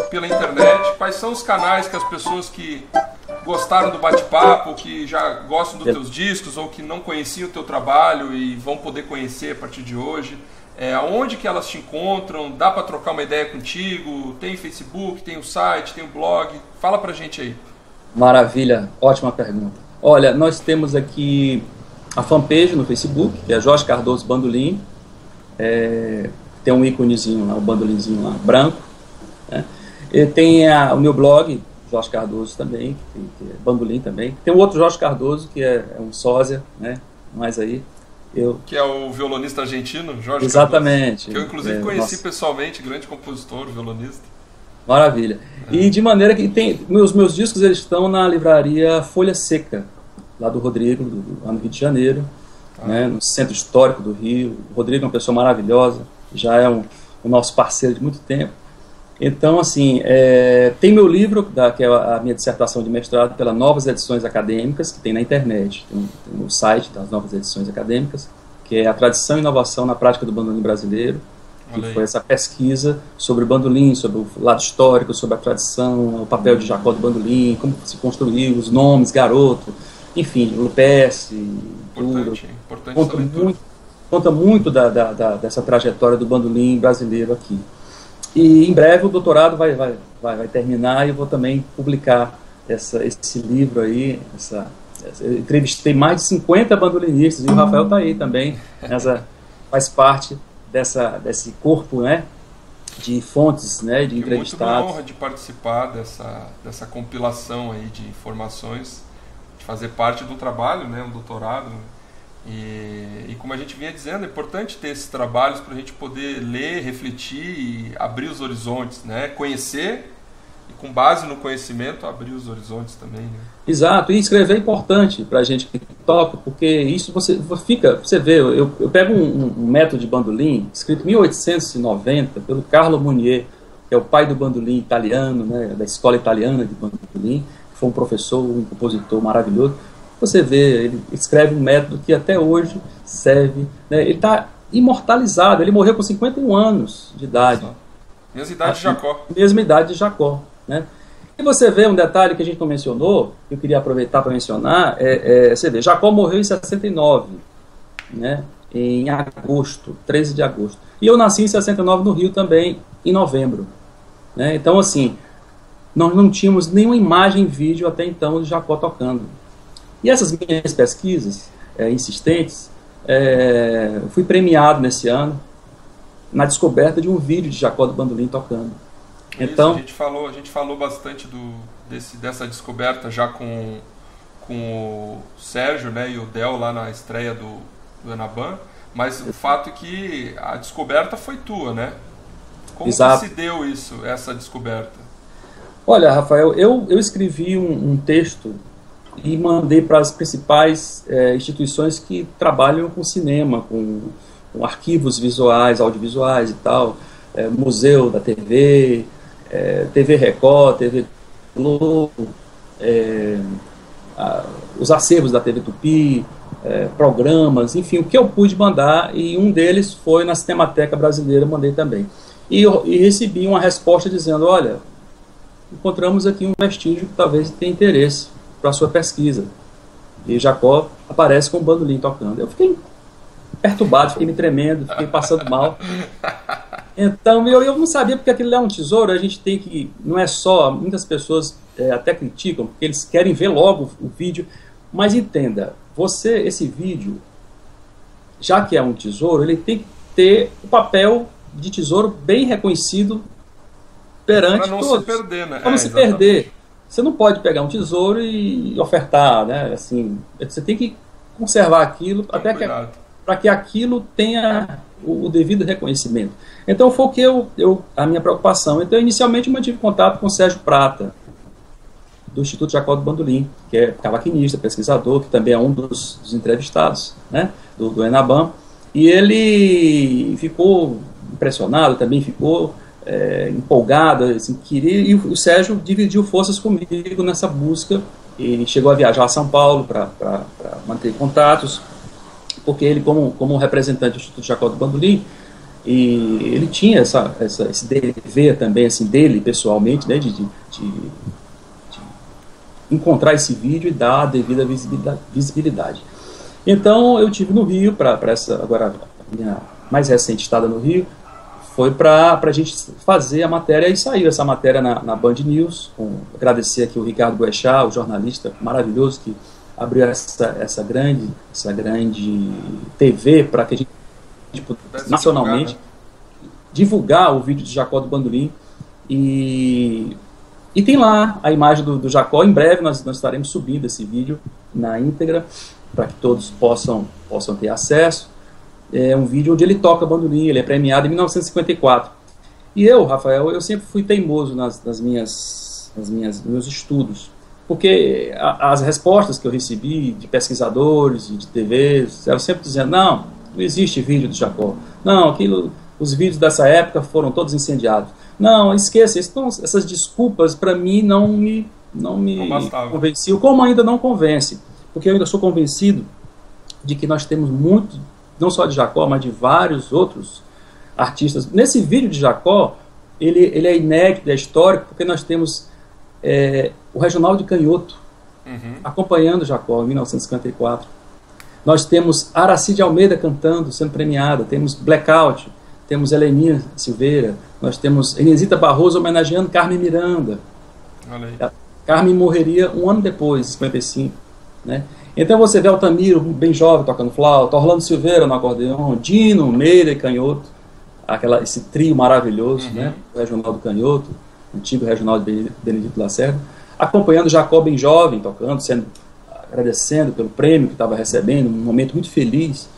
pela internet, quais são os canais que as pessoas que gostaram do bate-papo, que já gostam dos teus discos ou que não conheciam o teu trabalho e vão poder conhecer a partir de hoje, é, aonde que elas te encontram, dá para trocar uma ideia contigo, tem Facebook, tem o site, tem o blog, fala para a gente aí. Maravilha, ótima pergunta. Olha, nós temos aqui a fanpage no Facebook, que é Jorge Cardoso Bandolim, é, tem um íconezinho lá, um bandolinzinho lá, branco, né? E tem a, o meu blog, Jorge Cardoso também, que, que é Bandolim também. Tem um outro Jorge Cardoso, que é, é um sósia, né? Mas aí eu... Que é o violonista argentino, Jorge Exatamente. Cardoso. Que eu inclusive é, conheci nossa. pessoalmente, grande compositor, violonista. Maravilha. É. E de maneira que tem... Meus, meus discos, eles estão na livraria Folha Seca, lá do Rodrigo, do, lá no Rio de Janeiro, ah. né, no Centro Histórico do Rio. O Rodrigo é uma pessoa maravilhosa, já é um, o nosso parceiro de muito tempo. Então, assim, é, tem meu livro, da, que é a minha dissertação de mestrado, pela Novas Edições Acadêmicas, que tem na internet, tem, tem o site das Novas Edições Acadêmicas, que é a Tradição e Inovação na Prática do Bandolim Brasileiro, que foi essa pesquisa sobre o bandolim, sobre o lado histórico, sobre a tradição, o papel de Jacó do Bandolim, como se construiu, os nomes, Garoto... Enfim, Luperce, importante, importante conta, muito, conta muito da, da, da, dessa trajetória do bandolim brasileiro aqui. E em breve o doutorado vai, vai, vai, vai terminar e eu vou também publicar essa, esse livro aí. Essa, essa, eu entrevistei mais de cinquenta bandolinistas e o Rafael está aí também, nessa, faz parte dessa, desse corpo, né, de fontes, né, de entrevistados. É uma honra de participar dessa, dessa compilação aí de informações, fazer parte do trabalho, né, um doutorado, e, e como a gente vinha dizendo, é importante ter esses trabalhos para a gente poder ler, refletir e abrir os horizontes, né, conhecer e com base no conhecimento abrir os horizontes também, né? Exato, e escrever é importante para a gente que toca, porque isso você fica, você vê, eu, eu pego um, um método de bandolim escrito em mil oitocentos e noventa pelo Carlo Munier, que é o pai do bandolim italiano, né, da escola italiana de bandolim, que foi um professor, um compositor maravilhoso. Você vê, ele escreve um método que até hoje serve, né? Ele está imortalizado, ele morreu com cinquenta e um anos de idade. Mesma idade assim, de Jacó. Mesma idade de Jacó, né? E você vê um detalhe que a gente não mencionou, que eu queria aproveitar para mencionar, é, é, você vê, Jacó morreu em sessenta e nove, né? Em agosto, treze de agosto. E eu nasci em sessenta e nove no Rio também, em novembro, né? Então, assim, nós não tínhamos nenhuma imagem em vídeo até então de Jacó tocando. E essas minhas pesquisas é, insistentes, é, eu fui premiado nesse ano na descoberta de um vídeo de Jacó do Bandolim tocando. Isso, então, a gente falou, a gente falou bastante do, desse, dessa descoberta já com, com o Sérgio, né, e o Del lá na estreia do, do Enaban, mas o fato é que a descoberta foi tua, né? Como Exato. Que se deu isso, essa descoberta? Olha, Rafael, eu, eu escrevi um, um texto e mandei para as principais é, instituições que trabalham com cinema, com, com arquivos visuais, audiovisuais e tal, é, museu da T V, é, T V Record, T V Globo, é, a, os acervos da T V Tupi, é, programas, enfim, o que eu pude mandar, e um deles foi na Cinemateca Brasileira, eu mandei também. E, eu, e recebi uma resposta dizendo, olha, encontramos aqui um vestígio que talvez tenha interesse para sua pesquisa. E Jacó aparece com o bandolim tocando. Eu fiquei perturbado, fiquei me tremendo, fiquei passando mal. Então, eu, eu não sabia, porque aquilo é um tesouro, a gente tem que, não é só, muitas pessoas é, até criticam, porque eles querem ver logo o vídeo, mas entenda, você, esse vídeo, já que é um tesouro, ele tem que ter o papel de tesouro bem reconhecido perante todos. Para não todos. se perder, né? Para não é, se exatamente. perder. Você não pode pegar um tesouro e ofertar, né? Assim, você tem que conservar aquilo até que, para que aquilo tenha o, o devido reconhecimento. Então foi o que eu, eu, a minha preocupação. Então, inicialmente, eu mantive contato com o Sérgio Prata, do Instituto Jacó do Bandolim, que é cavaquinista, pesquisador, que também é um dos, dos entrevistados, né? do, do Enaban. E ele ficou impressionado, também ficou... É, empolgada, assim, queria, e o Sérgio dividiu forças comigo nessa busca, e chegou a viajar a São Paulo para manter contatos, porque ele, como, como representante do Instituto Jacó do Bandolim, e ele tinha essa, essa, esse dever também, assim, dele pessoalmente, né, de, de, de, de encontrar esse vídeo e dar a devida visibilidade. Então, eu estive no Rio, para essa, agora, minha mais recente estada no Rio, foi para a gente fazer a matéria, e saiu essa matéria na, na Band News. Com, agradecer aqui o Ricardo Boechat, o jornalista maravilhoso que abriu essa, essa, grande, essa grande T V para que a gente, tipo, nacionalmente, divulgar, né? divulgar o vídeo de Jacó do Bandolim. E, e tem lá a imagem do, do Jacó. Em breve nós, nós estaremos subindo esse vídeo na íntegra, para que todos possam, possam ter acesso. É um vídeo onde ele toca bandolim, ele é premiado em mil novecentos e cinquenta e quatro. E eu, Rafael, eu sempre fui teimoso nas, nas minhas, nas minhas, meus estudos, porque a, as respostas que eu recebi de pesquisadores, de T Vs, eram sempre dizendo, não, não existe vídeo do Jacó, não, aquilo, os vídeos dessa época foram todos incendiados, não, esqueça, então, essas desculpas para mim não me, não me convenciam, como ainda não convence, porque eu ainda sou convencido de que nós temos muito, não só de Jacó, mas de vários outros artistas. Nesse vídeo de Jacó, ele, ele é inédito, é histórico, porque nós temos é, o Regional de Canhoto, uhum, acompanhando Jacó em mil novecentos e cinquenta e quatro. Nós temos Aracide Almeida cantando, sendo premiada, temos Blackout, temos Heleninha Silveira, nós temos Inesita Barroso homenageando Carmen Miranda. Olha aí. Carmen morreria um ano depois, em cinquenta e cinco, né? Então você vê Altamiro, bem jovem, tocando flauta, Orlando Silveira no acordeon, Dino, Meira e Canhoto, aquela, esse trio maravilhoso, uhum, né? O Regional do Canhoto, antigo Regional de Benedito Lacerda, acompanhando Jacó bem jovem, tocando, sendo, agradecendo pelo prêmio que estava recebendo, um momento muito feliz.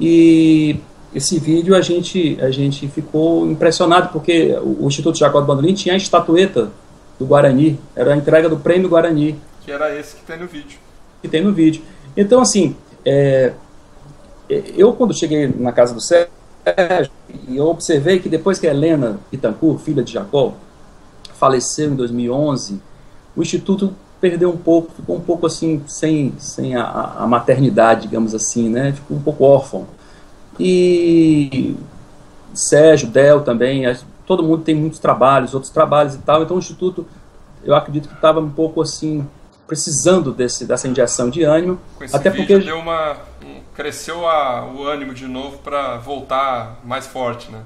E esse vídeo a gente, a gente ficou impressionado, porque o Instituto Jacó do Bandolim tinha a estatueta do Guarani, era a entrega do Prêmio Guarani. Que era esse que tem no vídeo. Que tem no vídeo. Então, assim, é, eu quando cheguei na casa do Sérgio, eu observei que depois que a Helena Itancur, filha de Jacó, faleceu em dois mil e onze, o Instituto perdeu um pouco, ficou um pouco assim, sem, sem a, a maternidade, digamos assim, né? Ficou um pouco órfão. E Sérgio, Del também, todo mundo tem muitos trabalhos, outros trabalhos e tal, então o Instituto, eu acredito que estava um pouco assim, precisando desse, dessa injeção de ânimo. Com esse até vídeo porque deu uma, cresceu a, o ânimo de novo para voltar mais forte, né?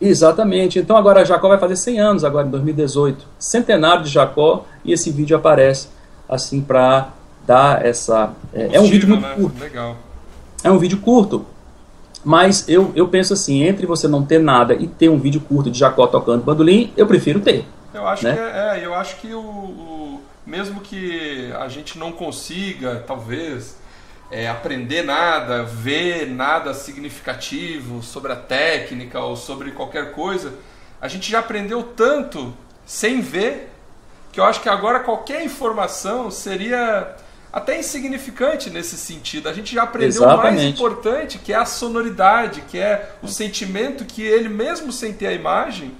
Exatamente. Então agora Jacó vai fazer cem anos agora em dois mil e dezoito, centenário de Jacó, e esse vídeo aparece assim para dar essa... É, é um vídeo muito curto. Legal. É um vídeo curto, mas eu, eu penso assim, entre você não ter nada e ter um vídeo curto de Jacó tocando bandolim, eu prefiro ter. Eu acho, né? que, é, é, eu acho que o, o, mesmo que a gente não consiga, talvez, é, aprender nada, ver nada significativo sobre a técnica ou sobre qualquer coisa, a gente já aprendeu tanto sem ver, que eu acho que agora qualquer informação seria... até insignificante nesse sentido. A gente já aprendeu o mais importante, que é a sonoridade, que é o sentimento que ele, mesmo sem ter a imagem,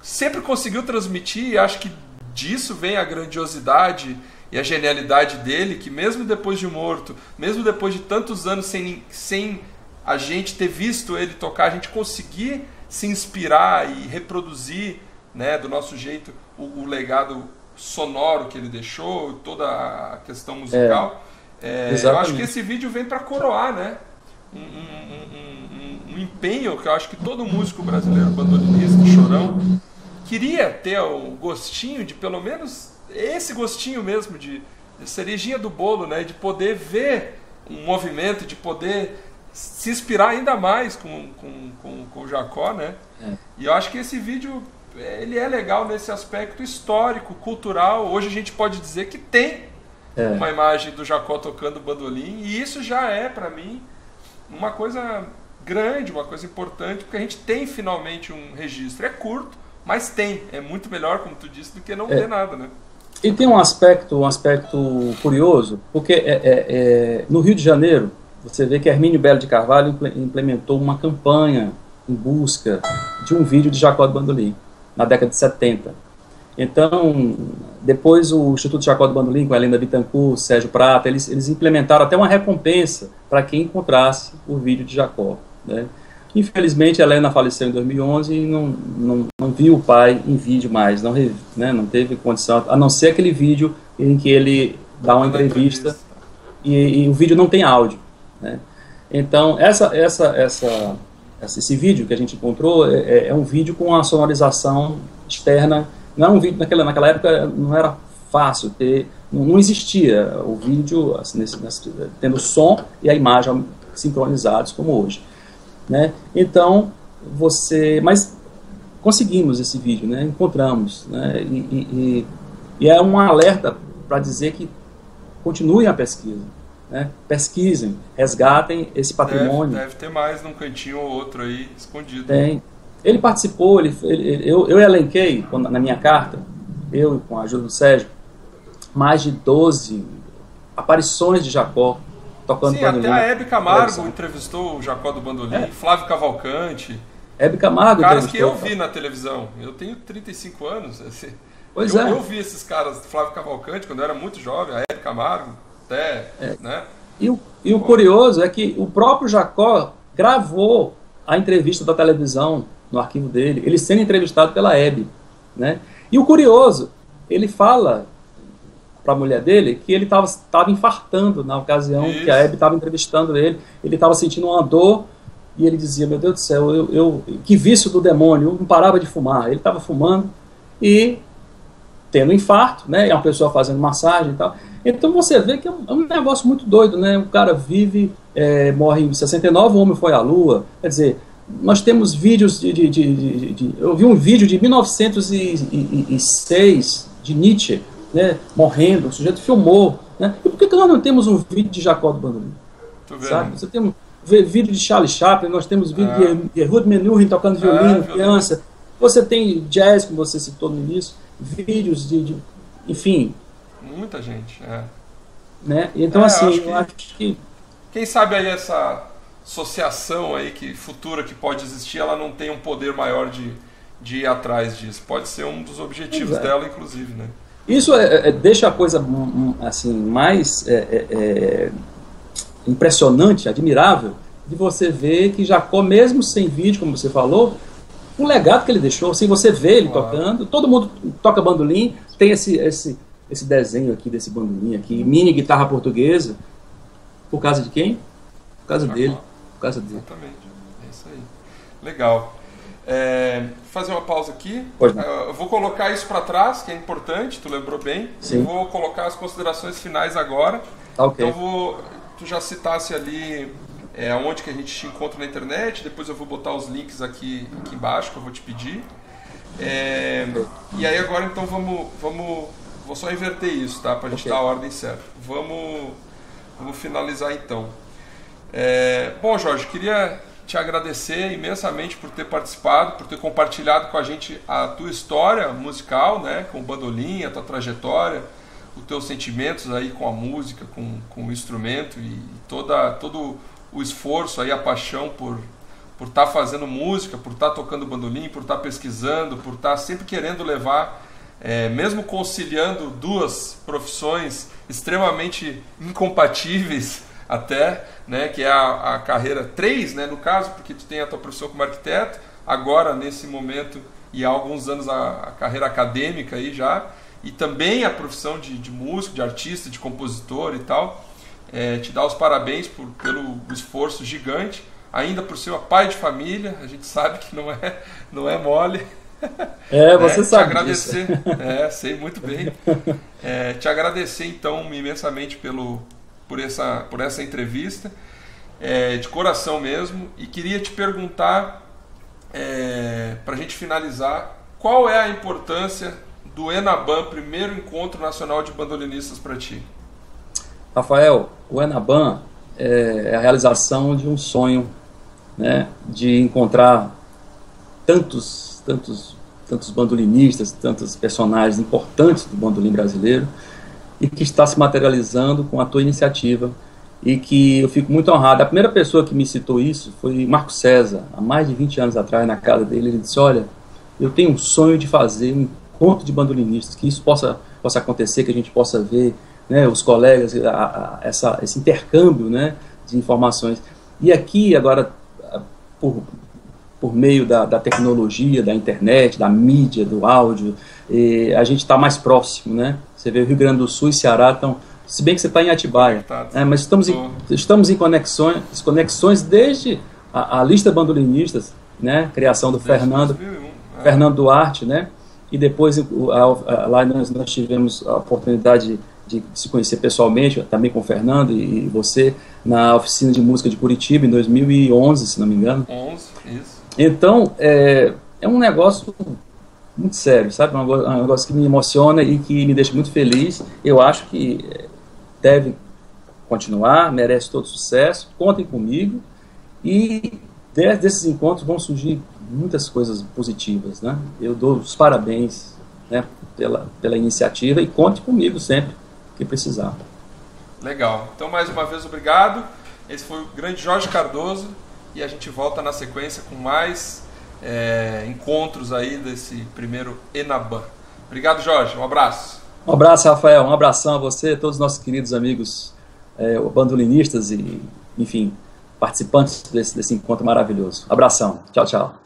sempre conseguiu transmitir, e acho que disso vem a grandiosidade e a genialidade dele, que mesmo depois de morto, mesmo depois de tantos anos sem, sem a gente ter visto ele tocar, a gente conseguir se inspirar e reproduzir, né, do nosso jeito o, o legado sonoro que ele deixou, toda a questão musical. É, é, eu acho que esse vídeo vem para coroar, né, um, um, um, um, um empenho que eu acho que todo músico brasileiro, bandolinista, chorão, queria ter o gostinho de, pelo menos, esse gostinho mesmo de, de cerejinha do bolo, né, de poder ver um movimento, de poder se inspirar ainda mais com, com, com, com o Jacó, né? É. E eu acho que esse vídeo... ele é legal nesse aspecto histórico, cultural. Hoje a gente pode dizer que tem é. uma imagem do Jacó tocando bandolim, e isso já é, para mim, uma coisa grande, uma coisa importante, porque a gente tem finalmente um registro. É curto, mas tem. É muito melhor, como tu disse, do que não é. ter nada, né? E tem um aspecto, um aspecto curioso, porque é, é, é, no Rio de Janeiro, você vê que Hermínio Belo de Carvalho implementou uma campanha em busca de um vídeo de Jacó do Bandolim, na década de setenta. Então, depois o Instituto Jacó do Bandolim, com a Helena Bittencourt, Sérgio Prata, eles, eles implementaram até uma recompensa para quem encontrasse o vídeo de Jacó, né? Infelizmente, a Helena faleceu em dois mil e onze e não, não, não viu o pai em vídeo mais, não, né, não teve condição, a não ser aquele vídeo em que ele dá uma entrevista e, e o vídeo não tem áudio, né? Então, essa... essa, essa esse vídeo que a gente encontrou é, é um vídeo com a sonorização externa. Não era um vídeo, naquela, naquela época não era fácil ter, não, não existia o vídeo assim, nesse, nesse, tendo som e a imagem sincronizados como hoje, né? Então você, mas conseguimos esse vídeo, né? Encontramos, né? E, e, e é um alerta para dizer que continuem a pesquisa. Né? Pesquisem, resgatem esse patrimônio. Deve, deve ter mais num cantinho ou outro aí, escondido. Tem. Ele participou, ele, ele, eu, eu elenquei na minha carta, eu com a ajuda do Sérgio, mais de doze aparições de Jacó tocando Sim, bandolim. Até a Hebe Camargo entrevistou o Jacó do Bandolim, é. Flávio Cavalcante. Hebe Camargo caras que eu vi na televisão. Eu tenho trinta e cinco anos. Assim, pois eu, é. eu vi esses caras, Flávio Cavalcante, quando eu era muito jovem, a Hebe Camargo. É, né? E, o, e o curioso é que o próprio Jacó gravou a entrevista da televisão no arquivo dele, ele sendo entrevistado pela Hebe, né? E o curioso, ele fala para a mulher dele que ele estava infartando na ocasião Isso. que a Hebe estava entrevistando ele, ele estava sentindo uma dor e ele dizia, meu Deus do céu, eu, eu, que vício do demônio, eu não parava de fumar, ele estava fumando e tendo um infarto, né? É uma pessoa fazendo massagem e tal. Então você vê que é um, é um negócio muito doido, né? O cara vive, é, morre em sessenta e nove, o homem foi à lua. Quer dizer, nós temos vídeos de... de, de, de, de eu vi um vídeo de mil novecentos e seis, de Nietzsche, né? Morrendo, o sujeito filmou, né? E por que, que nós não temos um vídeo de Jacó do Bandolim? Sabe? Você tem um vídeo de Charlie Chaplin, nós temos vídeo ah. de Ruth Menuhin tocando violino, ah, criança. Você tem jazz, como você citou no início. vídeos de, de enfim, muita gente, é. Né? Então é, assim, eu acho, que, eu acho que quem sabe aí essa associação aí que futura que pode existir, ela não tem um poder maior de, de ir atrás disso. Pode ser um dos objetivos Exato. Dela, inclusive, né? Isso é, é, deixa a coisa assim mais é, é, impressionante, admirável, de você ver que Jacó, mesmo sem vídeo, como você falou, o legado que ele deixou, assim, você vê ele claro. Tocando, todo mundo toca bandolim, tem esse, esse, esse desenho aqui desse bandolim aqui, mini guitarra portuguesa, por causa de quem? Por causa Jacó. Dele. Por causa dele. Exatamente, é isso aí. Legal. É, vou fazer uma pausa aqui. Eu vou colocar isso para trás, que é importante, tu lembrou bem. Sim. Vou colocar as considerações finais agora. Tá, okay. Então vou, tu já citasse ali é, onde que a gente te encontra na internet. Depois eu vou botar os links aqui, aqui embaixo que eu vou te pedir. É, e aí agora então vamos, vamos vou só inverter isso, tá? Para a gente okay. dar a ordem certa. Vamos, vamos finalizar então. É, bom, Jorge, queria te agradecer imensamente por ter participado, por ter compartilhado com a gente a tua história musical, né, com o bandolim, a tua trajetória, os teus sentimentos aí com a música, com, com o instrumento e toda, todo o esforço aí, a paixão por por estar fazendo música, por estar tocando bandolim, por estar pesquisando, por estar sempre querendo levar, é, mesmo conciliando duas profissões extremamente incompatíveis até, né, que é a, a carreira três, né, no caso, porque tu tem a tua profissão como arquiteto, agora nesse momento e há alguns anos a, a carreira acadêmica aí já, e também a profissão de, de músico, de artista, de compositor e tal. É, te dar os parabéns por, pelo esforço gigante, ainda por ser uma pai de família, a gente sabe que não é, não é mole. É, você é, sabe te agradecer, disso. É, sei muito bem. É, te agradecer então imensamente pelo... Por essa, por essa entrevista, é, de coração mesmo, e queria te perguntar, é, para a gente finalizar, qual é a importância do ENABAN, primeiro Encontro Nacional de Bandolinistas, para ti? Rafael, o ENABAN é a realização de um sonho, né, de encontrar tantos, tantos, tantos bandolinistas, tantos personagens importantes do bandolim brasileiro, e que está se materializando com a tua iniciativa, e que eu fico muito honrado. A primeira pessoa que me citou isso foi Marcos César, há mais de vinte anos atrás, na casa dele. Ele disse, olha, eu tenho um sonho de fazer um encontro de bandolinistas, que isso possa, possa acontecer, que a gente possa ver, né, os colegas, a, a, essa, esse intercâmbio, né, de informações. E aqui, agora, por, por meio da, da tecnologia, da internet, da mídia, do áudio, eh, a gente está mais próximo, né? Você vê o Rio Grande do Sul e Ceará estão... Se bem que você está em Atibaia, é, mas estamos em, estamos em conexões, conexões desde a, a lista bandolinistas, né? Criação do desde Fernando, é. Fernando Duarte, né? E depois a, a, lá nós, nós tivemos a oportunidade de, de se conhecer pessoalmente, também com o Fernando e, e você, na oficina de música de Curitiba, em dois mil e onze, se não me engano. onze, isso. Então, é, é um negócio... muito sério, sabe? Um negócio que me emociona e que me deixa muito feliz. Eu acho que deve continuar, merece todo sucesso. Contem comigo. E desses encontros vão surgir muitas coisas positivas, né? Eu dou os parabéns, né, pela, pela iniciativa, e conte comigo sempre que precisar. Legal. Então, mais uma vez, obrigado. Esse foi o grande Jorge Cardoso. E a gente volta na sequência com mais... É, encontros aí desse primeiro ENABAN. Obrigado, Jorge, um abraço. Um abraço, Rafael, um abração a você, a todos os nossos queridos amigos, é, bandolinistas e, enfim, participantes desse, desse encontro maravilhoso. Abração, tchau, tchau.